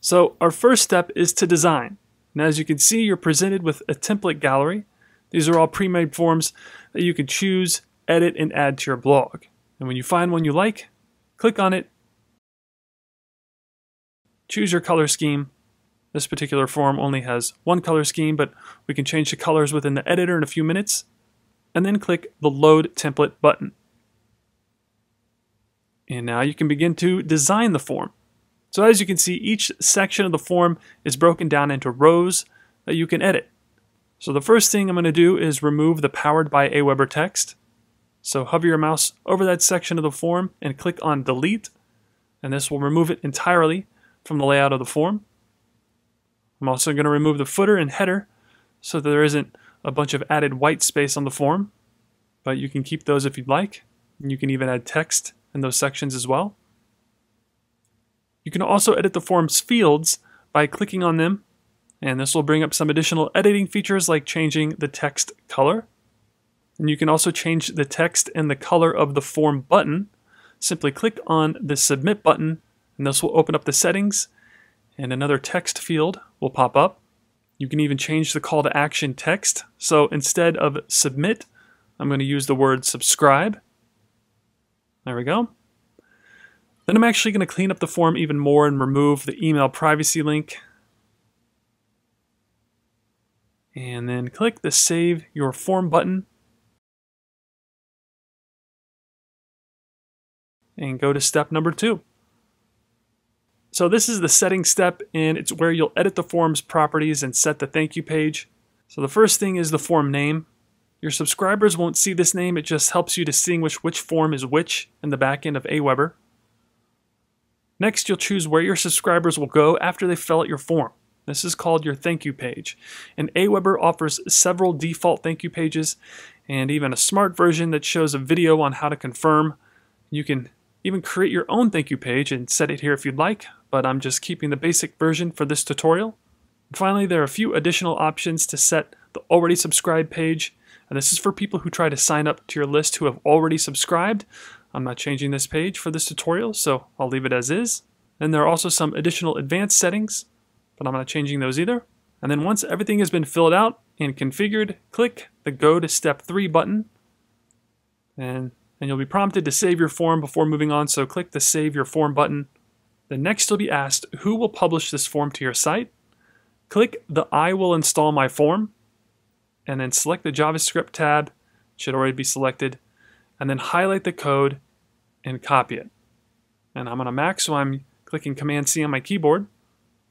So our first step is to design. And as you can see, you're presented with a template gallery. These are all pre-made forms that you can choose, edit, and add to your blog. And when you find one you like, click on it, choose your color scheme. This particular form only has one color scheme, but we can change the colors within the editor in a few minutes, and then click the Load Template button. And now you can begin to design the form. So as you can see, each section of the form is broken down into rows that you can edit. So the first thing I'm going to do is remove the Powered by AWeber text. So hover your mouse over that section of the form and click on Delete, and this will remove it entirely from the layout of the form. I'm also going to remove the footer and header so that there isn't a bunch of added white space on the form, but you can keep those if you'd like. And you can even add text in those sections as well. You can also edit the form's fields by clicking on them, and this will bring up some additional editing features like changing the text color. And you can also change the text and the color of the form button. Simply click on the Submit button, and this will open up the settings, and another text field will pop up. You can even change the call to action text. So instead of submit, I'm going to use the word subscribe. There we go. Then I'm actually going to clean up the form even more and remove the email privacy link. And then click the Save Your Form button. And go to step number two. So this is the setting step, and it's where you'll edit the form's properties and set the thank you page. So the first thing is the form name. Your subscribers won't see this name, it just helps you distinguish which form is which in the back end of AWeber. Next, you'll choose where your subscribers will go after they fill out your form. This is called your thank you page. And AWeber offers several default thank you pages and even a smart version that shows a video on how to confirm. You can even create your own thank you page and set it here if you'd like, but I'm just keeping the basic version for this tutorial. And finally, there are a few additional options to set the already subscribed page, and this is for people who try to sign up to your list who have already subscribed. I'm not changing this page for this tutorial, so I'll leave it as is. Then there are also some additional advanced settings, but I'm not changing those either. And then once everything has been filled out and configured, click the Go to Step three button, and, and you'll be prompted to save your form before moving on, so click the Save Your Form button. Then next you'll be asked who will publish this form to your site. Click the I will install my form, and then select the JavaScript tab, should already be selected, and then highlight the code and copy it. And I'm on a Mac, so I'm clicking Command C on my keyboard.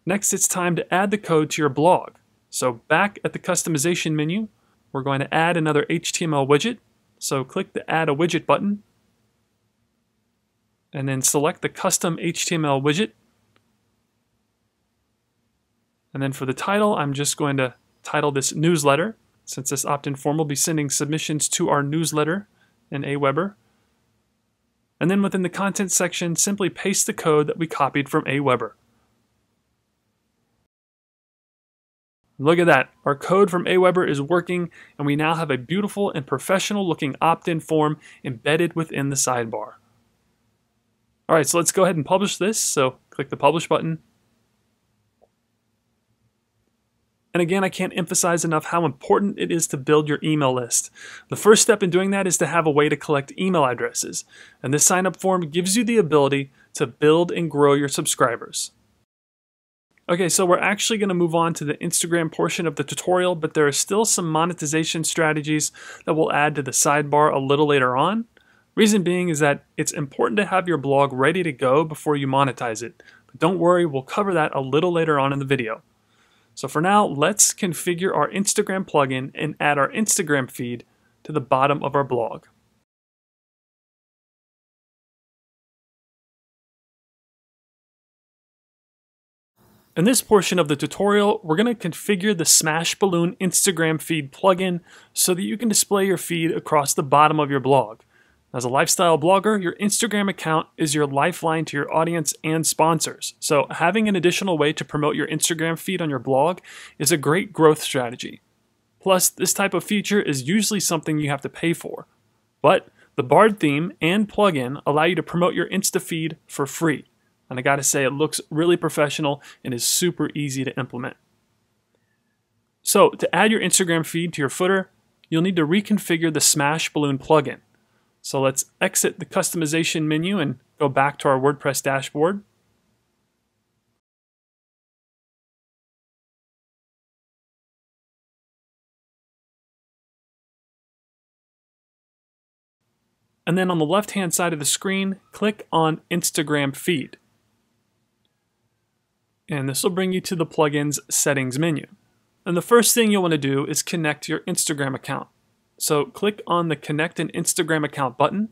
Next, it's time to add the code to your blog. So back at the customization menu, we're going to add another H T M L widget. So click the Add a Widget button, and then select the custom H T M L widget. And then for the title, I'm just going to title this newsletter, since this opt-in form will be sending submissions to our newsletter in AWeber. And then within the content section, simply paste the code that we copied from AWeber. Look at that, our code from AWeber is working, and we now have a beautiful and professional looking opt-in form embedded within the sidebar. All right, so let's go ahead and publish this. So click the publish button. And again, I can't emphasize enough how important it is to build your email list. The first step in doing that is to have a way to collect email addresses. And this sign-up form gives you the ability to build and grow your subscribers. Okay, so we're actually going to move on to the Instagram portion of the tutorial, but there are still some monetization strategies that we'll add to the sidebar a little later on. Reason being is that it's important to have your blog ready to go before you monetize it. But don't worry, we'll cover that a little later on in the video. So for now, let's configure our Instagram plugin and add our Instagram feed to the bottom of our blog. In this portion of the tutorial, we're going to configure the Smash Balloon Instagram feed plugin so that you can display your feed across the bottom of your blog. As a lifestyle blogger, your Instagram account is your lifeline to your audience and sponsors. So having an additional way to promote your Instagram feed on your blog is a great growth strategy. Plus, this type of feature is usually something you have to pay for. But the Bard theme and plugin allow you to promote your Insta feed for free. And I gotta say, it looks really professional and is super easy to implement. So to add your Instagram feed to your footer, you'll need to reconfigure the Smash Balloon plugin. So let's exit the customization menu and go back to our WordPress dashboard. And then on the left-hand side of the screen, click on Instagram Feed. And this will bring you to the plugin's settings menu. And the first thing you'll want to do is connect your Instagram account. So click on the Connect an Instagram Account button.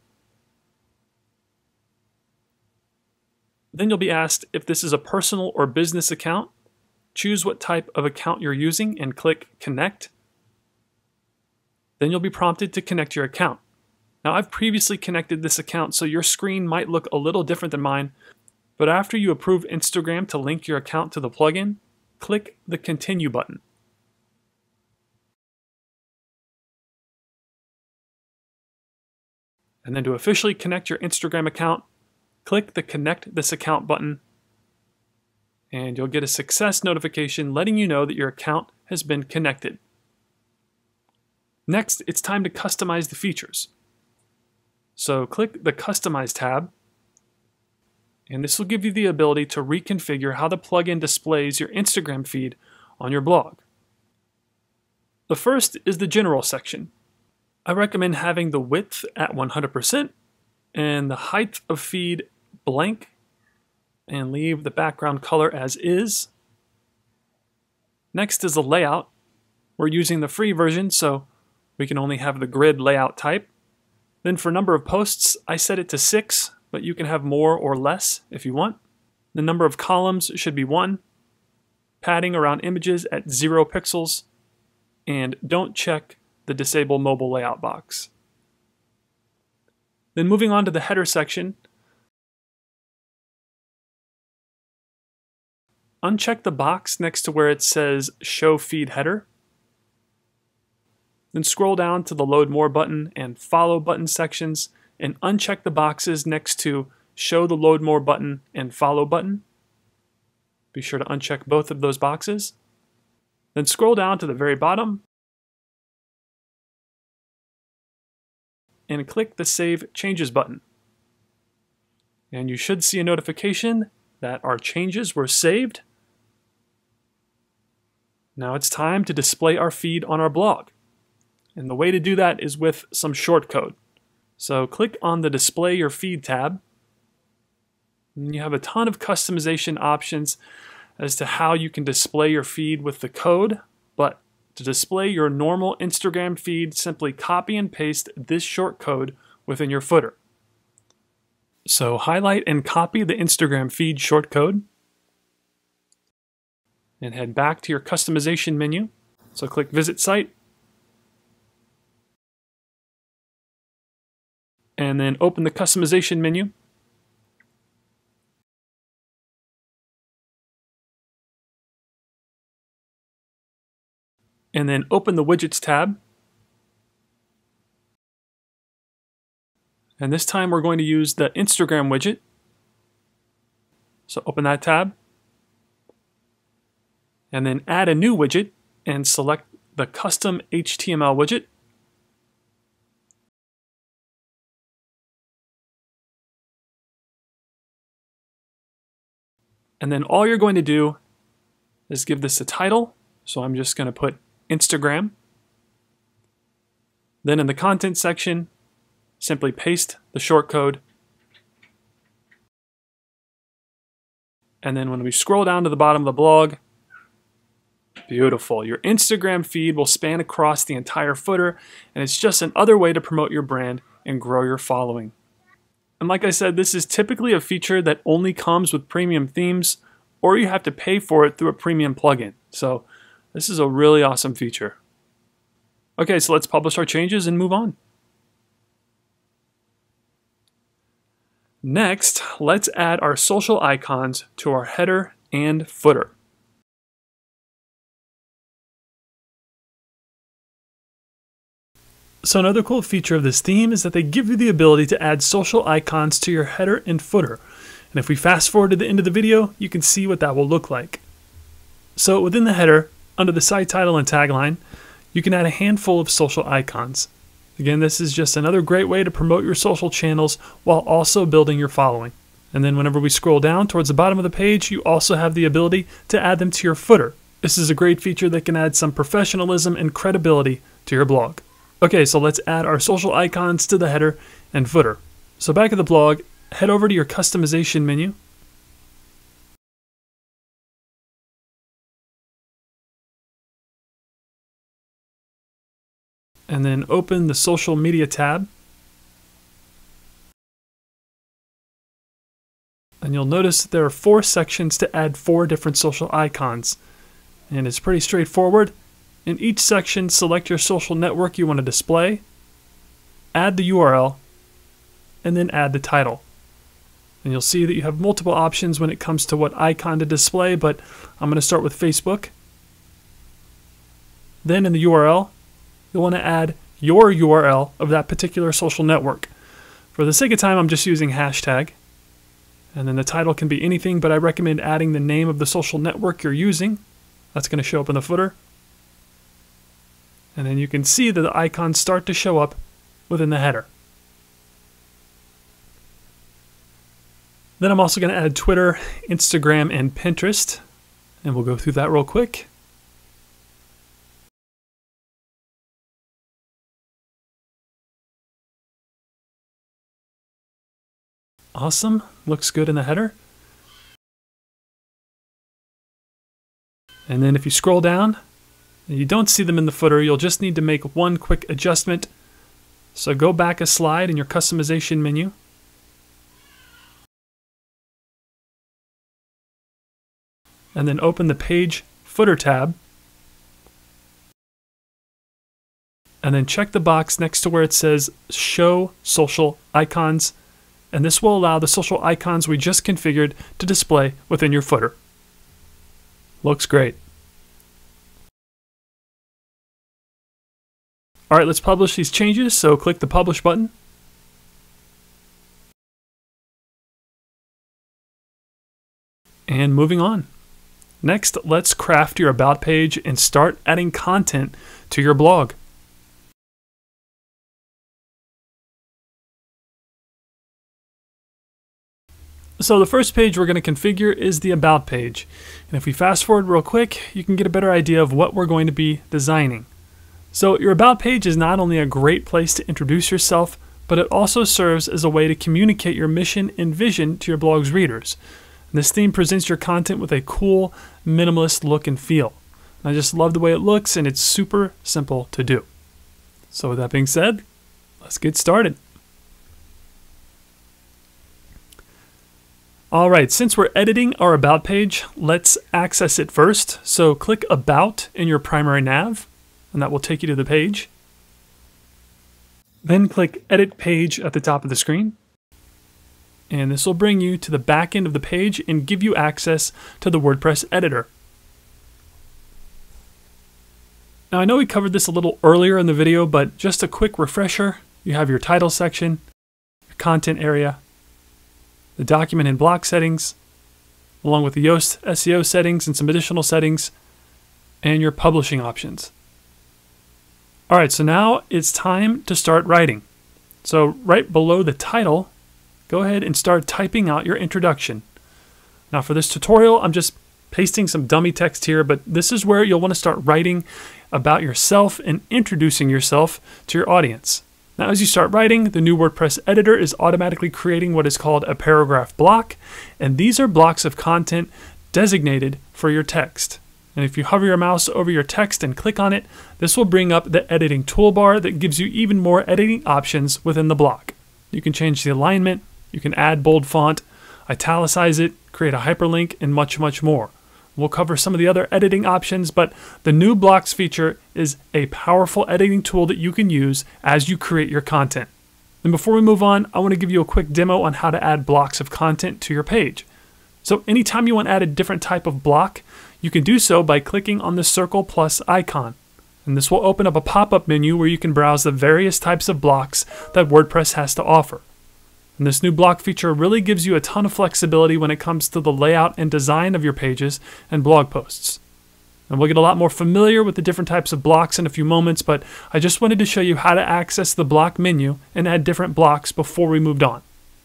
Then you'll be asked if this is a personal or business account. Choose what type of account you're using and click Connect. Then you'll be prompted to connect your account. Now I've previously connected this account, so your screen might look a little different than mine, but after you approve Instagram to link your account to the plugin, click the Continue button. And then to officially connect your Instagram account, click the Connect This Account button, and you'll get a success notification letting you know that your account has been connected. Next, it's time to customize the features. So click the Customize tab, and this will give you the ability to reconfigure how the plugin displays your Instagram feed on your blog. The first is the General section. I recommend having the width at one hundred percent and the height of feed blank, and leave the background color as is. Next is the layout. We're using the free version, so we can only have the grid layout type. Then for number of posts, I set it to six, but you can have more or less if you want. The number of columns should be one. Padding around images at zero pixels, and don't check the Disable Mobile Layout box. Then moving on to the header section, uncheck the box next to where it says Show Feed Header. Then scroll down to the Load More button and Follow button sections and uncheck the boxes next to Show the Load More button and Follow button. Be sure to uncheck both of those boxes. Then scroll down to the very bottom and click the Save Changes button. And you should see a notification that our changes were saved. Now it's time to display our feed on our blog. And the way to do that is with some shortcode. So click on the Display Your Feed tab. And you have a ton of customization options as to how you can display your feed with the code, but to display your normal Instagram feed, simply copy and paste this shortcode within your footer. So highlight and copy the Instagram feed shortcode and head back to your customization menu. So click Visit Site and then open the customization menu. And then open the Widgets tab. And this time we're going to use the Instagram widget. So open that tab. And then add a new widget and select the Custom H T M L widget. And then all you're going to do is give this a title. So I'm just going to put Instagram. Then in the content section, simply paste the shortcode. And then when we scroll down to the bottom of the blog, beautiful. Your Instagram feed will span across the entire footer, and it's just another way to promote your brand and grow your following. And like I said, this is typically a feature that only comes with premium themes, or you have to pay for it through a premium plugin. So this is a really awesome feature. Okay, so let's publish our changes and move on. Next, let's add our social icons to our header and footer. So another cool feature of this theme is that they give you the ability to add social icons to your header and footer. And if we fast forward to the end of the video, you can see what that will look like. So within the header, under the site title and tagline, you can add a handful of social icons. Again, this is just another great way to promote your social channels while also building your following. And then whenever we scroll down towards the bottom of the page, you also have the ability to add them to your footer. This is a great feature that can add some professionalism and credibility to your blog. Okay, so let's add our social icons to the header and footer. So back at the blog, head over to your customization menu. And then open the social media tab. And you'll notice that there are four sections to add four different social icons. And it's pretty straightforward. In each section, select your social network you want to display, add the U R L, and then add the title. And you'll see that you have multiple options when it comes to what icon to display, but I'm going to start with Facebook. Then in the U R L, you'll want to add your U R L of that particular social network. For the sake of time, I'm just using hashtag. And then the title can be anything, but I recommend adding the name of the social network you're using. That's going to show up in the footer. And then you can see that the icons start to show up within the header. Then I'm also going to add Twitter, Instagram, and Pinterest. And we'll go through that real quick. Awesome, looks good in the header. And then if you scroll down and you don't see them in the footer, you'll just need to make one quick adjustment. So go back a slide in your customization menu. And then open the page footer tab. And then check the box next to where it says show social icons. And this will allow the social icons we just configured to display within your footer. Looks great. All right, let's publish these changes. So click the publish button. And moving on. Next, let's craft your about page and start adding content to your blog. So the first page we're going to configure is the About page. And if we fast forward real quick, you can get a better idea of what we're going to be designing. So your About page is not only a great place to introduce yourself, but it also serves as a way to communicate your mission and vision to your blog's readers. And this theme presents your content with a cool, minimalist look and feel. And I just love the way it looks, and it's super simple to do. So with that being said, let's get started. All right, since we're editing our About page, let's access it first. So click About in your primary nav, and that will take you to the page. Then click Edit Page at the top of the screen. And this will bring you to the back end of the page and give you access to the WordPress editor. Now I know we covered this a little earlier in the video, but just a quick refresher. You have your title section, your content area, the document and block settings, along with the Yoast S E O settings and some additional settings, and your publishing options. All right, so now it's time to start writing. So right below the title, go ahead and start typing out your introduction. Now for this tutorial, I'm just pasting some dummy text here, but this is where you'll want to start writing about yourself and introducing yourself to your audience. Now, as you start writing, the new WordPress editor is automatically creating what is called a paragraph block, and these are blocks of content designated for your text. And if you hover your mouse over your text and click on it, this will bring up the editing toolbar that gives you even more editing options within the block. You can change the alignment, you can add bold font, italicize it, create a hyperlink, and much, much more. We'll cover some of the other editing options, but the new blocks feature is a powerful editing tool that you can use as you create your content. And before we move on, I want to give you a quick demo on how to add blocks of content to your page. So anytime you want to add a different type of block, you can do so by clicking on the circle plus icon. And this will open up a pop-up menu where you can browse the various types of blocks that WordPress has to offer. And this new block feature really gives you a ton of flexibility when it comes to the layout and design of your pages and blog posts. And we'll get a lot more familiar with the different types of blocks in a few moments, but I just wanted to show you how to access the block menu and add different blocks before we moved on.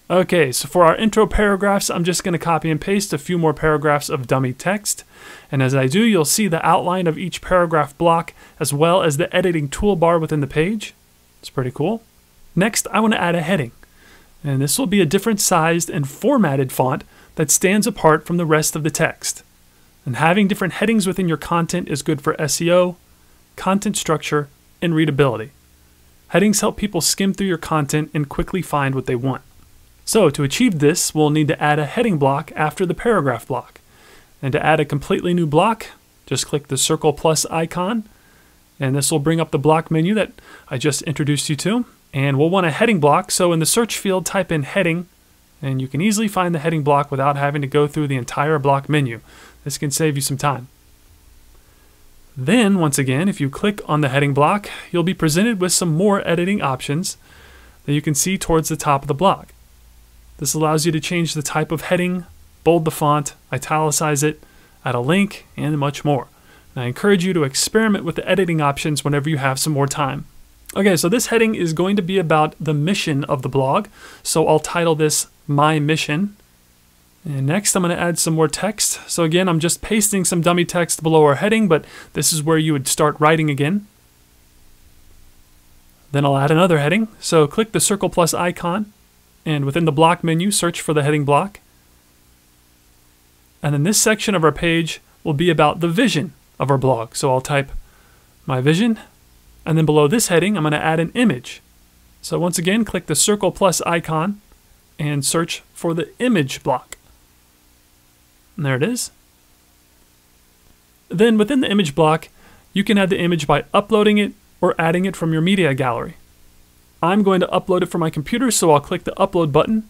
Okay, so for our intro paragraphs, I'm just going to copy and paste a few more paragraphs of dummy text. And as I do, you'll see the outline of each paragraph block as well as the editing toolbar within the page. It's pretty cool. Next, I want to add a heading. And this will be a different sized and formatted font that stands apart from the rest of the text. And having different headings within your content is good for S E O, content structure, and readability. Headings help people skim through your content and quickly find what they want. So to achieve this, we'll need to add a heading block after the paragraph block. And to add a completely new block, just click the circle plus icon, and this will bring up the block menu that I just introduced you to. And we'll want a heading block, so in the search field type in heading, and you can easily find the heading block without having to go through the entire block menu. This can save you some time. Then, once again, if you click on the heading block, you'll be presented with some more editing options that you can see towards the top of the block. This allows you to change the type of heading, bold the font, italicize it, add a link, and much more. And I encourage you to experiment with the editing options whenever you have some more time. Okay, so this heading is going to be about the mission of the blog, so I'll title this My Mission. And next I'm going to add some more text. So again, I'm just pasting some dummy text below our heading, but this is where you would start writing again. Then I'll add another heading, so click the circle plus icon. And within the block menu, search for the heading block. And then this section of our page will be about the vision of our blog. So I'll type my vision. And then below this heading, I'm going to add an image. So once again, click the circle plus icon and search for the image block. And there it is. Then within the image block, you can add the image by uploading it or adding it from your media gallery. I'm going to upload it from my computer, so I'll click the upload button.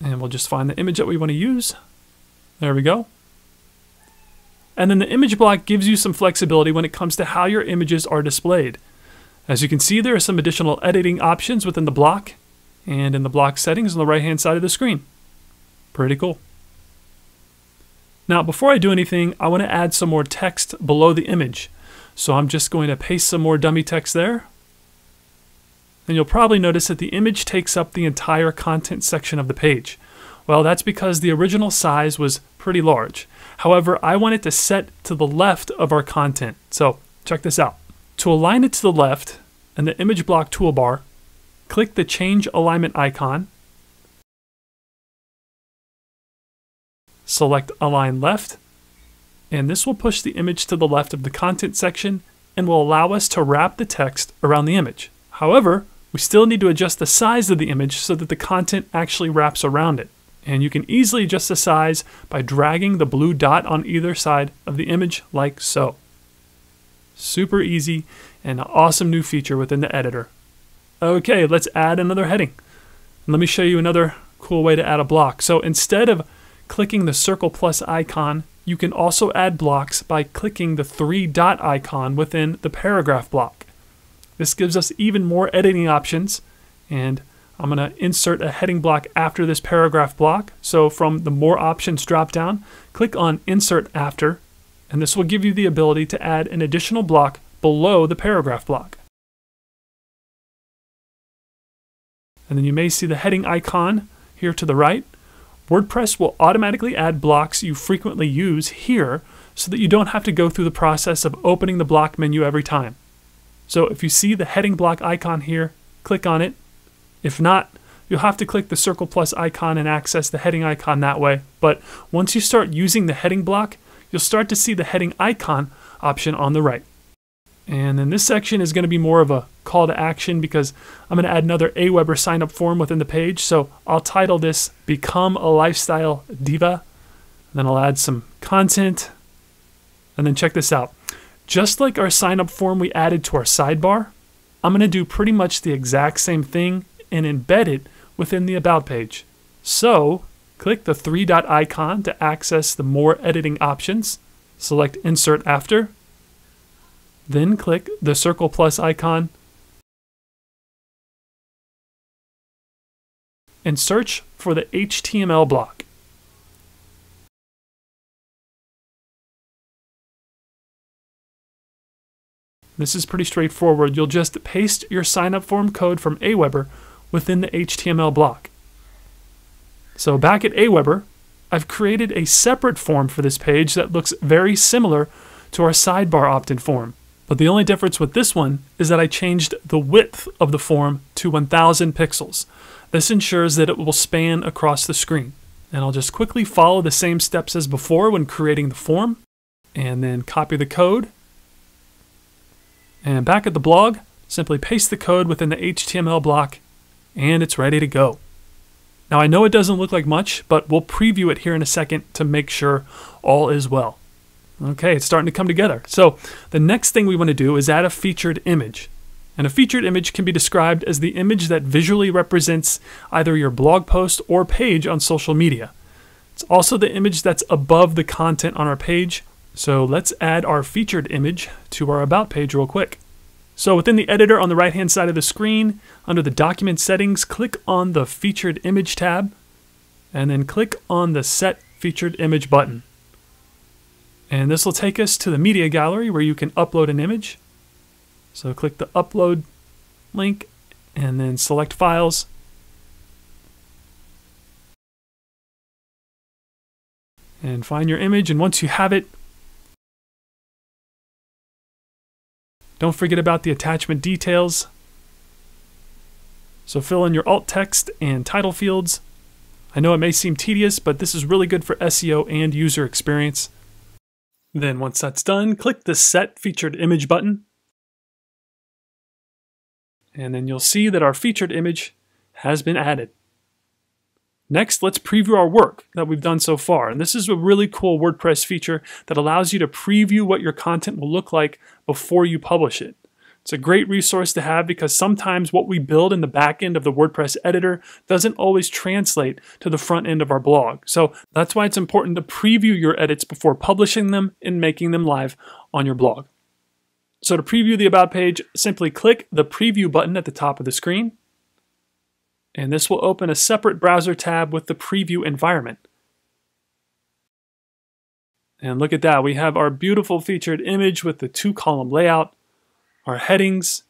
And we'll just find the image that we want to use. There we go. And then the image block gives you some flexibility when it comes to how your images are displayed. As you can see, there are some additional editing options within the block and in the block settings on the right-hand side of the screen. Pretty cool. Now, before I do anything, I want to add some more text below the image. So I'm just going to paste some more dummy text there. And you'll probably notice that the image takes up the entire content section of the page. Well, that's because the original size was pretty large. However, I want it to set to the left of our content. So check this out. To align it to the left in the image block toolbar, click the change alignment icon. Select Align Left, and this will push the image to the left of the content section and will allow us to wrap the text around the image. However, we still need to adjust the size of the image so that the content actually wraps around it. And you can easily adjust the size by dragging the blue dot on either side of the image like so. Super easy and an awesome new feature within the editor. Okay, let's add another heading. Let me show you another cool way to add a block. So instead of clicking the circle plus icon, you can also add blocks by clicking the three dot icon within the paragraph block. This gives us even more editing options, and I'm going to insert a heading block after this paragraph block. So from the More Options dropdown, click on Insert After, and this will give you the ability to add an additional block below the paragraph block. And then you may see the heading icon here to the right. WordPress will automatically add blocks you frequently use here so that you don't have to go through the process of opening the block menu every time. So if you see the heading block icon here, click on it. If not, you'll have to click the circle plus icon and access the heading icon that way. But once you start using the heading block, you'll start to see the heading icon option on the right. And then this section is going to be more of a call to action because I'm going to add another AWeber sign-up form within the page. So I'll title this Become a Lifestyle Diva. And then I'll add some content. And then check this out. Just like our sign up form we added to our sidebar, I'm gonna do pretty much the exact same thing and embed it within the About page. So click the three dot icon to access the more editing options. Select Insert After. Then click the circle plus icon and search for the H T M L block. This is pretty straightforward. You'll just paste your sign-up form code from AWeber within the H T M L block. So back at AWeber, I've created a separate form for this page that looks very similar to our sidebar opt-in form. But the only difference with this one is that I changed the width of the form to one thousand pixels. This ensures that it will span across the screen. And I'll just quickly follow the same steps as before when creating the form, and then copy the code. And back at the blog, simply paste the code within the H T M L block, and it's ready to go. Now I know it doesn't look like much, but we'll preview it here in a second to make sure all is well. Okay, it's starting to come together. So the next thing we want to do is add a featured image. And a featured image can be described as the image that visually represents either your blog post or page on social media. It's also the image that's above the content on our page. So let's add our featured image to our About page real quick. So within the editor on the right-hand side of the screen, under the document settings, click on the featured image tab, and then click on the set featured image button. And this will take us to the media gallery where you can upload an image. So click the upload link and then select files. And find your image, and once you have it, don't forget about the attachment details. So fill in your alt text and title fields. I know it may seem tedious, but this is really good for S E O and user experience. Then once that's done, click the Set Featured Image button. And then you'll see that our featured image has been added. Next, let's preview our work that we've done so far. And this is a really cool WordPress feature that allows you to preview what your content will look like before you publish it. It's a great resource to have because sometimes what we build in the back end of the WordPress editor doesn't always translate to the front end of our blog. So that's why it's important to preview your edits before publishing them and making them live on your blog. So to preview the About page, simply click the Preview button at the top of the screen. And this will open a separate browser tab with the preview environment. And look at that, we have our beautiful featured image with the two column layout, our headings,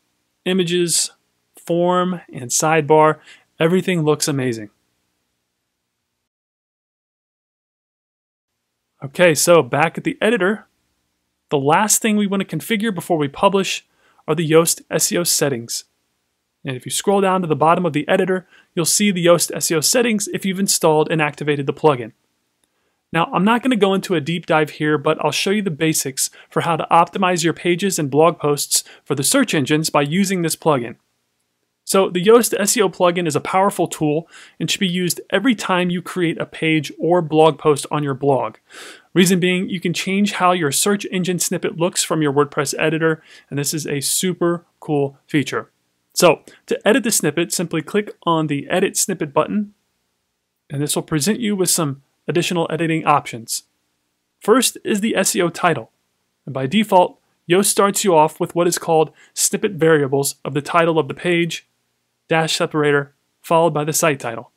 images, form, and sidebar. Everything looks amazing. Okay, so back at the editor, the last thing we want to configure before we publish are the Yoast S E O settings. And if you scroll down to the bottom of the editor, you'll see the Yoast S E O settings if you've installed and activated the plugin. Now, I'm not going to go into a deep dive here, but I'll show you the basics for how to optimize your pages and blog posts for the search engines by using this plugin. So the Yoast S E O plugin is a powerful tool and should be used every time you create a page or blog post on your blog. Reason being, you can change how your search engine snippet looks from your WordPress editor, and this is a super cool feature. So to edit the snippet, simply click on the Edit Snippet button, and this will present you with some additional editing options. First is the S E O title, and by default, Yoast starts you off with what is called snippet variables of the title of the page, dash separator, followed by the site title.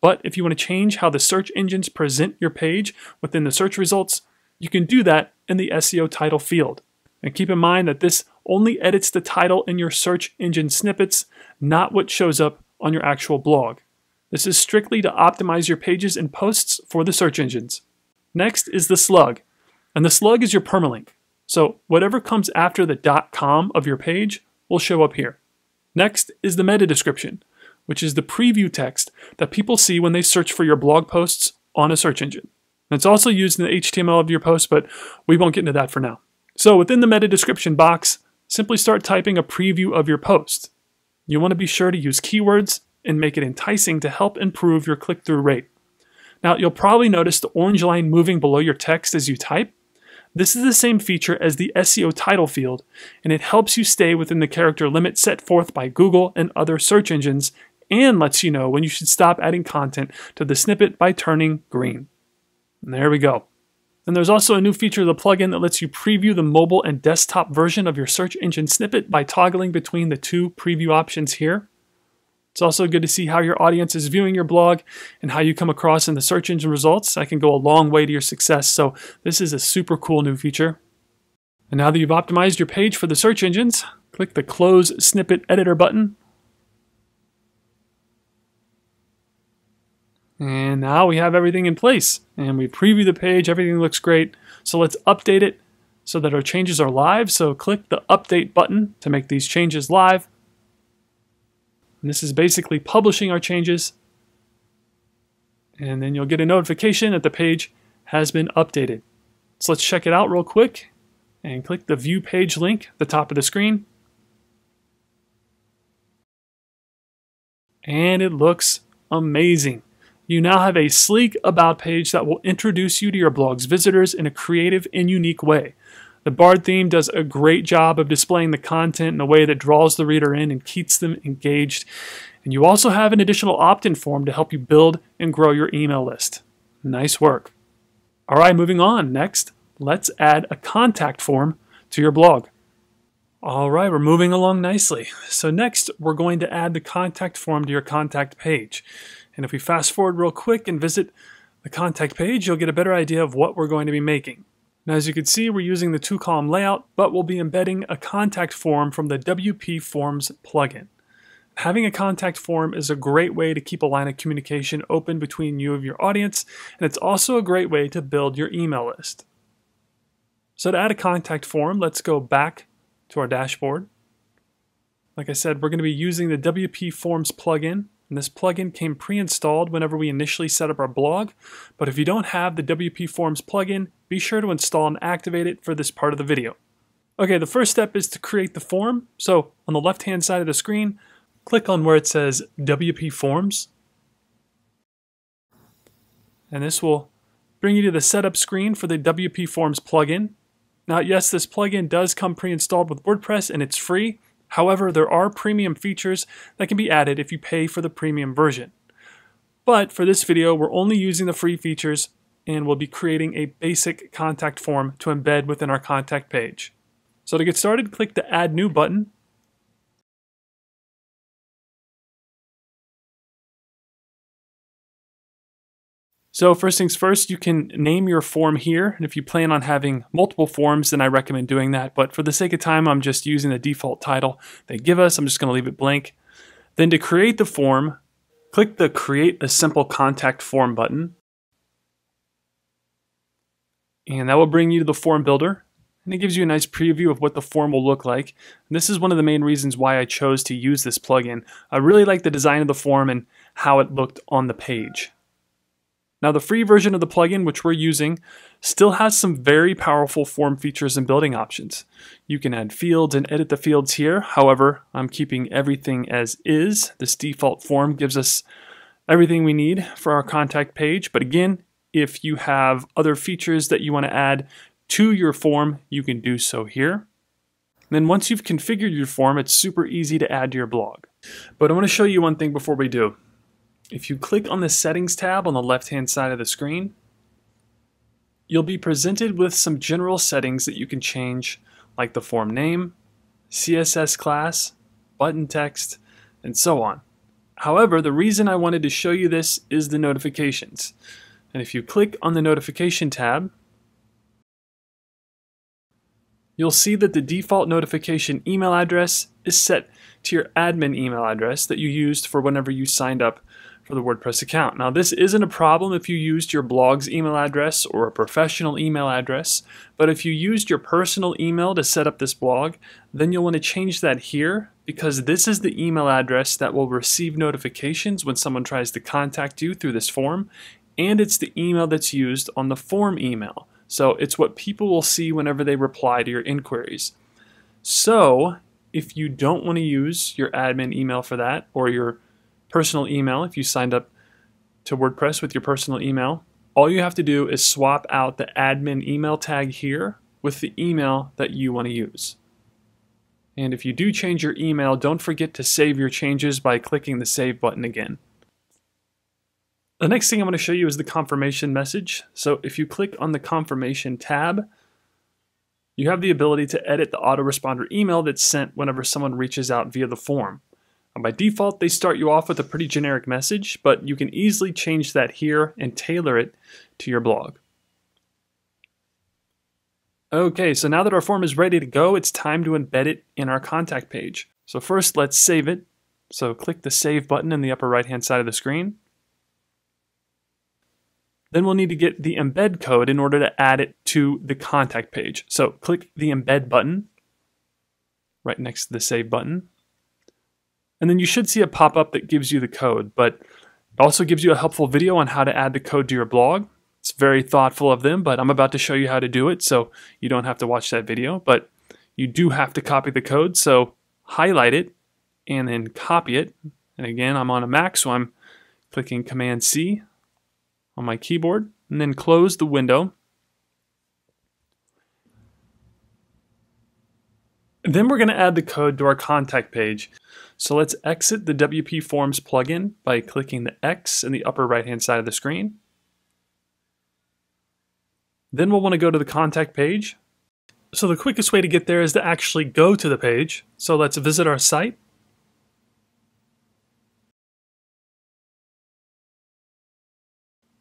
But if you want to change how the search engines present your page within the search results, you can do that in the S E O title field. And keep in mind that this only edits the title in your search engine snippets, not what shows up on your actual blog. This is strictly to optimize your pages and posts for the search engines. Next is the slug, and the slug is your permalink. So whatever comes after the .com of your page will show up here. Next is the meta description, which is the preview text that people see when they search for your blog posts on a search engine. And it's also used in the H T M L of your post, but we won't get into that for now. So within the meta description box, simply start typing a preview of your post. You want to be sure to use keywords and make it enticing to help improve your click-through rate. Now, you'll probably notice the orange line moving below your text as you type. This is the same feature as the S E O title field, and it helps you stay within the character limit set forth by Google and other search engines, and lets you know when you should stop adding content to the snippet by turning green. And there we go. And there's also a new feature of the plugin that lets you preview the mobile and desktop version of your search engine snippet by toggling between the two preview options here. It's also good to see how your audience is viewing your blog and how you come across in the search engine results. That can go a long way to your success, so this is a super cool new feature. And now that you've optimized your page for the search engines, click the Close Snippet Editor button. And now we have everything in place, and we preview the page, everything looks great. So let's update it so that our changes are live. So click the Update button to make these changes live. And this is basically publishing our changes. And then you'll get a notification that the page has been updated. So let's check it out real quick and click the View Page link at the top of the screen. And it looks amazing. You now have a sleek About page that will introduce you to your blog's visitors in a creative and unique way. The Bard theme does a great job of displaying the content in a way that draws the reader in and keeps them engaged. And you also have an additional opt-in form to help you build and grow your email list. Nice work. All right, moving on. Next, let's add a contact form to your blog. All right, we're moving along nicely. So next, we're going to add the contact form to your contact page. And if we fast forward real quick and visit the contact page, you'll get a better idea of what we're going to be making. Now, as you can see, we're using the two column layout, but we'll be embedding a contact form from the W P Forms plugin. Having a contact form is a great way to keep a line of communication open between you and your audience, and it's also a great way to build your email list. So to add a contact form, let's go back to our dashboard. Like I said, we're going to be using the W P Forms plugin. And this plugin came pre-installed whenever we initially set up our blog, but if you don't have the W P Forms plugin, be sure to install and activate it for this part of the video. Okay, the first step is to create the form. So on the left-hand side of the screen, click on where it says W P Forms. And this will bring you to the setup screen for the W P Forms plugin. Now, yes, this plugin does come pre-installed with WordPress and it's free. However, there are premium features that can be added if you pay for the premium version. But for this video, we're only using the free features and we'll be creating a basic contact form to embed within our contact page. So to get started, click the Add New button. So first things first, you can name your form here, and if you plan on having multiple forms, then I recommend doing that, but for the sake of time, I'm just using the default title they give us. I'm just going to leave it blank. Then to create the form, click the Create a Simple Contact Form button, and that will bring you to the form builder, and it gives you a nice preview of what the form will look like. And this is one of the main reasons why I chose to use this plugin. I really like the design of the form and how it looked on the page. Now, the free version of the plugin, which we're using, still has some very powerful form features and building options. You can add fields and edit the fields here. However, I'm keeping everything as is. This default form gives us everything we need for our contact page. But again, if you have other features that you want to add to your form, you can do so here. And then once you've configured your form, it's super easy to add to your blog. But I want to show you one thing before we do. If you click on the Settings tab on the left-hand side of the screen, you'll be presented with some general settings that you can change, like the form name, C S S class, button text, and so on. However, the reason I wanted to show you this is the notifications. And if you click on the Notification tab, you'll see that the default notification email address is set to your admin email address that you used for whenever you signed up for the WordPress account. Now, this isn't a problem if you used your blog's email address or a professional email address, but if you used your personal email to set up this blog, then you'll want to change that here, because this is the email address that will receive notifications when someone tries to contact you through this form, and it's the email that's used on the form email. So it's what people will see whenever they reply to your inquiries. So if you don't want to use your admin email for that, or your personal email, if you signed up to WordPress with your personal email, all you have to do is swap out the admin email tag here with the email that you want to use. And if you do change your email, don't forget to save your changes by clicking the Save button again. The next thing I'm going to show you is the confirmation message. So if you click on the confirmation tab, you have the ability to edit the autoresponder email that's sent whenever someone reaches out via the form. And by default, they start you off with a pretty generic message, but you can easily change that here and tailor it to your blog. Okay, so now that our form is ready to go, it's time to embed it in our contact page. So first, let's save it. So click the Save button in the upper right-hand side of the screen. Then we'll need to get the embed code in order to add it to the contact page. So click the Embed button right next to the Save button. And then you should see a pop-up that gives you the code, but it also gives you a helpful video on how to add the code to your blog. It's very thoughtful of them, but I'm about to show you how to do it, so you don't have to watch that video, but you do have to copy the code, so highlight it and then copy it. And again, I'm on a Mac, so I'm clicking Command C on my keyboard, and then close the window. Then we're going to add the code to our contact page. So let's exit the W P Forms plugin by clicking the X in the upper right-hand side of the screen. Then we'll want to go to the contact page. So the quickest way to get there is to actually go to the page. So let's visit our site.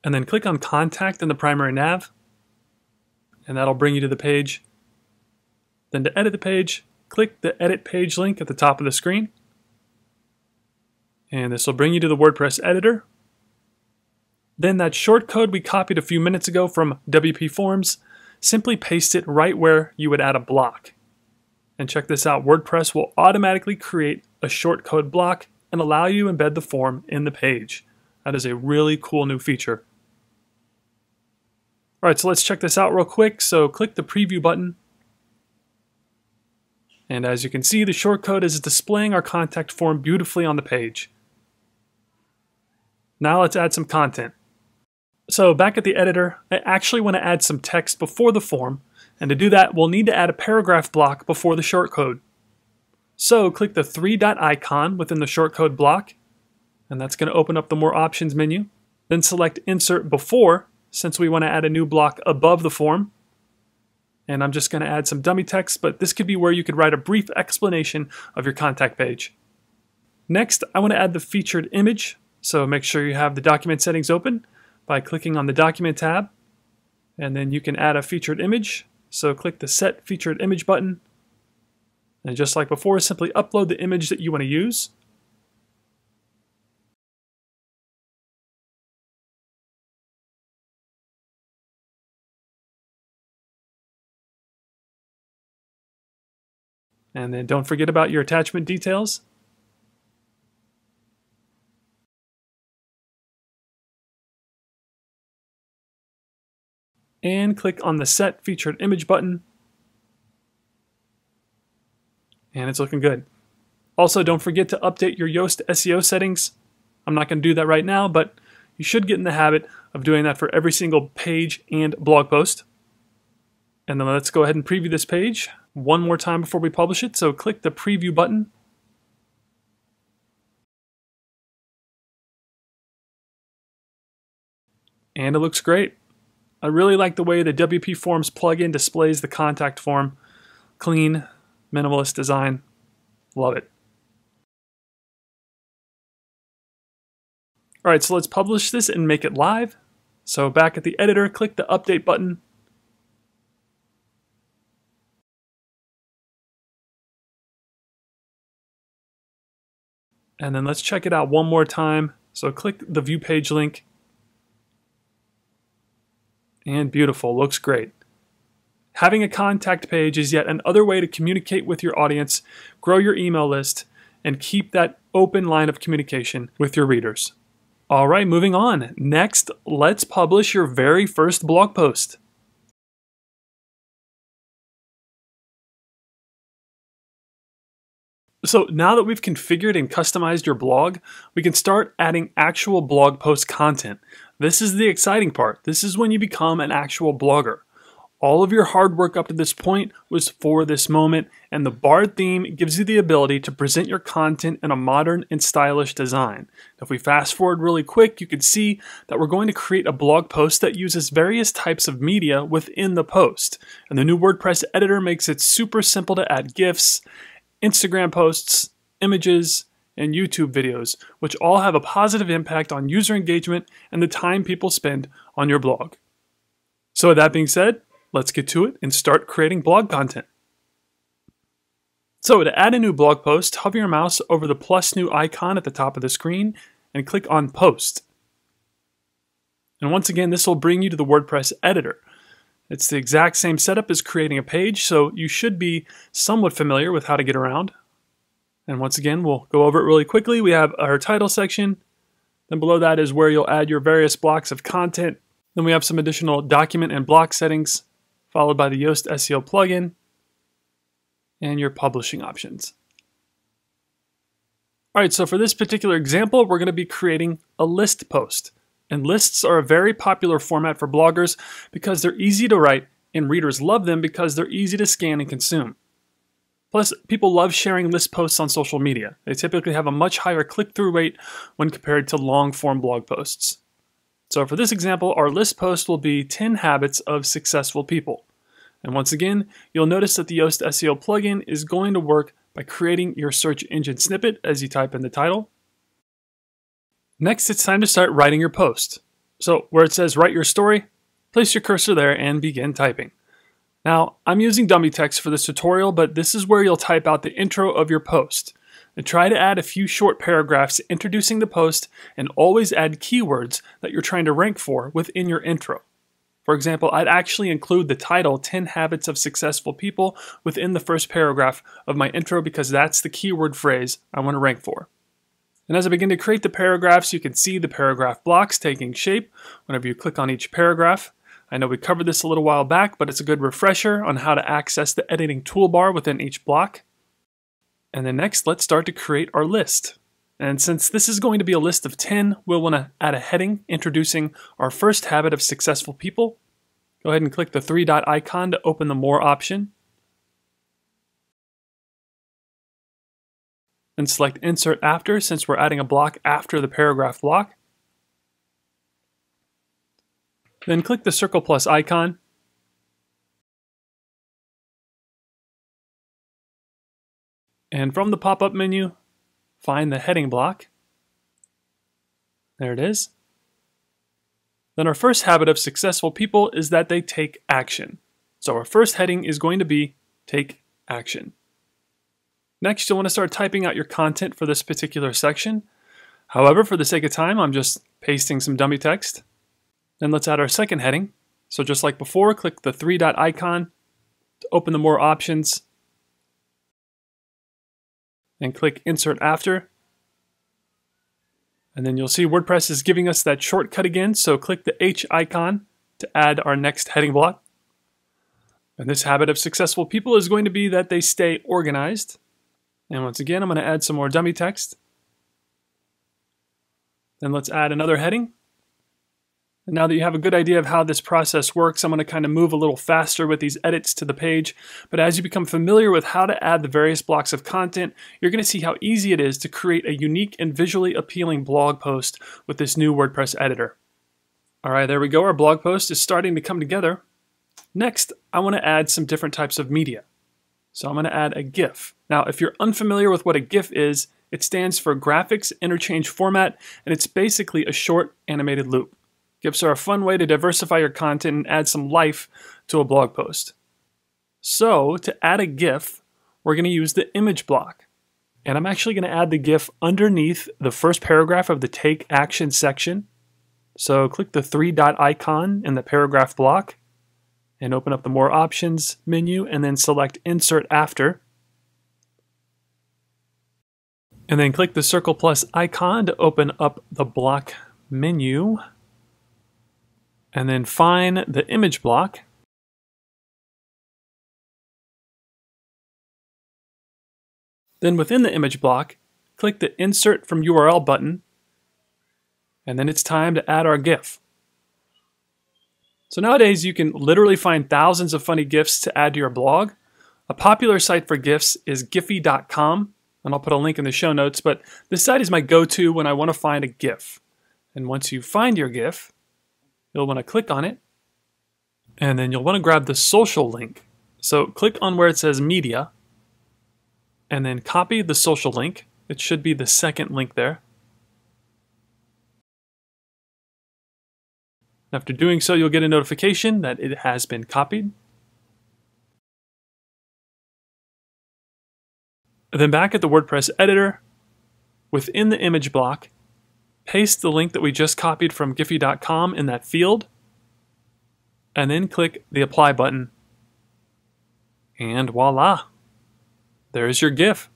And then click on Contact in the primary nav. And that'll bring you to the page. Then to edit the page, click the Edit Page link at the top of the screen. And this will bring you to the WordPress editor. Then that short code we copied a few minutes ago from W P Forms, simply paste it right where you would add a block. And check this out, WordPress will automatically create a short code block and allow you to embed the form in the page. That is a really cool new feature. All right, so let's check this out real quick. So click the preview button. And as you can see, the short code is displaying our contact form beautifully on the page. Now let's add some content. So back at the editor, I actually want to add some text before the form, and to do that, we'll need to add a paragraph block before the shortcode. So click the three dot icon within the shortcode block, and that's going to open up the More Options menu. Then select Insert Before, since we want to add a new block above the form. And I'm just going to add some dummy text, but this could be where you could write a brief explanation of your contact page. Next, I want to add the featured image, so make sure you have the document settings open by clicking on the Document tab, and then you can add a featured image. So click the Set Featured Image button, and just like before, simply upload the image that you want to use. And then don't forget about your attachment details. And click on the Set Featured Image button. And it's looking good. Also, don't forget to update your Yoast S E O settings. I'm not going to do that right now, but you should get in the habit of doing that for every single page and blog post. And then let's go ahead and preview this page one more time before we publish it. So click the Preview button. And it looks great. I really like the way the W P Forms plugin displays the contact form. Clean, minimalist design. Love it. All right, so let's publish this and make it live. So back at the editor, click the Update button. And then let's check it out one more time. So click the View Page link. And beautiful, looks great. Having a contact page is yet another way to communicate with your audience, grow your email list, and keep that open line of communication with your readers. All right, moving on. Next, let's publish your very first blog post. So now that we've configured and customized your blog, we can start adding actual blog post content. This is the exciting part. This is when you become an actual blogger. All of your hard work up to this point was for this moment, and the Bard theme gives you the ability to present your content in a modern and stylish design. If we fast forward really quick, you can see that we're going to create a blog post that uses various types of media within the post. And the new WordPress editor makes it super simple to add GIFs, Instagram posts, images, and YouTube videos, which all have a positive impact on user engagement and the time people spend on your blog. So with that being said, let's get to it and start creating blog content. So to add a new blog post, hover your mouse over the plus new icon at the top of the screen and click on Post. And once again, this will bring you to the WordPress editor. It's the exact same setup as creating a page, so you should be somewhat familiar with how to get around. And once again, we'll go over it really quickly. We have our title section. Then below that is where you'll add your various blocks of content. Then we have some additional document and block settings, followed by the Yoast S E O plugin, and your publishing options. All right, so for this particular example, we're gonna be creating a list post. And lists are a very popular format for bloggers because they're easy to write, and readers love them because they're easy to scan and consume. Plus, people love sharing list posts on social media. They typically have a much higher click-through rate when compared to long-form blog posts. So for this example, our list post will be ten habits of successful people. And once again, you'll notice that the Yoast S E O plugin is going to work by creating your search engine snippet as you type in the title. Next, it's time to start writing your post. So where it says write your story, place your cursor there and begin typing. Now, I'm using dummy text for this tutorial, but this is where you'll type out the intro of your post. And try to add a few short paragraphs introducing the post, and always add keywords that you're trying to rank for within your intro. For example, I'd actually include the title ten Habits of Successful People within the first paragraph of my intro because that's the keyword phrase I want to rank for. And as I begin to create the paragraphs, you can see the paragraph blocks taking shape whenever you click on each paragraph. I know we covered this a little while back, but it's a good refresher on how to access the editing toolbar within each block. And then next, let's start to create our list. And since this is going to be a list of ten, we'll want to add a heading introducing our first habit of successful people. Go ahead and click the three dot icon to open the More option. And select Insert After, since we're adding a block after the paragraph block. Then click the circle plus icon. And from the pop-up menu, find the heading block. There it is. Then our first habit of successful people is that they take action. So our first heading is going to be Take Action. Next, you'll want to start typing out your content for this particular section. However, for the sake of time, I'm just pasting some dummy text. Then let's add our second heading. So just like before, click the three dot icon to open the More options. And click Insert After. And then you'll see WordPress is giving us that shortcut again, so click the H icon to add our next heading block. And this habit of successful people is going to be that they stay organized. And once again, I'm going to add some more dummy text. Then let's add another heading. And now that you have a good idea of how this process works, I'm going to kind of move a little faster with these edits to the page. But as you become familiar with how to add the various blocks of content, you're going to see how easy it is to create a unique and visually appealing blog post with this new WordPress editor. All right, there we go. Our blog post is starting to come together. Next, I want to add some different types of media. So I'm going to add a GIF. Now, if you're unfamiliar with what a GIF is, it stands for Graphics Interchange Format, and it's basically a short animated loop. GIFs are a fun way to diversify your content and add some life to a blog post. So to add a GIF, we're going to use the image block. And I'm actually going to add the GIF underneath the first paragraph of the Take Action section. So click the three dot icon in the paragraph block and open up the More options menu and then select Insert After. And then click the circle plus icon to open up the block menu. And then find the image block. Then within the image block, click the Insert from U R L button. And then it's time to add our GIF. So nowadays you can literally find thousands of funny GIFs to add to your blog. A popular site for GIFs is Giphy dot com, and I'll put a link in the show notes, but this site is my go-to when I want to find a GIF. And once you find your GIF, you'll want to click on it, and then you'll want to grab the social link. So click on where it says media, and then copy the social link. It should be the second link there. After doing so, you'll get a notification that it has been copied. Then back at the WordPress editor, within the image block, paste the link that we just copied from Giphy dot com in that field, and then click the apply button. And voila, there's your GIF.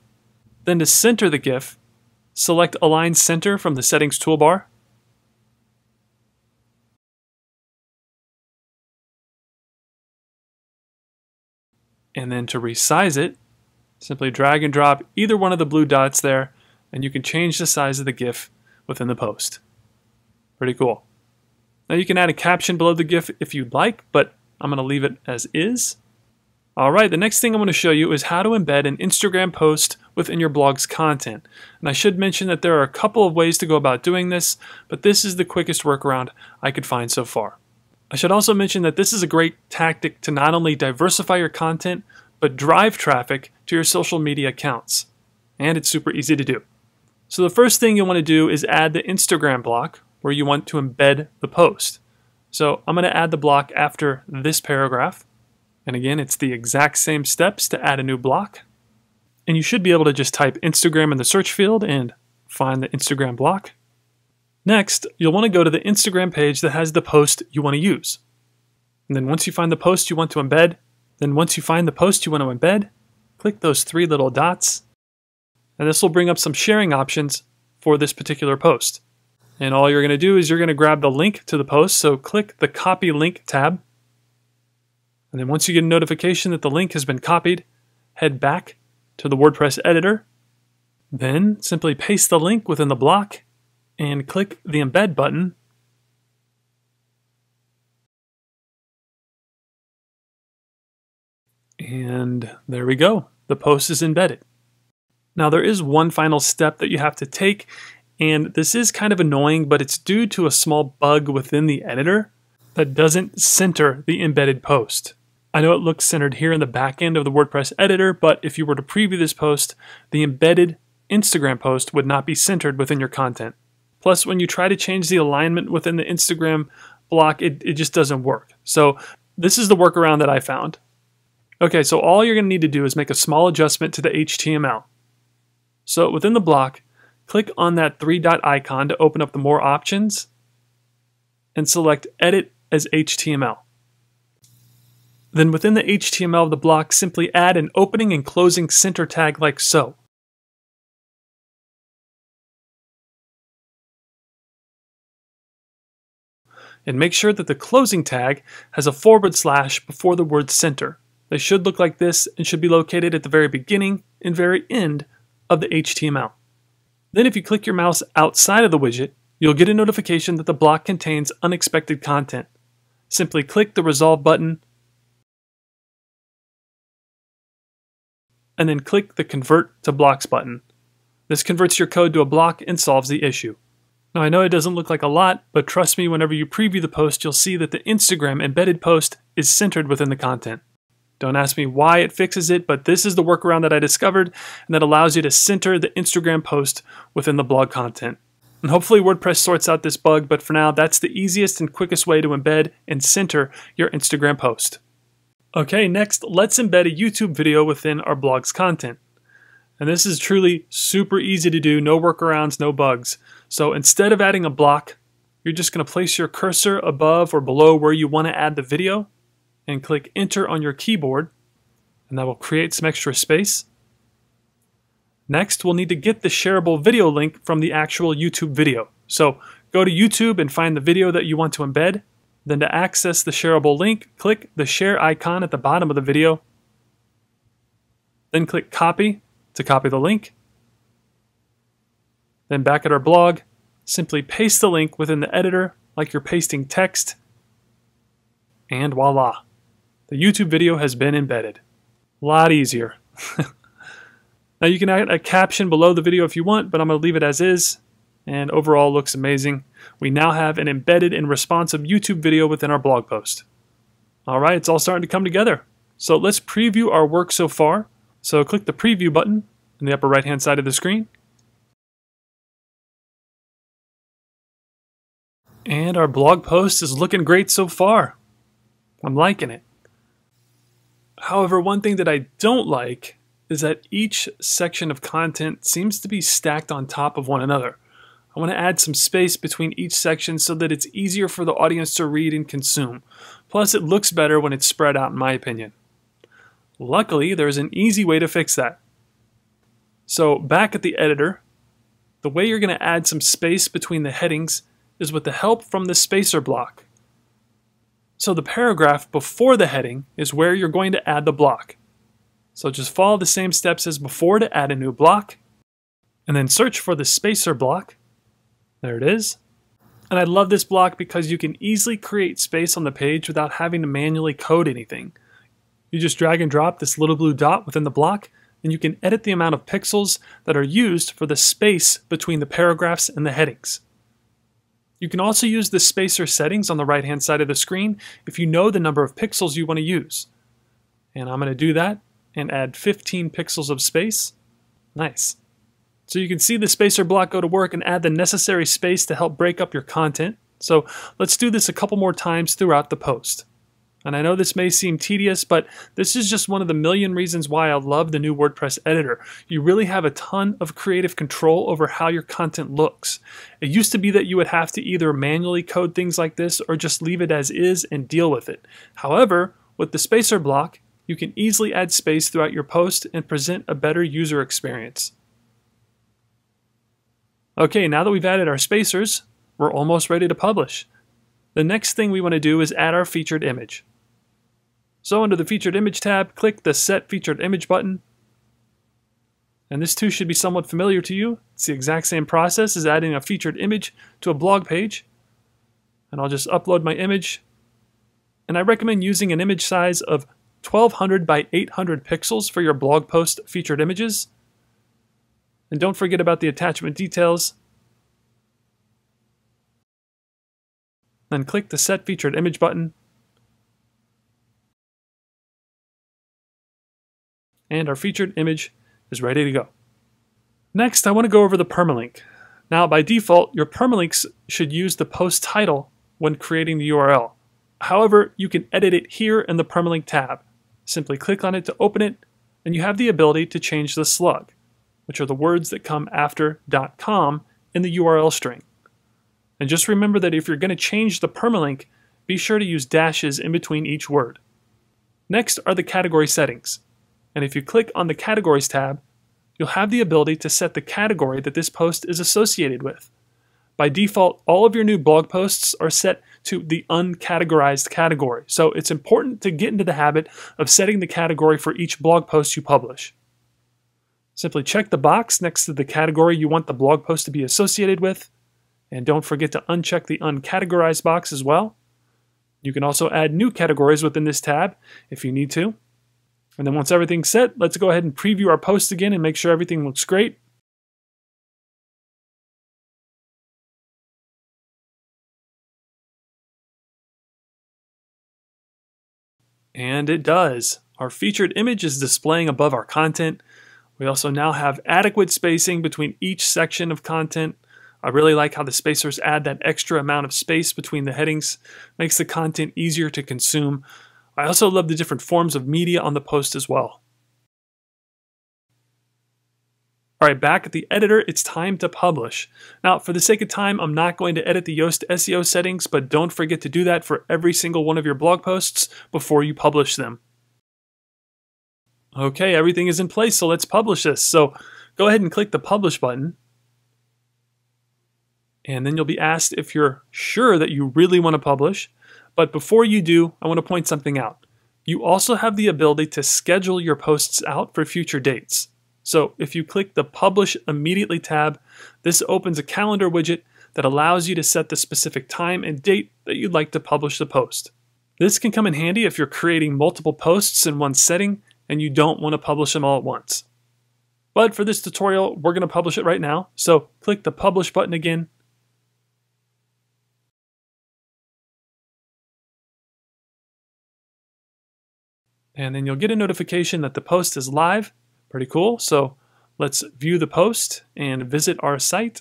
Then to center the GIF, select Align Center from the Settings toolbar. And then to resize it, simply drag and drop either one of the blue dots there, and you can change the size of the GIF within the post. Pretty cool. Now you can add a caption below the GIF if you'd like, but I'm going to leave it as is. All right, the next thing I'm going to show you is how to embed an Instagram post within your blog's content. And I should mention that there are a couple of ways to go about doing this, but this is the quickest workaround I could find so far. I should also mention that this is a great tactic to not only diversify your content, but drive traffic to your social media accounts. And it's super easy to do. So the first thing you'll want to do is add the Instagram block where you want to embed the post. So I'm going to add the block after this paragraph. And again, it's the exact same steps to add a new block. And you should be able to just type Instagram in the search field and find the Instagram block. Next, you'll want to go to the Instagram page that has the post you want to use. And then once you find the post you want to embed, then once you find the post you want to embed, click those three little dots. And this will bring up some sharing options for this particular post. And all you're going to do is you're going to grab the link to the post. So click the Copy Link tab. And then once you get a notification that the link has been copied, head back to the WordPress editor. Then simply paste the link within the block and click the Embed button. And there we go. The post is embedded. Now there is one final step that you have to take, and this is kind of annoying, but it's due to a small bug within the editor that doesn't center the embedded post. I know it looks centered here in the back end of the WordPress editor, but if you were to preview this post, the embedded Instagram post would not be centered within your content. Plus, when you try to change the alignment within the Instagram block, it, it just doesn't work. So this is the workaround that I found. Okay, so all you're gonna need to do is make a small adjustment to the H T M L. So within the block, click on that three dot icon to open up the more options and select Edit as H T M L. Then within the H T M L of the block, simply add an opening and closing center tag like so. And make sure that the closing tag has a forward slash before the word center. They should look like this and should be located at the very beginning and very end of the H T M L. Then if you click your mouse outside of the widget, you'll get a notification that the block contains unexpected content. Simply click the Resolve button and then click the Convert to Blocks button. This converts your code to a block and solves the issue. Now I know it doesn't look like a lot, but trust me, whenever you preview the post, you'll see that the Instagram embedded post is centered within the content. Don't ask me why it fixes it, but this is the workaround that I discovered and that allows you to center the Instagram post within the blog content. And hopefully WordPress sorts out this bug, but for now, that's the easiest and quickest way to embed and center your Instagram post. Okay, next, let's embed a YouTube video within our blog's content. And this is truly super easy to do, no workarounds, no bugs. So instead of adding a block, you're just gonna place your cursor above or below where you wanna add the video and click Enter on your keyboard, and that will create some extra space. Next, we'll need to get the shareable video link from the actual YouTube video. So go to YouTube and find the video that you want to embed. Then to access the shareable link, click the share icon at the bottom of the video. Then click Copy to copy the link. Then back at our blog, simply paste the link within the editor like you're pasting text. and voila, the YouTube video has been embedded. A lot easier. Now you can add a caption below the video if you want, but I'm going to leave it as is, and overall looks amazing. We now have an embedded and responsive YouTube video within our blog post. All right, it's all starting to come together. So let's preview our work so far. So click the preview button in the upper right hand side of the screen. And our blog post is looking great so far. I'm liking it. However, one thing that I don't like is that each section of content seems to be stacked on top of one another. I want to add some space between each section so that it's easier for the audience to read and consume. Plus, it looks better when it's spread out, in my opinion. Luckily, there's an easy way to fix that. So back at the editor, the way you're going to add some space between the headings is with the help from the spacer block. So the paragraph before the heading is where you're going to add the block. So just follow the same steps as before to add a new block, and then search for the spacer block. There it is. And I love this block because you can easily create space on the page without having to manually code anything. You just drag and drop this little blue dot within the block, and you can edit the amount of pixels that are used for the space between the paragraphs and the headings. You can also use the spacer settings on the right hand side of the screen if you know the number of pixels you want to use. And I'm going to do that and add fifteen pixels of space. Nice. So you can see the spacer block go to work and add the necessary space to help break up your content. So let's do this a couple more times throughout the post. And I know this may seem tedious, but this is just one of the million reasons why I love the new WordPress editor. You really have a ton of creative control over how your content looks. It used to be that you would have to either manually code things like this or just leave it as is and deal with it. However, with the spacer block, you can easily add space throughout your post and present a better user experience. Okay, now that we've added our spacers, we're almost ready to publish. The next thing we want to do is add our featured image. So under the Featured Image tab, click the Set Featured Image button. And this too should be somewhat familiar to you. It's the exact same process as adding a featured image to a blog page. And I'll just upload my image. And I recommend using an image size of twelve hundred by eight hundred pixels for your blog post featured images. And don't forget about the attachment details. Then click the Set Featured Image button. And our featured image is ready to go. Next, I want to go over the permalink. Now, by default, your permalinks should use the post title when creating the U R L. However, you can edit it here in the permalink tab. Simply click on it to open it, and you have the ability to change the slug, which are the words that come after .com in the U R L string. And just remember that if you're going to change the permalink, be sure to use dashes in between each word. Next are the category settings. And if you click on the Categories tab, you'll have the ability to set the category that this post is associated with. By default, all of your new blog posts are set to the uncategorized category, so it's important to get into the habit of setting the category for each blog post you publish. Simply check the box next to the category you want the blog post to be associated with, and don't forget to uncheck the Uncategorized box as well. You can also add new categories within this tab if you need to. And then once everything's set, let's go ahead and preview our post again and make sure everything looks great. And it does. Our featured image is displaying above our content. We also now have adequate spacing between each section of content. I really like how the spacers add that extra amount of space between the headings. Makes the content easier to consume. I also love the different forms of media on the post as well. All right, back at the editor, it's time to publish. Now, for the sake of time, I'm not going to edit the Yoast S E O settings, but don't forget to do that for every single one of your blog posts before you publish them. Okay, everything is in place, so let's publish this. So go ahead and click the Publish button. And then you'll be asked if you're sure that you really want to publish. But before you do, I want to point something out. You also have the ability to schedule your posts out for future dates. So if you click the Publish Immediately tab, this opens a calendar widget that allows you to set the specific time and date that you'd like to publish the post. This can come in handy if you're creating multiple posts in one setting and you don't want to publish them all at once. But for this tutorial, we're going to publish it right now. So click the publish button again. And then you'll get a notification that the post is live. Pretty cool. So let's view the post and visit our site.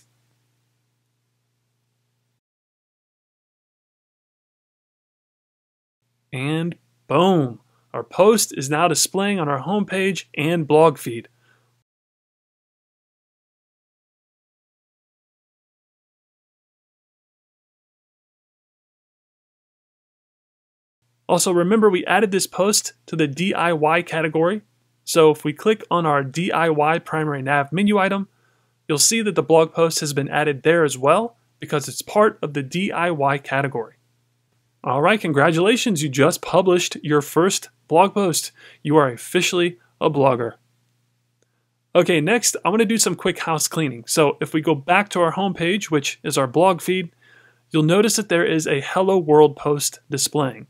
And boom, our post is now displaying on our homepage and blog feed. Also, remember we added this post to the D I Y category. So if we click on our D I Y primary nav menu item, you'll see that the blog post has been added there as well because it's part of the D I Y category. All right, congratulations, you just published your first blog post. You are officially a blogger. Okay, next I'm gonna do some quick house cleaning. So if we go back to our homepage, which is our blog feed, you'll notice that there is a Hello World post displaying.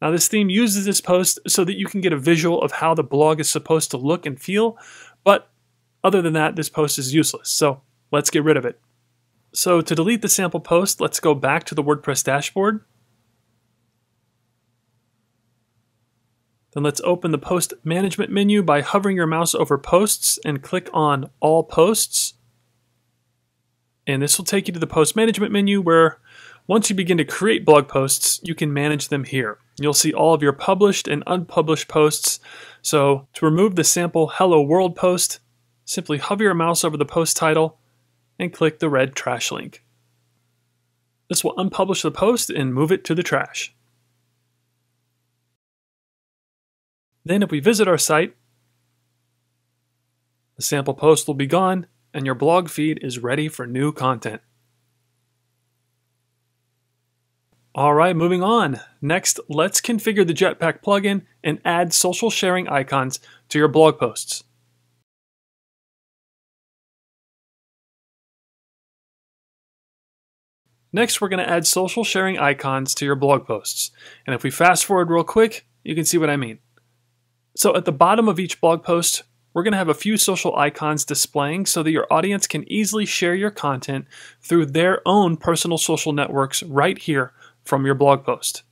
Now this theme uses this post so that you can get a visual of how the blog is supposed to look and feel, but other than that, this post is useless. So let's get rid of it. So to delete the sample post, let's go back to the WordPress dashboard. Then let's open the post management menu by hovering your mouse over posts and click on all posts. And this will take you to the post management menu where once you begin to create blog posts, you can manage them here. You'll see all of your published and unpublished posts. So to remove the sample Hello World post, simply hover your mouse over the post title and click the red trash link. This will unpublish the post and move it to the trash. Then if we visit our site, the sample post will be gone and your blog feed is ready for new content. All right, moving on. Next, let's configure the Jetpack plugin and add social sharing icons to your blog posts. Next, we're going to add social sharing icons to your blog posts. And if we fast forward real quick, you can see what I mean. So at the bottom of each blog post, we're going to have a few social icons displaying so that your audience can easily share your content through their own personal social networks right here from your blog post.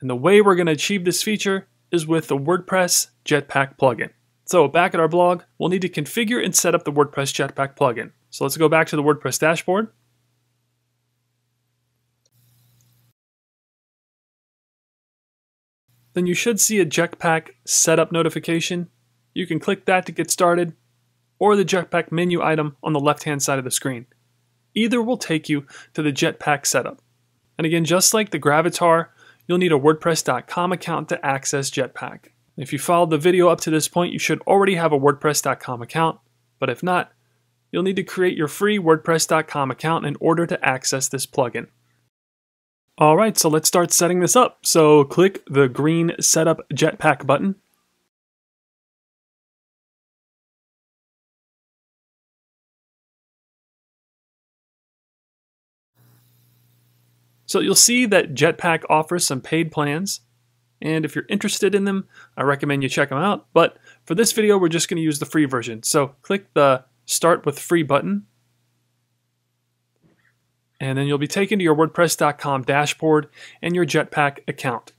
And the way we're going to achieve this feature is with the WordPress Jetpack plugin. So back at our blog, we'll need to configure and set up the WordPress Jetpack plugin. So let's go back to the WordPress dashboard. Then you should see a Jetpack setup notification. You can click that to get started, or the Jetpack menu item on the left-hand side of the screen. Either will take you to the Jetpack setup. And again, just like the Gravatar, you'll need a WordPress dot com account to access Jetpack. If you followed the video up to this point, you should already have a WordPress dot com account, but if not, you'll need to create your free WordPress dot com account in order to access this plugin. All right, so let's start setting this up. So click the green Setup Jetpack button. So you'll see that Jetpack offers some paid plans, and if you're interested in them, I recommend you check them out. But for this video, we're just going to use the free version. So click the Start with Free button, and then you'll be taken to your WordPress dot com dashboard and your Jetpack account.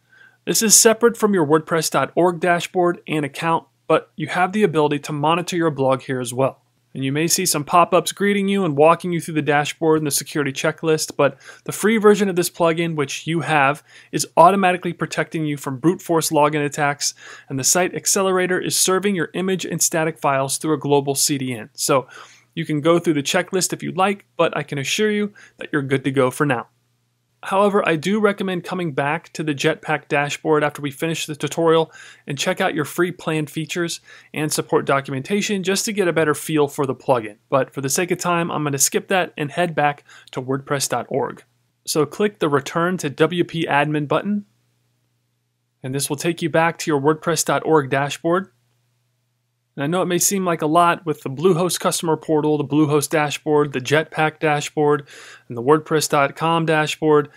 This is separate from your WordPress dot org dashboard and account, but you have the ability to monitor your blog here as well. And you may see some pop-ups greeting you and walking you through the dashboard and the security checklist, but the free version of this plugin, which you have, is automatically protecting you from brute force login attacks, and the site accelerator is serving your image and static files through a global C D N. So you can go through the checklist if you'd like, but I can assure you that you're good to go for now. However, I do recommend coming back to the Jetpack dashboard after we finish the tutorial and check out your free plan features and support documentation just to get a better feel for the plugin. But for the sake of time, I'm going to skip that and head back to WordPress dot org. So click the Return to W P Admin button, and this will take you back to your WordPress dot org dashboard. And I know it may seem like a lot with the Bluehost customer portal, the Bluehost dashboard, the Jetpack dashboard, and the WordPress dot com dashboard.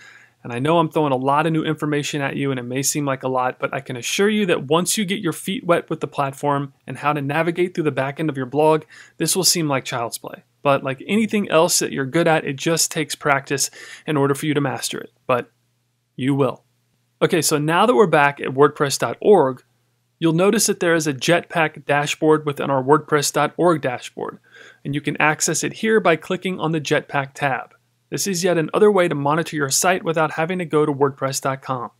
And I know I'm throwing a lot of new information at you and it may seem like a lot, but I can assure you that once you get your feet wet with the platform and how to navigate through the back end of your blog, this will seem like child's play. But like anything else that you're good at, it just takes practice in order for you to master it, but you will. Okay, so now that we're back at WordPress dot org, you'll notice that there is a Jetpack dashboard within our WordPress dot org dashboard, and you can access it here by clicking on the Jetpack tab. This is yet another way to monitor your site without having to go to WordPress dot com.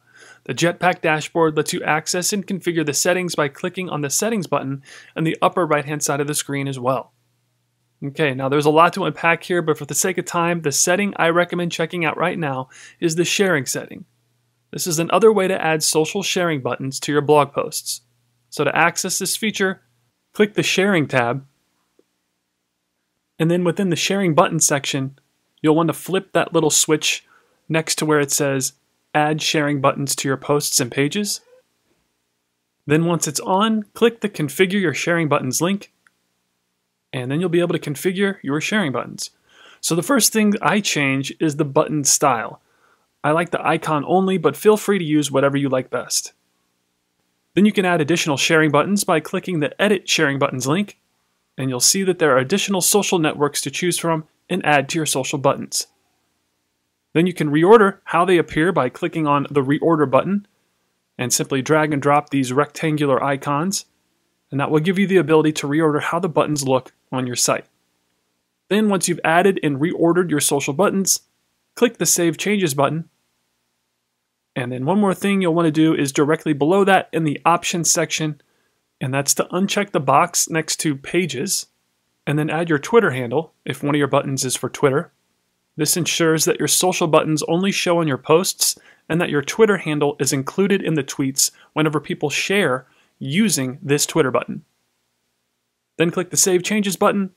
The Jetpack dashboard lets you access and configure the settings by clicking on the settings button in the upper right-hand side of the screen as well. Okay, now there's a lot to unpack here, but for the sake of time, the setting I recommend checking out right now is the sharing setting. This is another way to add social sharing buttons to your blog posts. So to access this feature, click the sharing tab, and then within the sharing button section, you'll want to flip that little switch next to where it says add sharing buttons to your posts and pages. Then once it's on, click the configure your sharing buttons link, and then you'll be able to configure your sharing buttons. So the first thing I change is the button style. I like the icon only, but feel free to use whatever you like best. Then you can add additional sharing buttons by clicking the edit sharing buttons link, and you'll see that there are additional social networks to choose from and add to your social buttons. Then you can reorder how they appear by clicking on the reorder button and simply drag and drop these rectangular icons, and that will give you the ability to reorder how the buttons look on your site. Then once you've added and reordered your social buttons, click the Save Changes button. And then one more thing you'll want to do is directly below that in the options section, and that's to uncheck the box next to pages, and then add your Twitter handle if one of your buttons is for Twitter. This ensures that your social buttons only show on your posts and that your Twitter handle is included in the tweets whenever people share using this Twitter button. Then click the Save Changes button.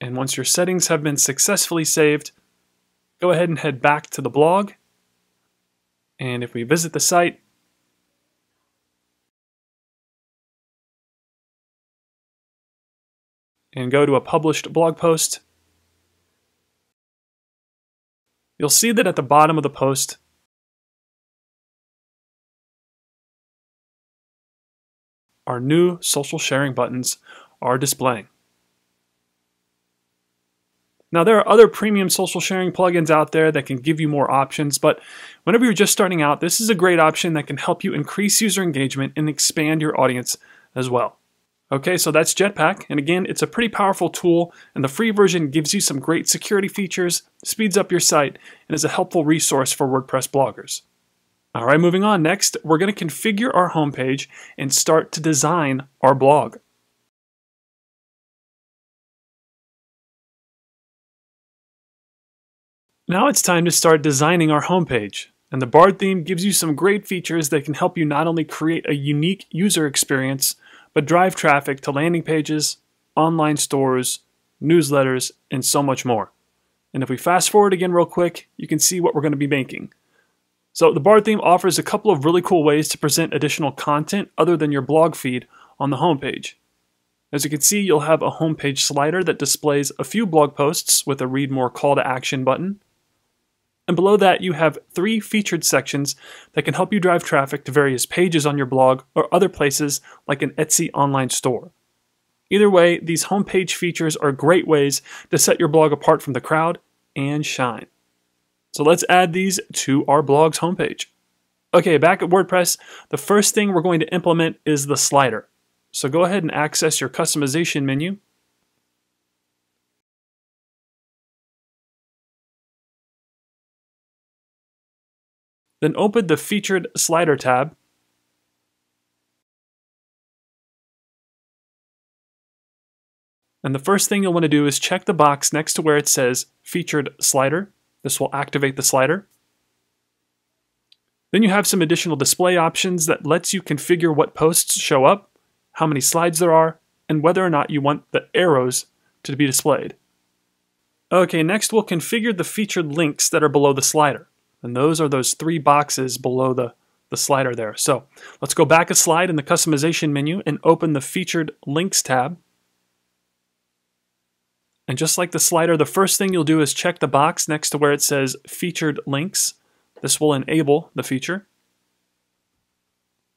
And once your settings have been successfully saved, go ahead and head back to the blog. And if we visit the site, and go to a published blog post, you'll see that at the bottom of the post, our new social sharing buttons are displaying. Now there are other premium social sharing plugins out there that can give you more options, but whenever you're just starting out, this is a great option that can help you increase user engagement and expand your audience as well. Okay, so that's Jetpack, and again, it's a pretty powerful tool, and the free version gives you some great security features, speeds up your site, and is a helpful resource for WordPress bloggers. All right, moving on. Next, we're going to configure our homepage and start to design our blog. Now it's time to start designing our homepage. And the Bard theme gives you some great features that can help you not only create a unique user experience, but drive traffic to landing pages, online stores, newsletters, and so much more. And if we fast forward again real quick, you can see what we're going to be making. So the Bard theme offers a couple of really cool ways to present additional content other than your blog feed on the homepage. As you can see, you'll have a homepage slider that displays a few blog posts with a read more call to action button. And below that, you have three featured sections that can help you drive traffic to various pages on your blog or other places like an Etsy online store. Either way, these homepage features are great ways to set your blog apart from the crowd and shine. So let's add these to our blog's homepage. Okay, back at WordPress, the first thing we're going to implement is the slider. So go ahead and access your customization menu. Then open the Featured Slider tab. And the first thing you'll want to do is check the box next to where it says Featured Slider. This will activate the slider. Then you have some additional display options that lets you configure what posts show up, how many slides there are, and whether or not you want the arrows to be displayed. Okay, next we'll configure the featured links that are below the slider. And those are those three boxes below the, the slider there. So let's go back a slide in the customization menu and open the Featured Links tab. And just like the slider, the first thing you'll do is check the box next to where it says Featured Links. This will enable the feature.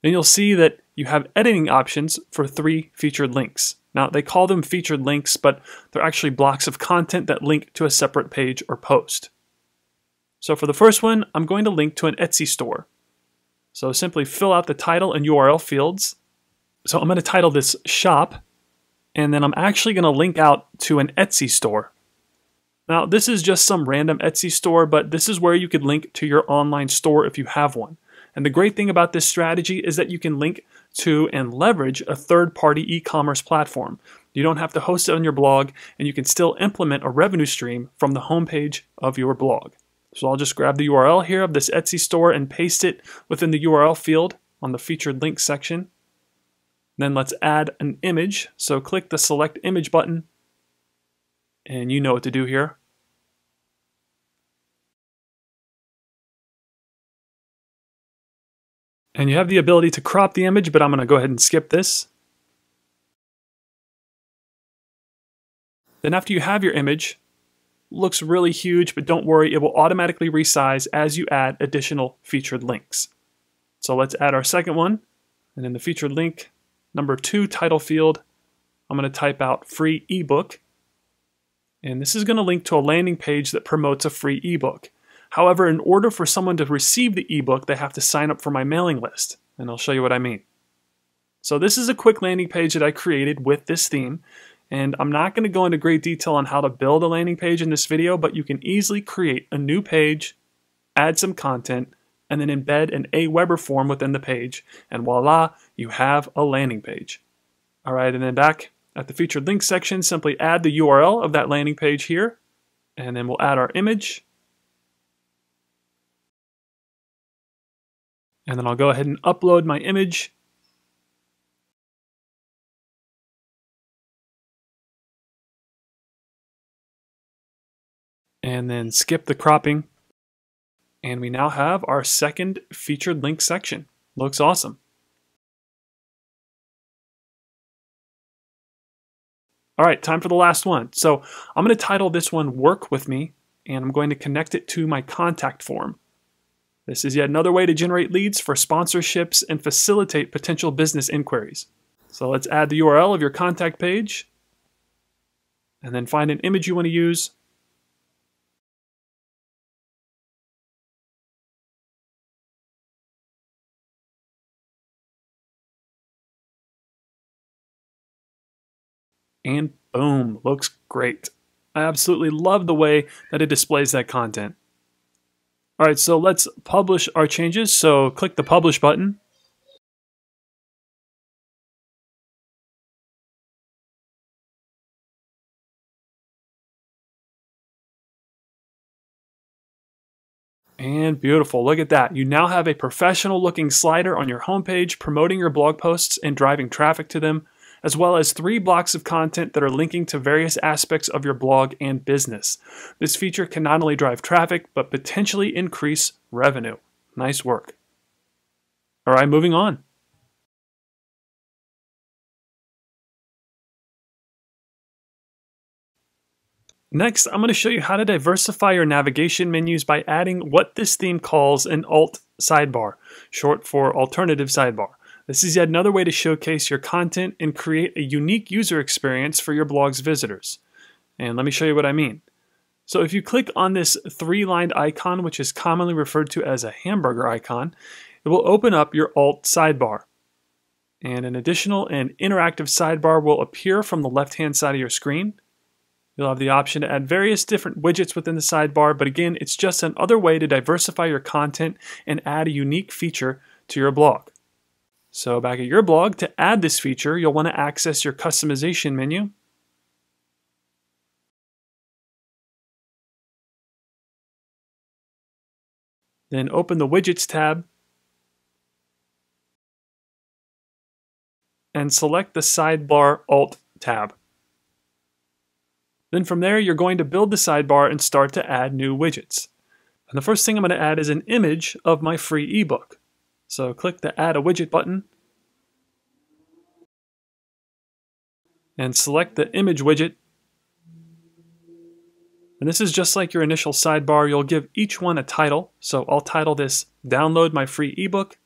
Then you'll see that you have editing options for three featured links. Now, they call them featured links, but they're actually blocks of content that link to a separate page or post. So for the first one, I'm going to link to an Etsy store. So simply fill out the title and U R L fields. So I'm going to title this Shop, and then I'm actually going to link out to an Etsy store. Now, this is just some random Etsy store, but this is where you could link to your online store if you have one. And the great thing about this strategy is that you can link to and leverage a third-party e-commerce platform. You don't have to host it on your blog, and you can still implement a revenue stream from the homepage of your blog. So I'll just grab the U R L here of this Etsy store and paste it within the U R L field on the featured link section. Then let's add an image. So click the Select Image button, and you know what to do here. And you have the ability to crop the image, but I'm going to go ahead and skip this. Then after you have your image, looks really huge, but don't worry, it will automatically resize as you add additional featured links. So let's add our second one. And in the featured link number two title field, I'm going to type out free ebook. And this is going to link to a landing page that promotes a free ebook. However, in order for someone to receive the ebook, they have to sign up for my mailing list, and I'll show you what I mean. So this is a quick landing page that I created with this theme, and I'm not going to go into great detail on how to build a landing page in this video, but you can easily create a new page, add some content, and then embed an AWeber form within the page, and voila, you have a landing page. All right, and then back at the featured links section, simply add the U R L of that landing page here, and then we'll add our image. And then I'll go ahead and upload my image. And then skip the cropping. And we now have our second featured link section. Looks awesome. All right, time for the last one. So I'm going to title this one Work With Me, and I'm going to connect it to my contact form. This is yet another way to generate leads for sponsorships and facilitate potential business inquiries. So let's add the U R L of your contact page, and then find an image you want to use. And boom, looks great. I absolutely love the way that it displays that content. All right, so let's publish our changes. So click the publish button. And beautiful, look at that. You now have a professional looking slider on your homepage promoting your blog posts and driving traffic to them, as well as three blocks of content that are linking to various aspects of your blog and business. This feature can not only drive traffic, but potentially increase revenue. Nice work. All right, moving on. Next, I'm going to show you how to diversify your navigation menus by adding what this theme calls an alt sidebar, short for alternative sidebar. This is yet another way to showcase your content and create a unique user experience for your blog's visitors. And let me show you what I mean. So if you click on this three-lined icon, which is commonly referred to as a hamburger icon, it will open up your alt sidebar. And an additional and interactive sidebar will appear from the left-hand side of your screen. You'll have the option to add various different widgets within the sidebar, but again, it's just another way to diversify your content and add a unique feature to your blog. So back at your blog, to add this feature, you'll want to access your customization menu. Then open the widgets tab and select the sidebar alt tab. Then from there, you're going to build the sidebar and start to add new widgets. And the first thing I'm going to add is an image of my free ebook. So click the Add a Widget button and select the Image widget. And this is just like your initial sidebar. You'll give each one a title. So I'll title this Download My Free Ebook.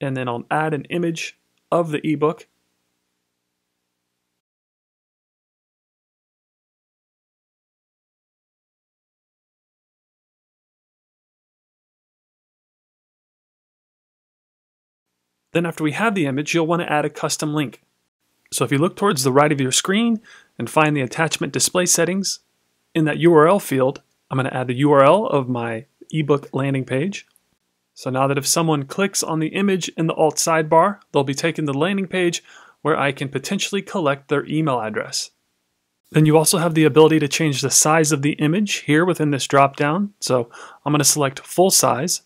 And then I'll add an image of the ebook. Then after we have the image, you'll want to add a custom link. So if you look towards the right of your screen and find the attachment display settings, in that U R L field, I'm going to add the U R L of my ebook landing page. So now that if someone clicks on the image in the alt sidebar, they'll be taken to the landing page where I can potentially collect their email address. Then you also have the ability to change the size of the image here within this dropdown. So I'm going to select full size.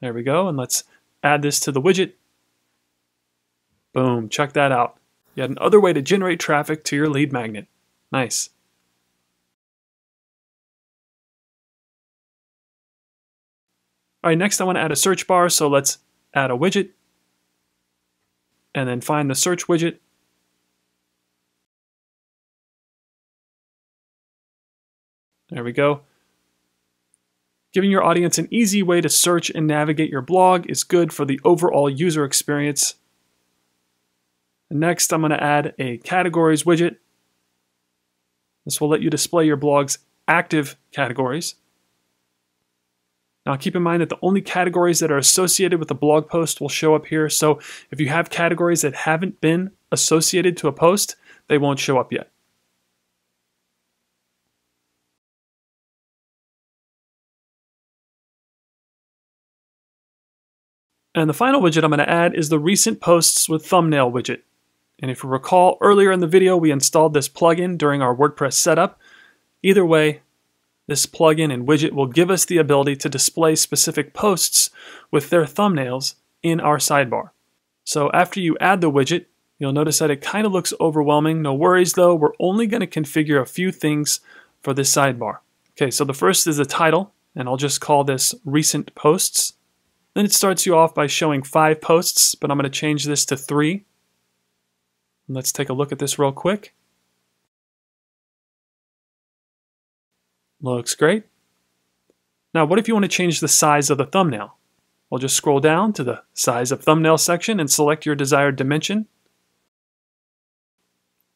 There we go, and let's add this to the widget. Boom, check that out. Yet another way to generate traffic to your lead magnet. Nice. All right, next I want to add a search bar, so let's add a widget. And then find the search widget. There we go. Giving your audience an easy way to search and navigate your blog is good for the overall user experience. Next, I'm going to add a categories widget. This will let you display your blog's active categories. Now keep in mind that the only categories that are associated with a blog post will show up here. So if you have categories that haven't been associated to a post, they won't show up yet. And the final widget I'm going to add is the recent posts with thumbnail widget. And if you recall, earlier in the video we installed this plugin during our WordPress setup. Either way, this plugin and widget will give us the ability to display specific posts with their thumbnails in our sidebar. So after you add the widget, you'll notice that it kind of looks overwhelming. No worries though, we're only going to configure a few things for this sidebar. Okay, so the first is the title, and I'll just call this Recent Posts. Then it starts you off by showing five posts, but I'm going to change this to three. Let's take a look at this real quick. Looks great. Now, what if you want to change the size of the thumbnail? I'll just scroll down to the size of thumbnail section and select your desired dimension.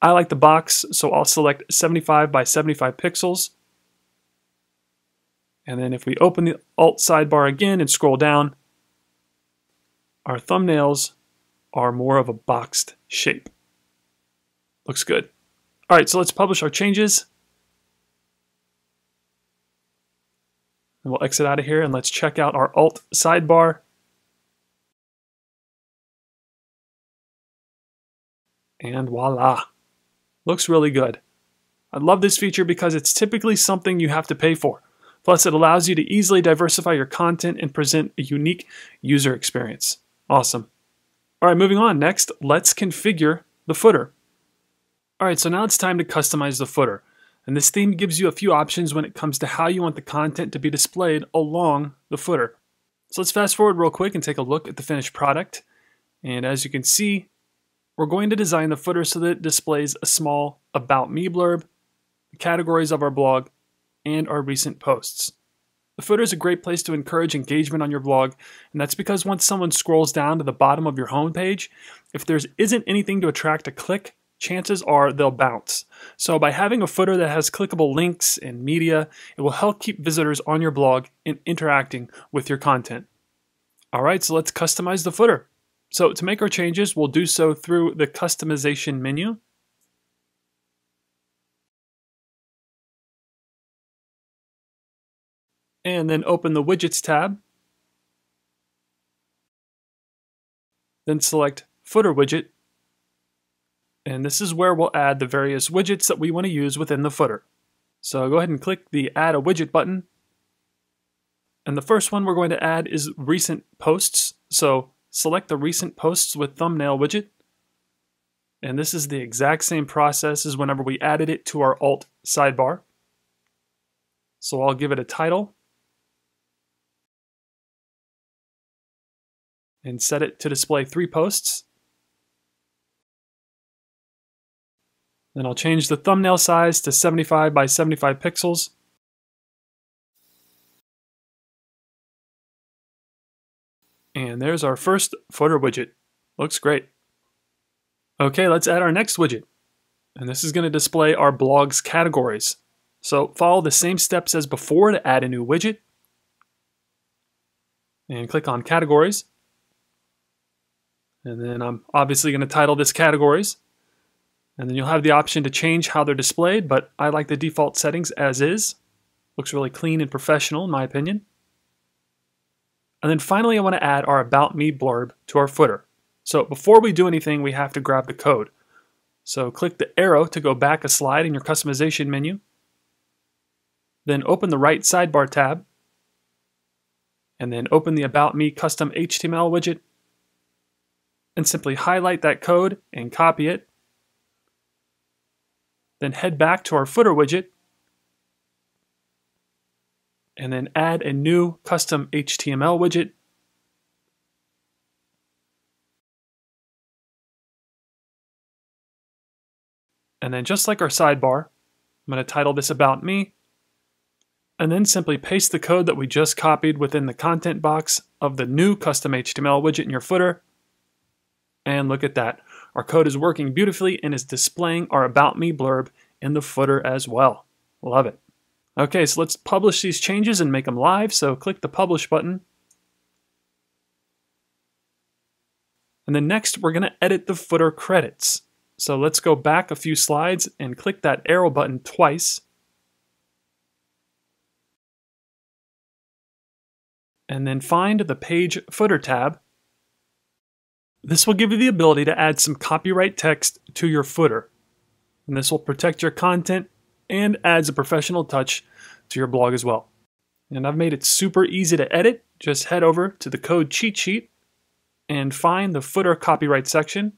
I like the box, so I'll select seventy-five by seventy-five pixels. And then if we open the alt sidebar again and scroll down, our thumbnails are more of a boxed shape. Looks good. All right, so let's publish our changes. And we'll exit out of here and let's check out our alt sidebar. And voila, looks really good. I love this feature because it's typically something you have to pay for. Plus, it allows you to easily diversify your content and present a unique user experience. Awesome. All right, moving on. Next, let's configure the footer. All right, so now it's time to customize the footer. And this theme gives you a few options when it comes to how you want the content to be displayed along the footer. So let's fast forward real quick and take a look at the finished product. And as you can see, we're going to design the footer so that it displays a small About Me blurb, the categories of our blog, and our recent posts. The footer is a great place to encourage engagement on your blog, and that's because once someone scrolls down to the bottom of your homepage, if there isn't anything to attract a click, chances are they'll bounce. So by having a footer that has clickable links and media, it will help keep visitors on your blog and interacting with your content. All right, so let's customize the footer. So to make our changes, we'll do so through the customization menu. And then open the Widgets tab. Then select Footer Widget. And this is where we'll add the various widgets that we want to use within the footer. So go ahead and click the Add a Widget button. And the first one we're going to add is Recent Posts. So select the Recent Posts with Thumbnail widget. And this is the exact same process as whenever we added it to our alt sidebar. So I'll give it a title. and set it to display three posts. Then I'll change the thumbnail size to seventy-five by seventy-five pixels. And there's our first footer widget. Looks great. Okay, let's add our next widget. And this is going to display our blog's categories. So follow the same steps as before to add a new widget. And click on Categories. And then I'm obviously going to title this Categories. And then you'll have the option to change how they're displayed, but I like the default settings as is. Looks really clean and professional in my opinion. And then finally, I want to add our About Me blurb to our footer. So before we do anything, we have to grab the code. So click the arrow to go back a slide in your customization menu. Then open the right sidebar tab. And then open the About Me custom H T M L widget. And simply highlight that code and copy it. Then head back to our footer widget and then add a new custom H T M L widget. And then just like our sidebar, I'm going to title this About Me and then simply paste the code that we just copied within the content box of the new custom H T M L widget in your footer. And look at that. Our code is working beautifully and is displaying our About Me blurb in the footer as well. Love it. Okay, so let's publish these changes and make them live. So click the Publish button. And then next, we're going to edit the footer credits. So let's go back a few slides and click that arrow button twice. And then find the Page Footer tab. This will give you the ability to add some copyright text to your footer. And this will protect your content and adds a professional touch to your blog as well. And I've made it super easy to edit. Just head over to the code cheat sheet and find the footer copyright section.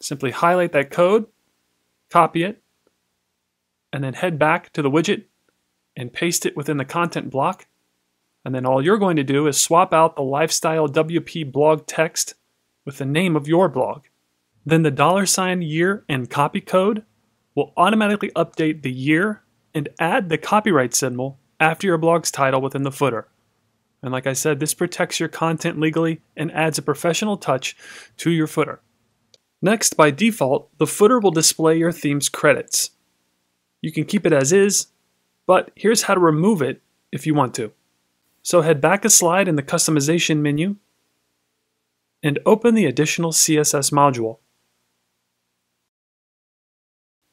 Simply highlight that code, copy it, and then head back to the widget and paste it within the content block. And then all you're going to do is swap out the Lifestyle W P blog text with the name of your blog. Then the dollar sign year and copy code will automatically update the year and add the copyright symbol after your blog's title within the footer. And like I said, this protects your content legally and adds a professional touch to your footer. Next, by default, the footer will display your theme's credits. You can keep it as is, but here's how to remove it if you want to. So head back a slide in the customization menu and open the additional C S S module.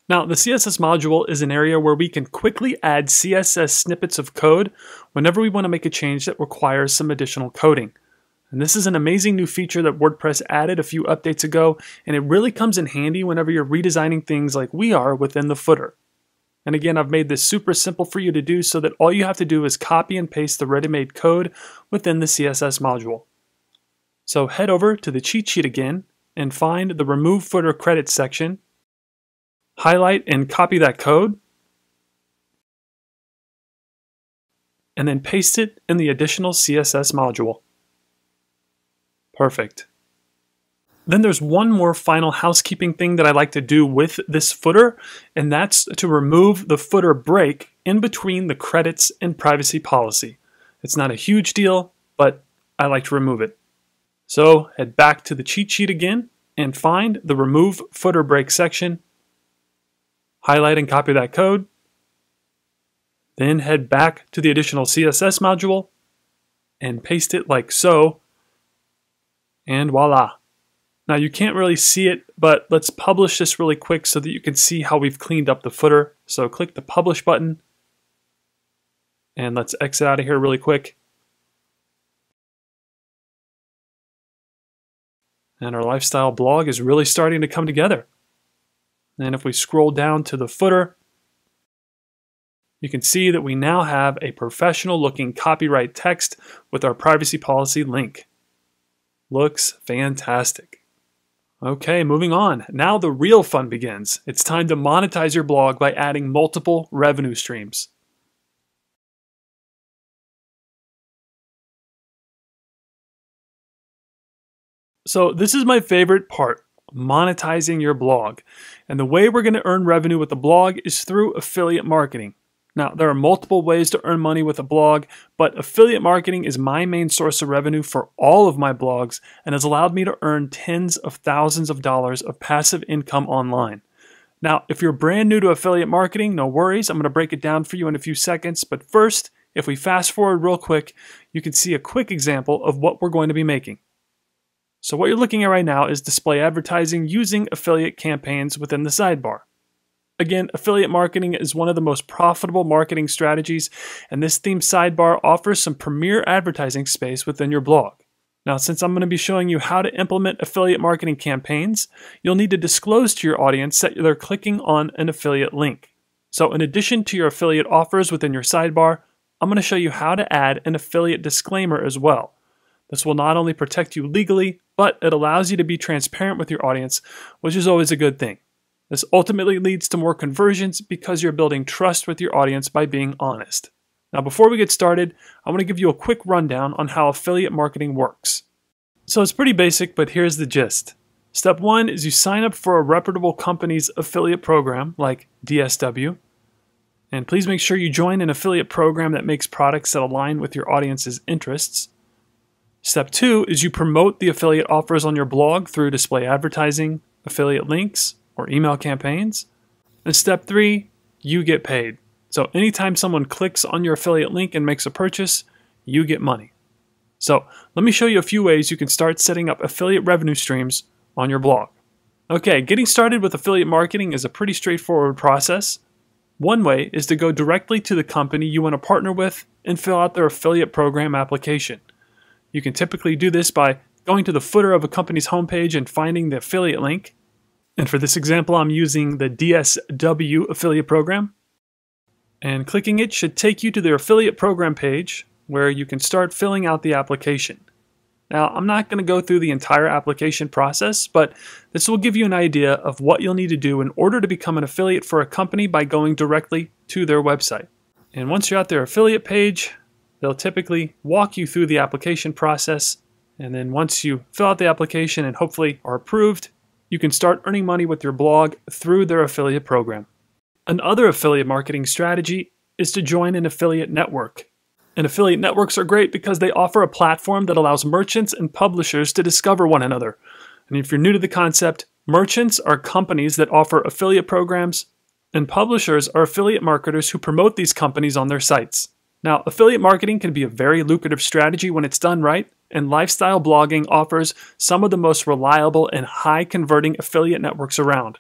Now, the C S S module is an area where we can quickly add C S S snippets of code whenever we want to make a change that requires some additional coding. And this is an amazing new feature that WordPress added a few updates ago, and it really comes in handy whenever you're redesigning things like we are within the footer. And again, I've made this super simple for you to do so that all you have to do is copy and paste the ready-made code within the C S S module. So head over to the cheat sheet again and find the Remove Footer Credits section. Highlight and copy that code. And then paste it in the additional C S S module. Perfect. Then there's one more final housekeeping thing that I like to do with this footer, and that's to remove the footer break in between the credits and privacy policy. It's not a huge deal, but I like to remove it. So head back to the cheat sheet again and find the Remove Footer Break section. Highlight and copy that code. Then head back to the additional C S S module and paste it like so. And voila. Now you can't really see it, but let's publish this really quick so that you can see how we've cleaned up the footer. So click the Publish button and let's exit out of here really quick. And our lifestyle blog is really starting to come together. And if we scroll down to the footer, you can see that we now have a professional looking copyright text with our privacy policy link. Looks fantastic. Okay, moving on. Now the real fun begins. It's time to monetize your blog by adding multiple revenue streams. So this is my favorite part, monetizing your blog. And the way we're going to earn revenue with the blog is through affiliate marketing. Now, there are multiple ways to earn money with a blog, but affiliate marketing is my main source of revenue for all of my blogs and has allowed me to earn tens of thousands of dollars of passive income online. Now, if you're brand new to affiliate marketing, no worries. I'm going to break it down for you in a few seconds. But first, if we fast forward real quick, you can see a quick example of what we're going to be making. So what you're looking at right now is display advertising using affiliate campaigns within the sidebar. Again, affiliate marketing is one of the most profitable marketing strategies, and this themed sidebar offers some premier advertising space within your blog. Now, since I'm going to be showing you how to implement affiliate marketing campaigns, you'll need to disclose to your audience that they're clicking on an affiliate link. So in addition to your affiliate offers within your sidebar, I'm going to show you how to add an affiliate disclaimer as well. This will not only protect you legally, but it allows you to be transparent with your audience, which is always a good thing. This ultimately leads to more conversions because you're building trust with your audience by being honest. Now, before we get started, I want to give you a quick rundown on how affiliate marketing works. So it's pretty basic, but here's the gist. Step one is you sign up for a reputable company's affiliate program like D S W. And please make sure you join an affiliate program that makes products that align with your audience's interests. Step two is you promote the affiliate offers on your blog through display advertising, affiliate links, or email campaigns. And step three, you get paid. So anytime someone clicks on your affiliate link and makes a purchase, you get money. So let me show you a few ways you can start setting up affiliate revenue streams on your blog. Okay, getting started with affiliate marketing is a pretty straightforward process. One way is to go directly to the company you want to partner with and fill out their affiliate program application. You can typically do this by going to the footer of a company's homepage and finding the affiliate link. And for this example, I'm using the D S W affiliate program. And clicking it should take you to their affiliate program page where you can start filling out the application. Now, I'm not going to go through the entire application process, but this will give you an idea of what you'll need to do in order to become an affiliate for a company by going directly to their website. And once you're at their affiliate page, they'll typically walk you through the application process. And then once you fill out the application and hopefully are approved, you can start earning money with your blog through their affiliate program. Another affiliate marketing strategy is to join an affiliate network. And affiliate networks are great because they offer a platform that allows merchants and publishers to discover one another. And if you're new to the concept, merchants are companies that offer affiliate programs, and publishers are affiliate marketers who promote these companies on their sites. Now, affiliate marketing can be a very lucrative strategy when it's done right, and lifestyle blogging offers some of the most reliable and high-converting affiliate networks around.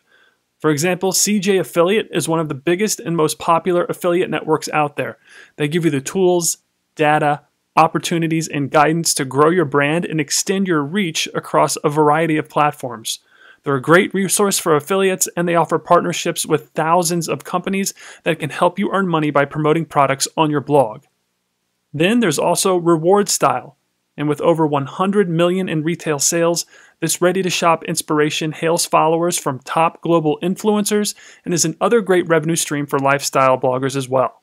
For example, C J Affiliate is one of the biggest and most popular affiliate networks out there. They give you the tools, data, opportunities, and guidance to grow your brand and extend your reach across a variety of platforms. They're a great resource for affiliates, and they offer partnerships with thousands of companies that can help you earn money by promoting products on your blog. Then there's also RewardStyle. And with over one hundred million in retail sales, this ready-to-shop inspiration hails followers from top global influencers and is another great revenue stream for lifestyle bloggers as well.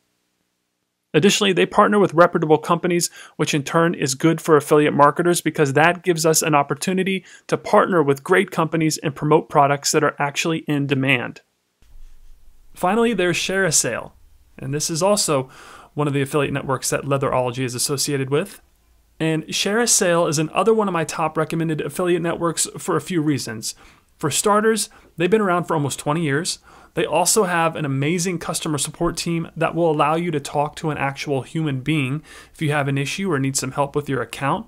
Additionally, they partner with reputable companies, which in turn is good for affiliate marketers because that gives us an opportunity to partner with great companies and promote products that are actually in demand. Finally, there's ShareASale, and this is also one of the affiliate networks that Leatherology is associated with. And ShareASale is another one of my top recommended affiliate networks for a few reasons. For starters, they've been around for almost twenty years. They also have an amazing customer support team that will allow you to talk to an actual human being if you have an issue or need some help with your account.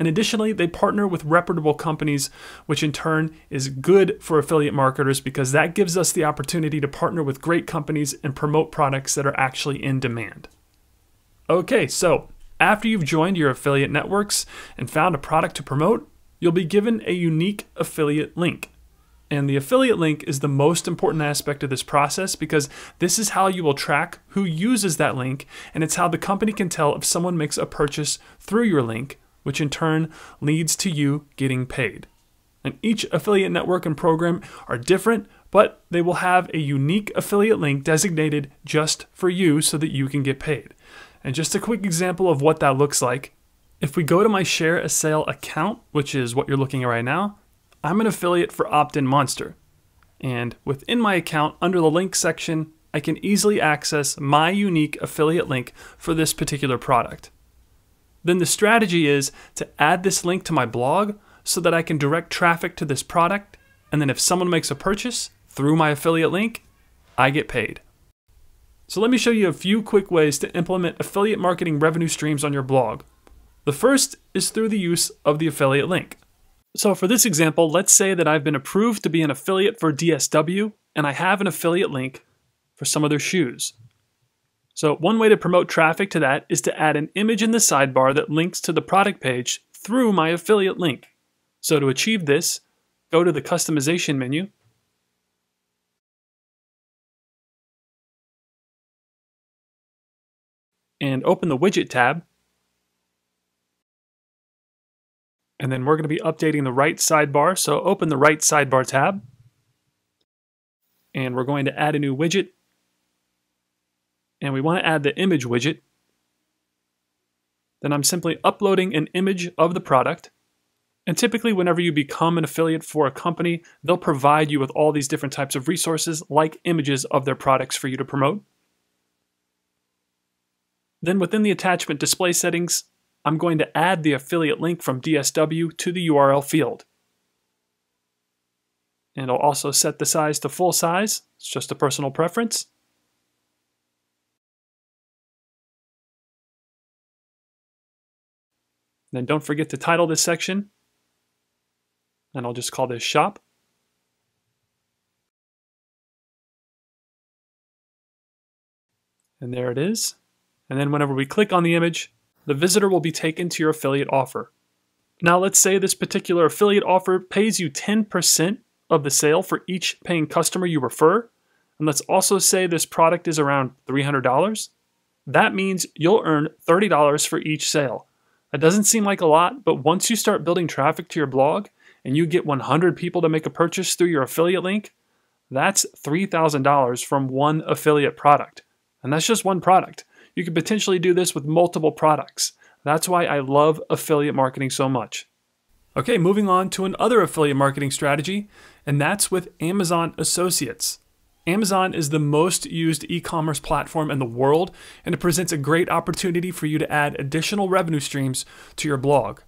And additionally, they partner with reputable companies, which in turn is good for affiliate marketers because that gives us the opportunity to partner with great companies and promote products that are actually in demand. Okay, so after you've joined your affiliate networks and found a product to promote, you'll be given a unique affiliate link. And the affiliate link is the most important aspect of this process because this is how you will track who uses that link, and it's how the company can tell if someone makes a purchase through your link, which in turn leads to you getting paid. And each affiliate network and program are different, but they will have a unique affiliate link designated just for you so that you can get paid. And just a quick example of what that looks like If we go to my ShareASale account, which is what you're looking at right now, I'm an affiliate for Optin Monster. And within my account, under the link section, I can easily access my unique affiliate link for this particular product. Then the strategy is to add this link to my blog so that I can direct traffic to this product, and then if someone makes a purchase through my affiliate link, I get paid. So let me show you a few quick ways to implement affiliate marketing revenue streams on your blog. The first is through the use of the affiliate link. So for this example, let's say that I've been approved to be an affiliate for D S W, and I have an affiliate link for some of their shoes. So one way to promote traffic to that is to add an image in the sidebar that links to the product page through my affiliate link. So to achieve this, go to the customization menu, and open the widget tab. And then we're going to be updating the right sidebar, so open the right sidebar tab. And we're going to add a new widget. And we want to add the image widget. Then I'm simply uploading an image of the product. And typically whenever you become an affiliate for a company, they'll provide you with all these different types of resources like images of their products for you to promote. Then within the attachment display settings, I'm going to add the affiliate link from D S W to the U R L field. And I'll also set the size to full size. It's just a personal preference. Then don't forget to title this section. And I'll just call this shop. And there it is. And then whenever we click on the image, the visitor will be taken to your affiliate offer. Now let's say this particular affiliate offer pays you ten percent of the sale for each paying customer you refer. And let's also say this product is around three hundred dollars. That means you'll earn thirty dollars for each sale. That doesn't seem like a lot, but once you start building traffic to your blog and you get one hundred people to make a purchase through your affiliate link, that's three thousand dollars from one affiliate product. And that's just one product. You could potentially do this with multiple products. That's why I love affiliate marketing so much. Okay, moving on to another affiliate marketing strategy, and that's with Amazon Associates. Amazon is the most used e-commerce platform in the world, and it presents a great opportunity for you to add additional revenue streams to your blog.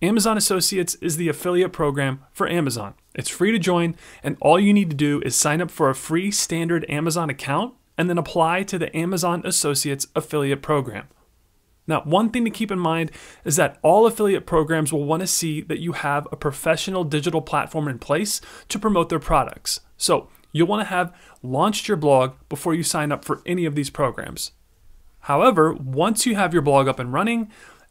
Amazon Associates is the affiliate program for Amazon. It's free to join, and all you need to do is sign up for a free standard Amazon account and then apply to the Amazon Associates affiliate program. Now, one thing to keep in mind is that all affiliate programs will want to see that you have a professional digital platform in place to promote their products. So you'll want to have launched your blog before you sign up for any of these programs. However, once you have your blog up and running,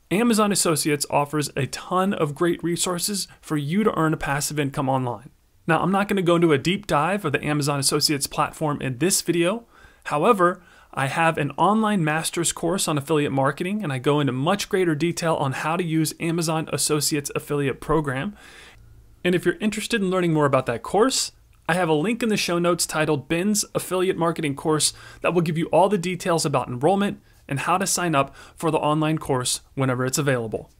Amazon Associates offers a ton of great resources for you to earn a passive income online. Now, I'm not going to go into a deep dive of the Amazon Associates platform in this video. However, I have an online master's course on affiliate marketing, and I go into much greater detail on how to use Amazon Associates affiliate program. And if you're interested in learning more about that course, I have a link in the show notes titled Ben's Affiliate Marketing Course that will give you all the details about enrollment and how to sign up for the online course whenever it's available.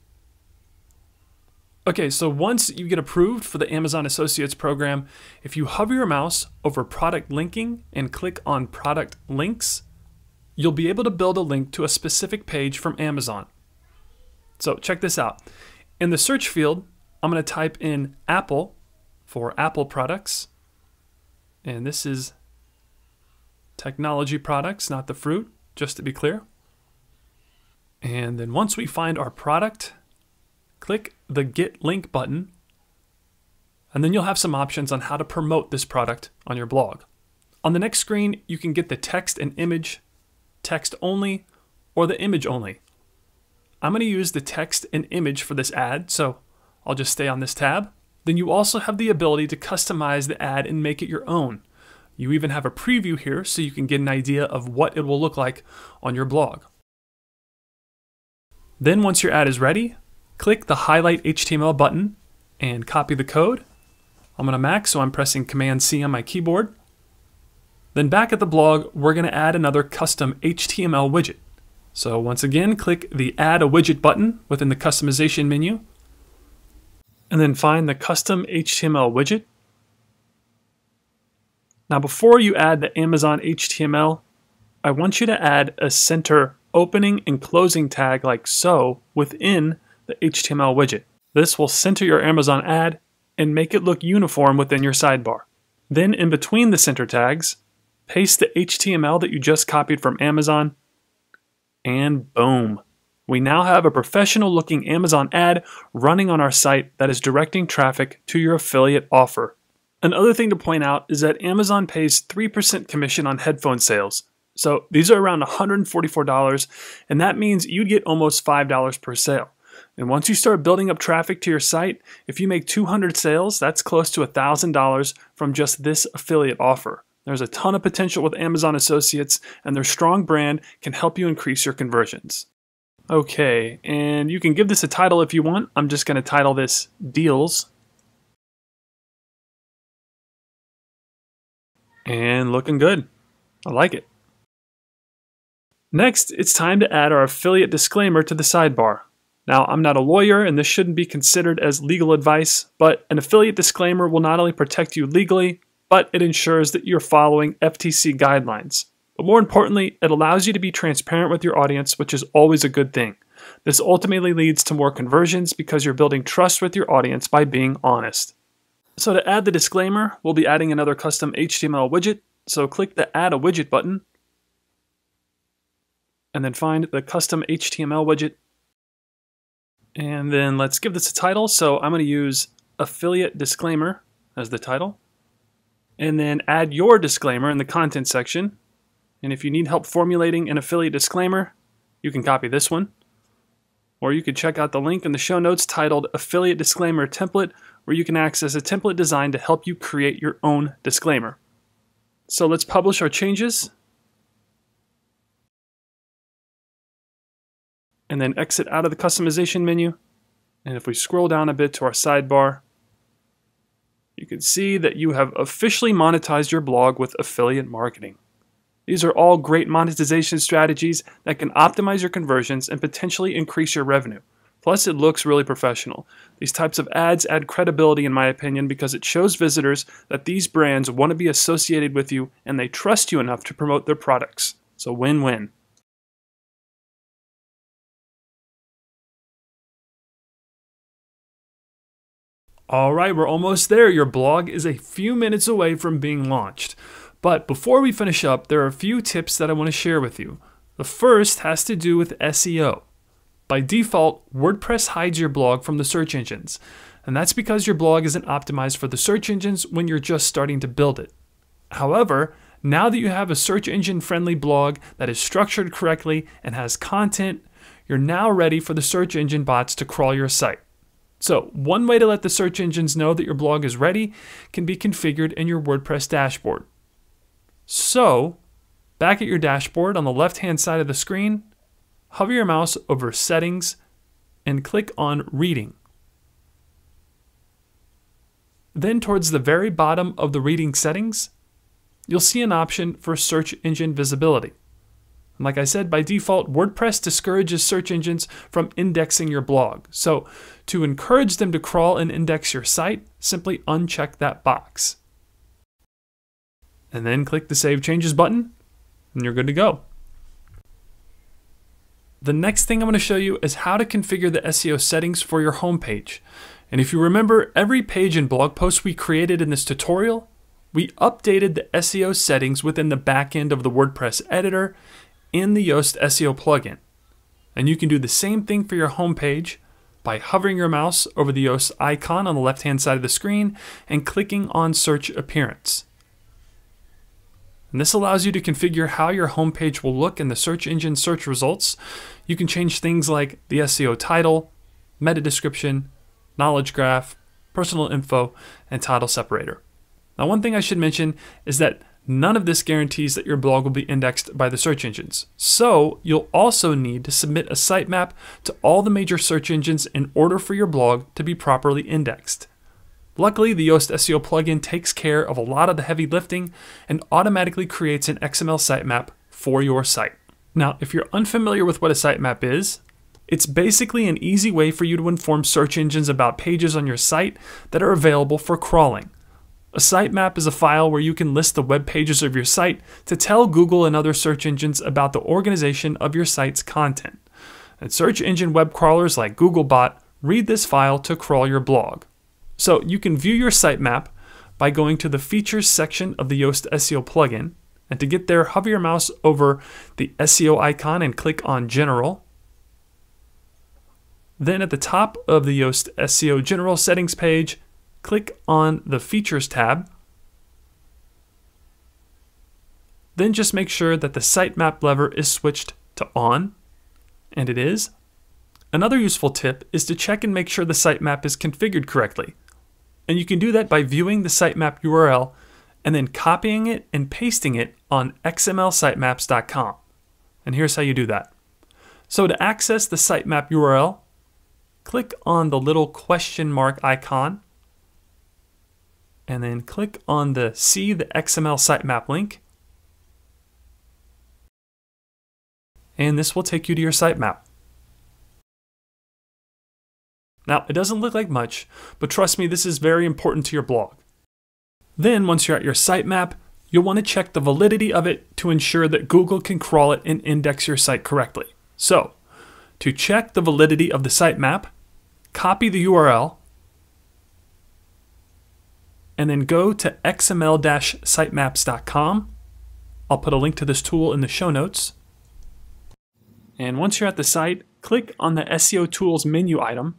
Okay, so once you get approved for the Amazon Associates program, if you hover your mouse over product linking and click on product links, you'll be able to build a link to a specific page from Amazon. So check this out. In the search field, I'm going to type in Apple for Apple products. And this is technology products, not the fruit, just to be clear. And then once we find our product, click the Get Link button, and then you'll have some options on how to promote this product on your blog. On the next screen, you can get the text and image, text only, or the image only. I'm going to use the text and image for this ad, so I'll just stay on this tab. Then you also have the ability to customize the ad and make it your own. You even have a preview here so you can get an idea of what it will look like on your blog. Then once your ad is ready, click the Highlight H T M L button and copy the code. I'm on a Mac, so I'm pressing Command C on my keyboard. Then back at the blog, we're going to add another custom H T M L widget. So once again, click the Add a Widget button within the Customization menu, and then find the Custom H T M L widget. Now before you add the Amazon H T M L, I want you to add a center opening and closing tag like so within the H T M L widget. This will center your Amazon ad and make it look uniform within your sidebar. Then in between the center tags, paste the H T M L that you just copied from Amazon, and boom. We now have a professional looking Amazon ad running on our site that is directing traffic to your affiliate offer. Another thing to point out is that Amazon pays three percent commission on headphone sales. So these are around one hundred forty-four dollars, and that means you'd get almost five dollars per sale. And once you start building up traffic to your site, if you make two hundred sales, that's close to one thousand dollars from just this affiliate offer. There's a ton of potential with Amazon Associates, and their strong brand can help you increase your conversions. Okay, and you can give this a title if you want. I'm just going to title this Deals. And looking good. I like it. Next, it's time to add our affiliate disclaimer to the sidebar. Now, I'm not a lawyer, and this shouldn't be considered as legal advice, but an affiliate disclaimer will not only protect you legally, but it ensures that you're following F T C guidelines. But more importantly, it allows you to be transparent with your audience, which is always a good thing. This ultimately leads to more conversions because you're building trust with your audience by being honest. So to add the disclaimer, we'll be adding another custom H T M L widget. So click the Add a Widget button, and then find the custom H T M L widget. And then let's give this a title. So I'm going to use affiliate disclaimer as the title, and then add your disclaimer in the content section. And if you need help formulating an affiliate disclaimer, you can copy this one, or you could check out the link in the show notes titled Affiliate Disclaimer Template, where you can access a template designed to help you create your own disclaimer. So let's publish our changes, and then exit out of the customization menu. And if we scroll down a bit to our sidebar, you can see that you have officially monetized your blog with affiliate marketing. These are all great monetization strategies that can optimize your conversions and potentially increase your revenue. Plus, it looks really professional. These types of ads add credibility, in my opinion, because it shows visitors that these brands want to be associated with you and they trust you enough to promote their products. So win-win. All right, we're almost there. Your blog is a few minutes away from being launched. But before we finish up, there are a few tips that I want to share with you. The first has to do with S E O. By default, WordPress hides your blog from the search engines. And that's because your blog isn't optimized for the search engines when you're just starting to build it. However, now that you have a search engine-friendly blog that is structured correctly and has content, you're now ready for the search engine bots to crawl your site. So one way to let the search engines know that your blog is ready can be configured in your WordPress dashboard. So back at your dashboard on the left-hand side of the screen, hover your mouse over Settings and click on Reading. Then towards the very bottom of the Reading settings, you'll see an option for search engine visibility. Like I said, by default, WordPress discourages search engines from indexing your blog. So to encourage them to crawl and index your site, simply uncheck that box. And then click the Save Changes button, and you're good to go. The next thing I'm going to show you is how to configure the S E O settings for your homepage. And if you remember, every page and blog post we created in this tutorial, we updated the S E O settings within the back end of the WordPress editor in the Yoast S E O plugin. And you can do the same thing for your homepage by hovering your mouse over the Yoast icon on the left-hand side of the screen and clicking on Search Appearance. And this allows you to configure how your homepage will look in the search engine search results. You can change things like the S E O title, meta description, knowledge graph, personal info, and title separator. Now, one thing I should mention is that none of this guarantees that your blog will be indexed by the search engines. So you'll also need to submit a sitemap to all the major search engines in order for your blog to be properly indexed. Luckily, the Yoast S E O plugin takes care of a lot of the heavy lifting and automatically creates an X M L sitemap for your site. Now, if you're unfamiliar with what a sitemap is, it's basically an easy way for you to inform search engines about pages on your site that are available for crawling. A sitemap is a file where you can list the web pages of your site to tell Google and other search engines about the organization of your site's content. And search engine web crawlers like Googlebot read this file to crawl your blog. So you can view your sitemap by going to the Features section of the Yoast S E O plugin. And to get there, hover your mouse over the S E O icon and click on General. Then at the top of the Yoast S E O General Settings page, click on the Features tab. Then just make sure that the sitemap lever is switched to on, and it is. Another useful tip is to check and make sure the sitemap is configured correctly. And you can do that by viewing the sitemap U R L and then copying it and pasting it on x m l sitemaps dot com. And here's how you do that. So to access the sitemap U R L, click on the little question mark icon, and then click on the See the X M L Sitemap link. And this will take you to your sitemap. Now, it doesn't look like much, but trust me, this is very important to your blog. Then, once you're at your sitemap, you'll want to check the validity of it to ensure that Google can crawl it and index your site correctly. So, to check the validity of the sitemap, copy the U R L, and then go to x m l sitemaps dot com. I'll put a link to this tool in the show notes. And once you're at the site, click on the S E O Tools menu item,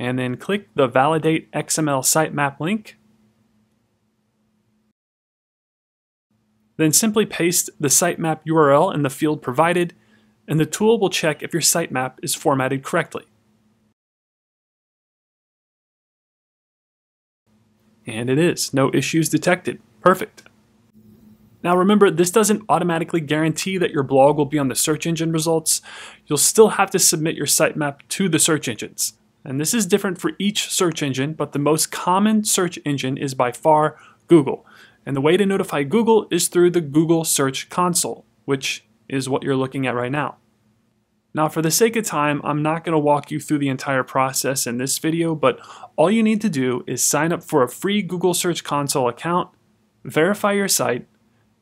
and then click the Validate X M L Sitemap link. Then simply paste the sitemap U R L in the field provided, and the tool will check if your sitemap is formatted correctly. And it is. No issues detected. Perfect. Now remember, this doesn't automatically guarantee that your blog will be on the search engine results. You'll still have to submit your sitemap to the search engines. And this is different for each search engine, but the most common search engine is by far Google. And the way to notify Google is through the Google Search Console, which is what you're looking at right now. Now, for the sake of time, I'm not going to walk you through the entire process in this video, but all you need to do is sign up for a free Google Search Console account, verify your site,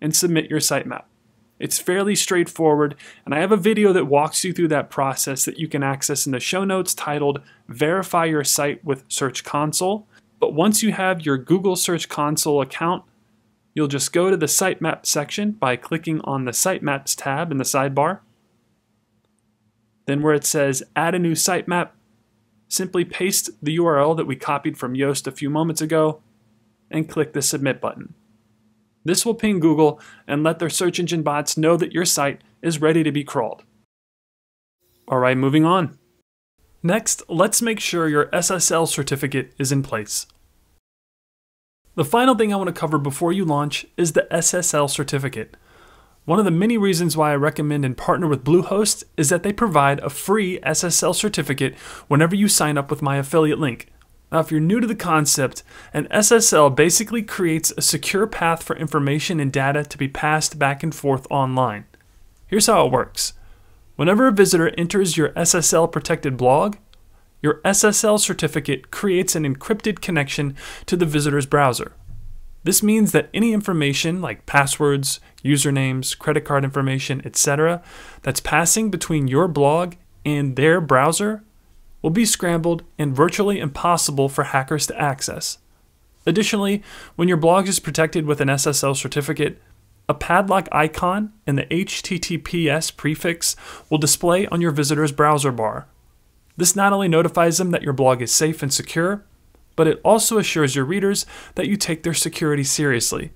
and submit your sitemap. It's fairly straightforward, and I have a video that walks you through that process that you can access in the show notes titled Verify Your Site with Search Console. But once you have your Google Search Console account, you'll just go to the sitemap section by clicking on the Sitemaps tab in the sidebar. Then where it says Add a New Sitemap, simply paste the U R L that we copied from Yoast a few moments ago and click the Submit button. This will ping Google and let their search engine bots know that your site is ready to be crawled. All right, moving on. Next, let's make sure your S S L certificate is in place. The final thing I want to cover before you launch is the S S L certificate. One of the many reasons why I recommend and partner with Bluehost is that they provide a free S S L certificate whenever you sign up with my affiliate link. Now, if you're new to the concept, an S S L basically creates a secure path for information and data to be passed back and forth online. Here's how it works. Whenever a visitor enters your S S L protected blog, your S S L certificate creates an encrypted connection to the visitor's browser. This means that any information like passwords, usernames, credit card information, et cetera that's passing between your blog and their browser will be scrambled and virtually impossible for hackers to access. Additionally, when your blog is protected with an S S L certificate, a padlock icon and the H T T P S prefix will display on your visitor's browser bar. This not only notifies them that your blog is safe and secure, but it also assures your readers that you take their security seriously.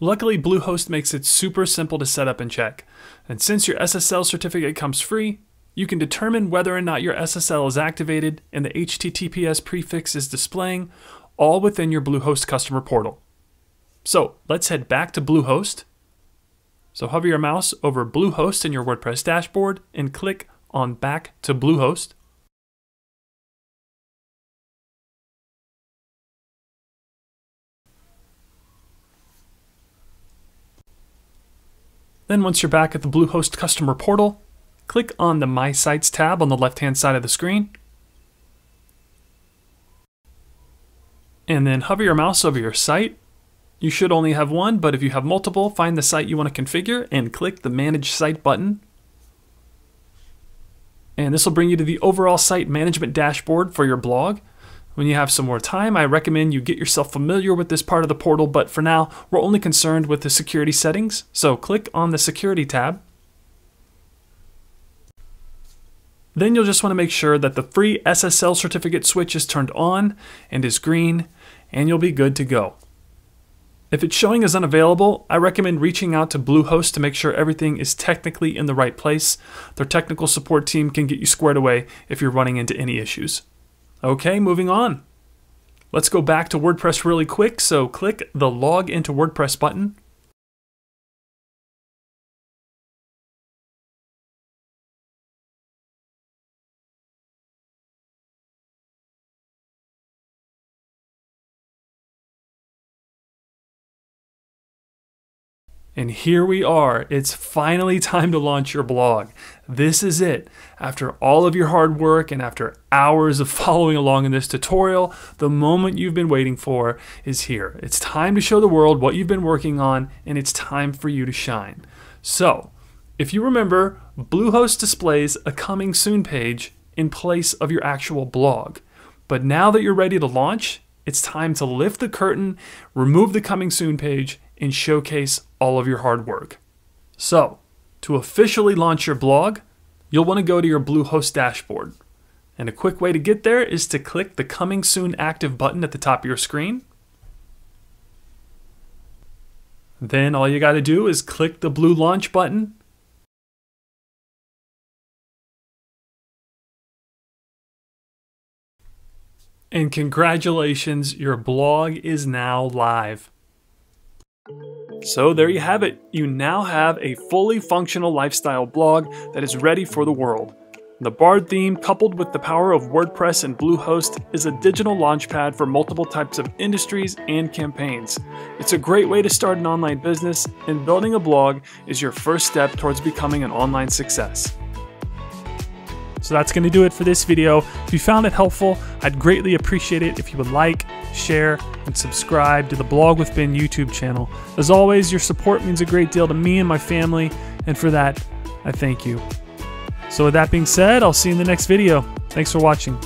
Luckily, Bluehost makes it super simple to set up and check. And since your S S L certificate comes free, you can determine whether or not your S S L is activated and the H T T P S prefix is displaying, all within your Bluehost customer portal. So let's head back to Bluehost. So hover your mouse over Bluehost in your WordPress dashboard and click on Back to Bluehost. Then once you're back at the Bluehost customer portal, click on the My Sites tab on the left-hand side of the screen, and then hover your mouse over your site. You should only have one, but if you have multiple, find the site you want to configure and click the Manage Site button. And this will bring you to the overall site management dashboard for your blog. When you have some more time, I recommend you get yourself familiar with this part of the portal, but for now, we're only concerned with the security settings, so click on the Security tab. Then you'll just want to make sure that the free S S L certificate switch is turned on and is green, and you'll be good to go. If it's showing as unavailable, I recommend reaching out to Bluehost to make sure everything is technically in the right place. Their technical support team can get you squared away if you're running into any issues. Okay, moving on. Let's go back to WordPress really quick, so click the Log into WordPress button. And here we are, it's finally time to launch your blog. This is it. After all of your hard work and after hours of following along in this tutorial, the moment you've been waiting for is here. It's time to show the world what you've been working on, and it's time for you to shine. So, if you remember, Bluehost displays a coming soon page in place of your actual blog. But now that you're ready to launch, it's time to lift the curtain, remove the coming soon page, and showcase all of your hard work. So, to officially launch your blog, you'll want to go to your Bluehost dashboard. And a quick way to get there is to click the Coming Soon Active button at the top of your screen. Then all you got to do is click the blue launch button. And congratulations, your blog is now live. So there you have it. You now have a fully functional lifestyle blog that is ready for the world. The Bard theme, coupled with the power of WordPress and Bluehost, is a digital launchpad for multiple types of industries and campaigns. It's a great way to start an online business, and building a blog is your first step towards becoming an online success. So that's going to do it for this video. If you found it helpful, I'd greatly appreciate it if you would like, share, and subscribe to the Blog with Ben YouTube channel. As always, your support means a great deal to me and my family, and for that, I thank you. So with that being said, I'll see you in the next video. Thanks for watching.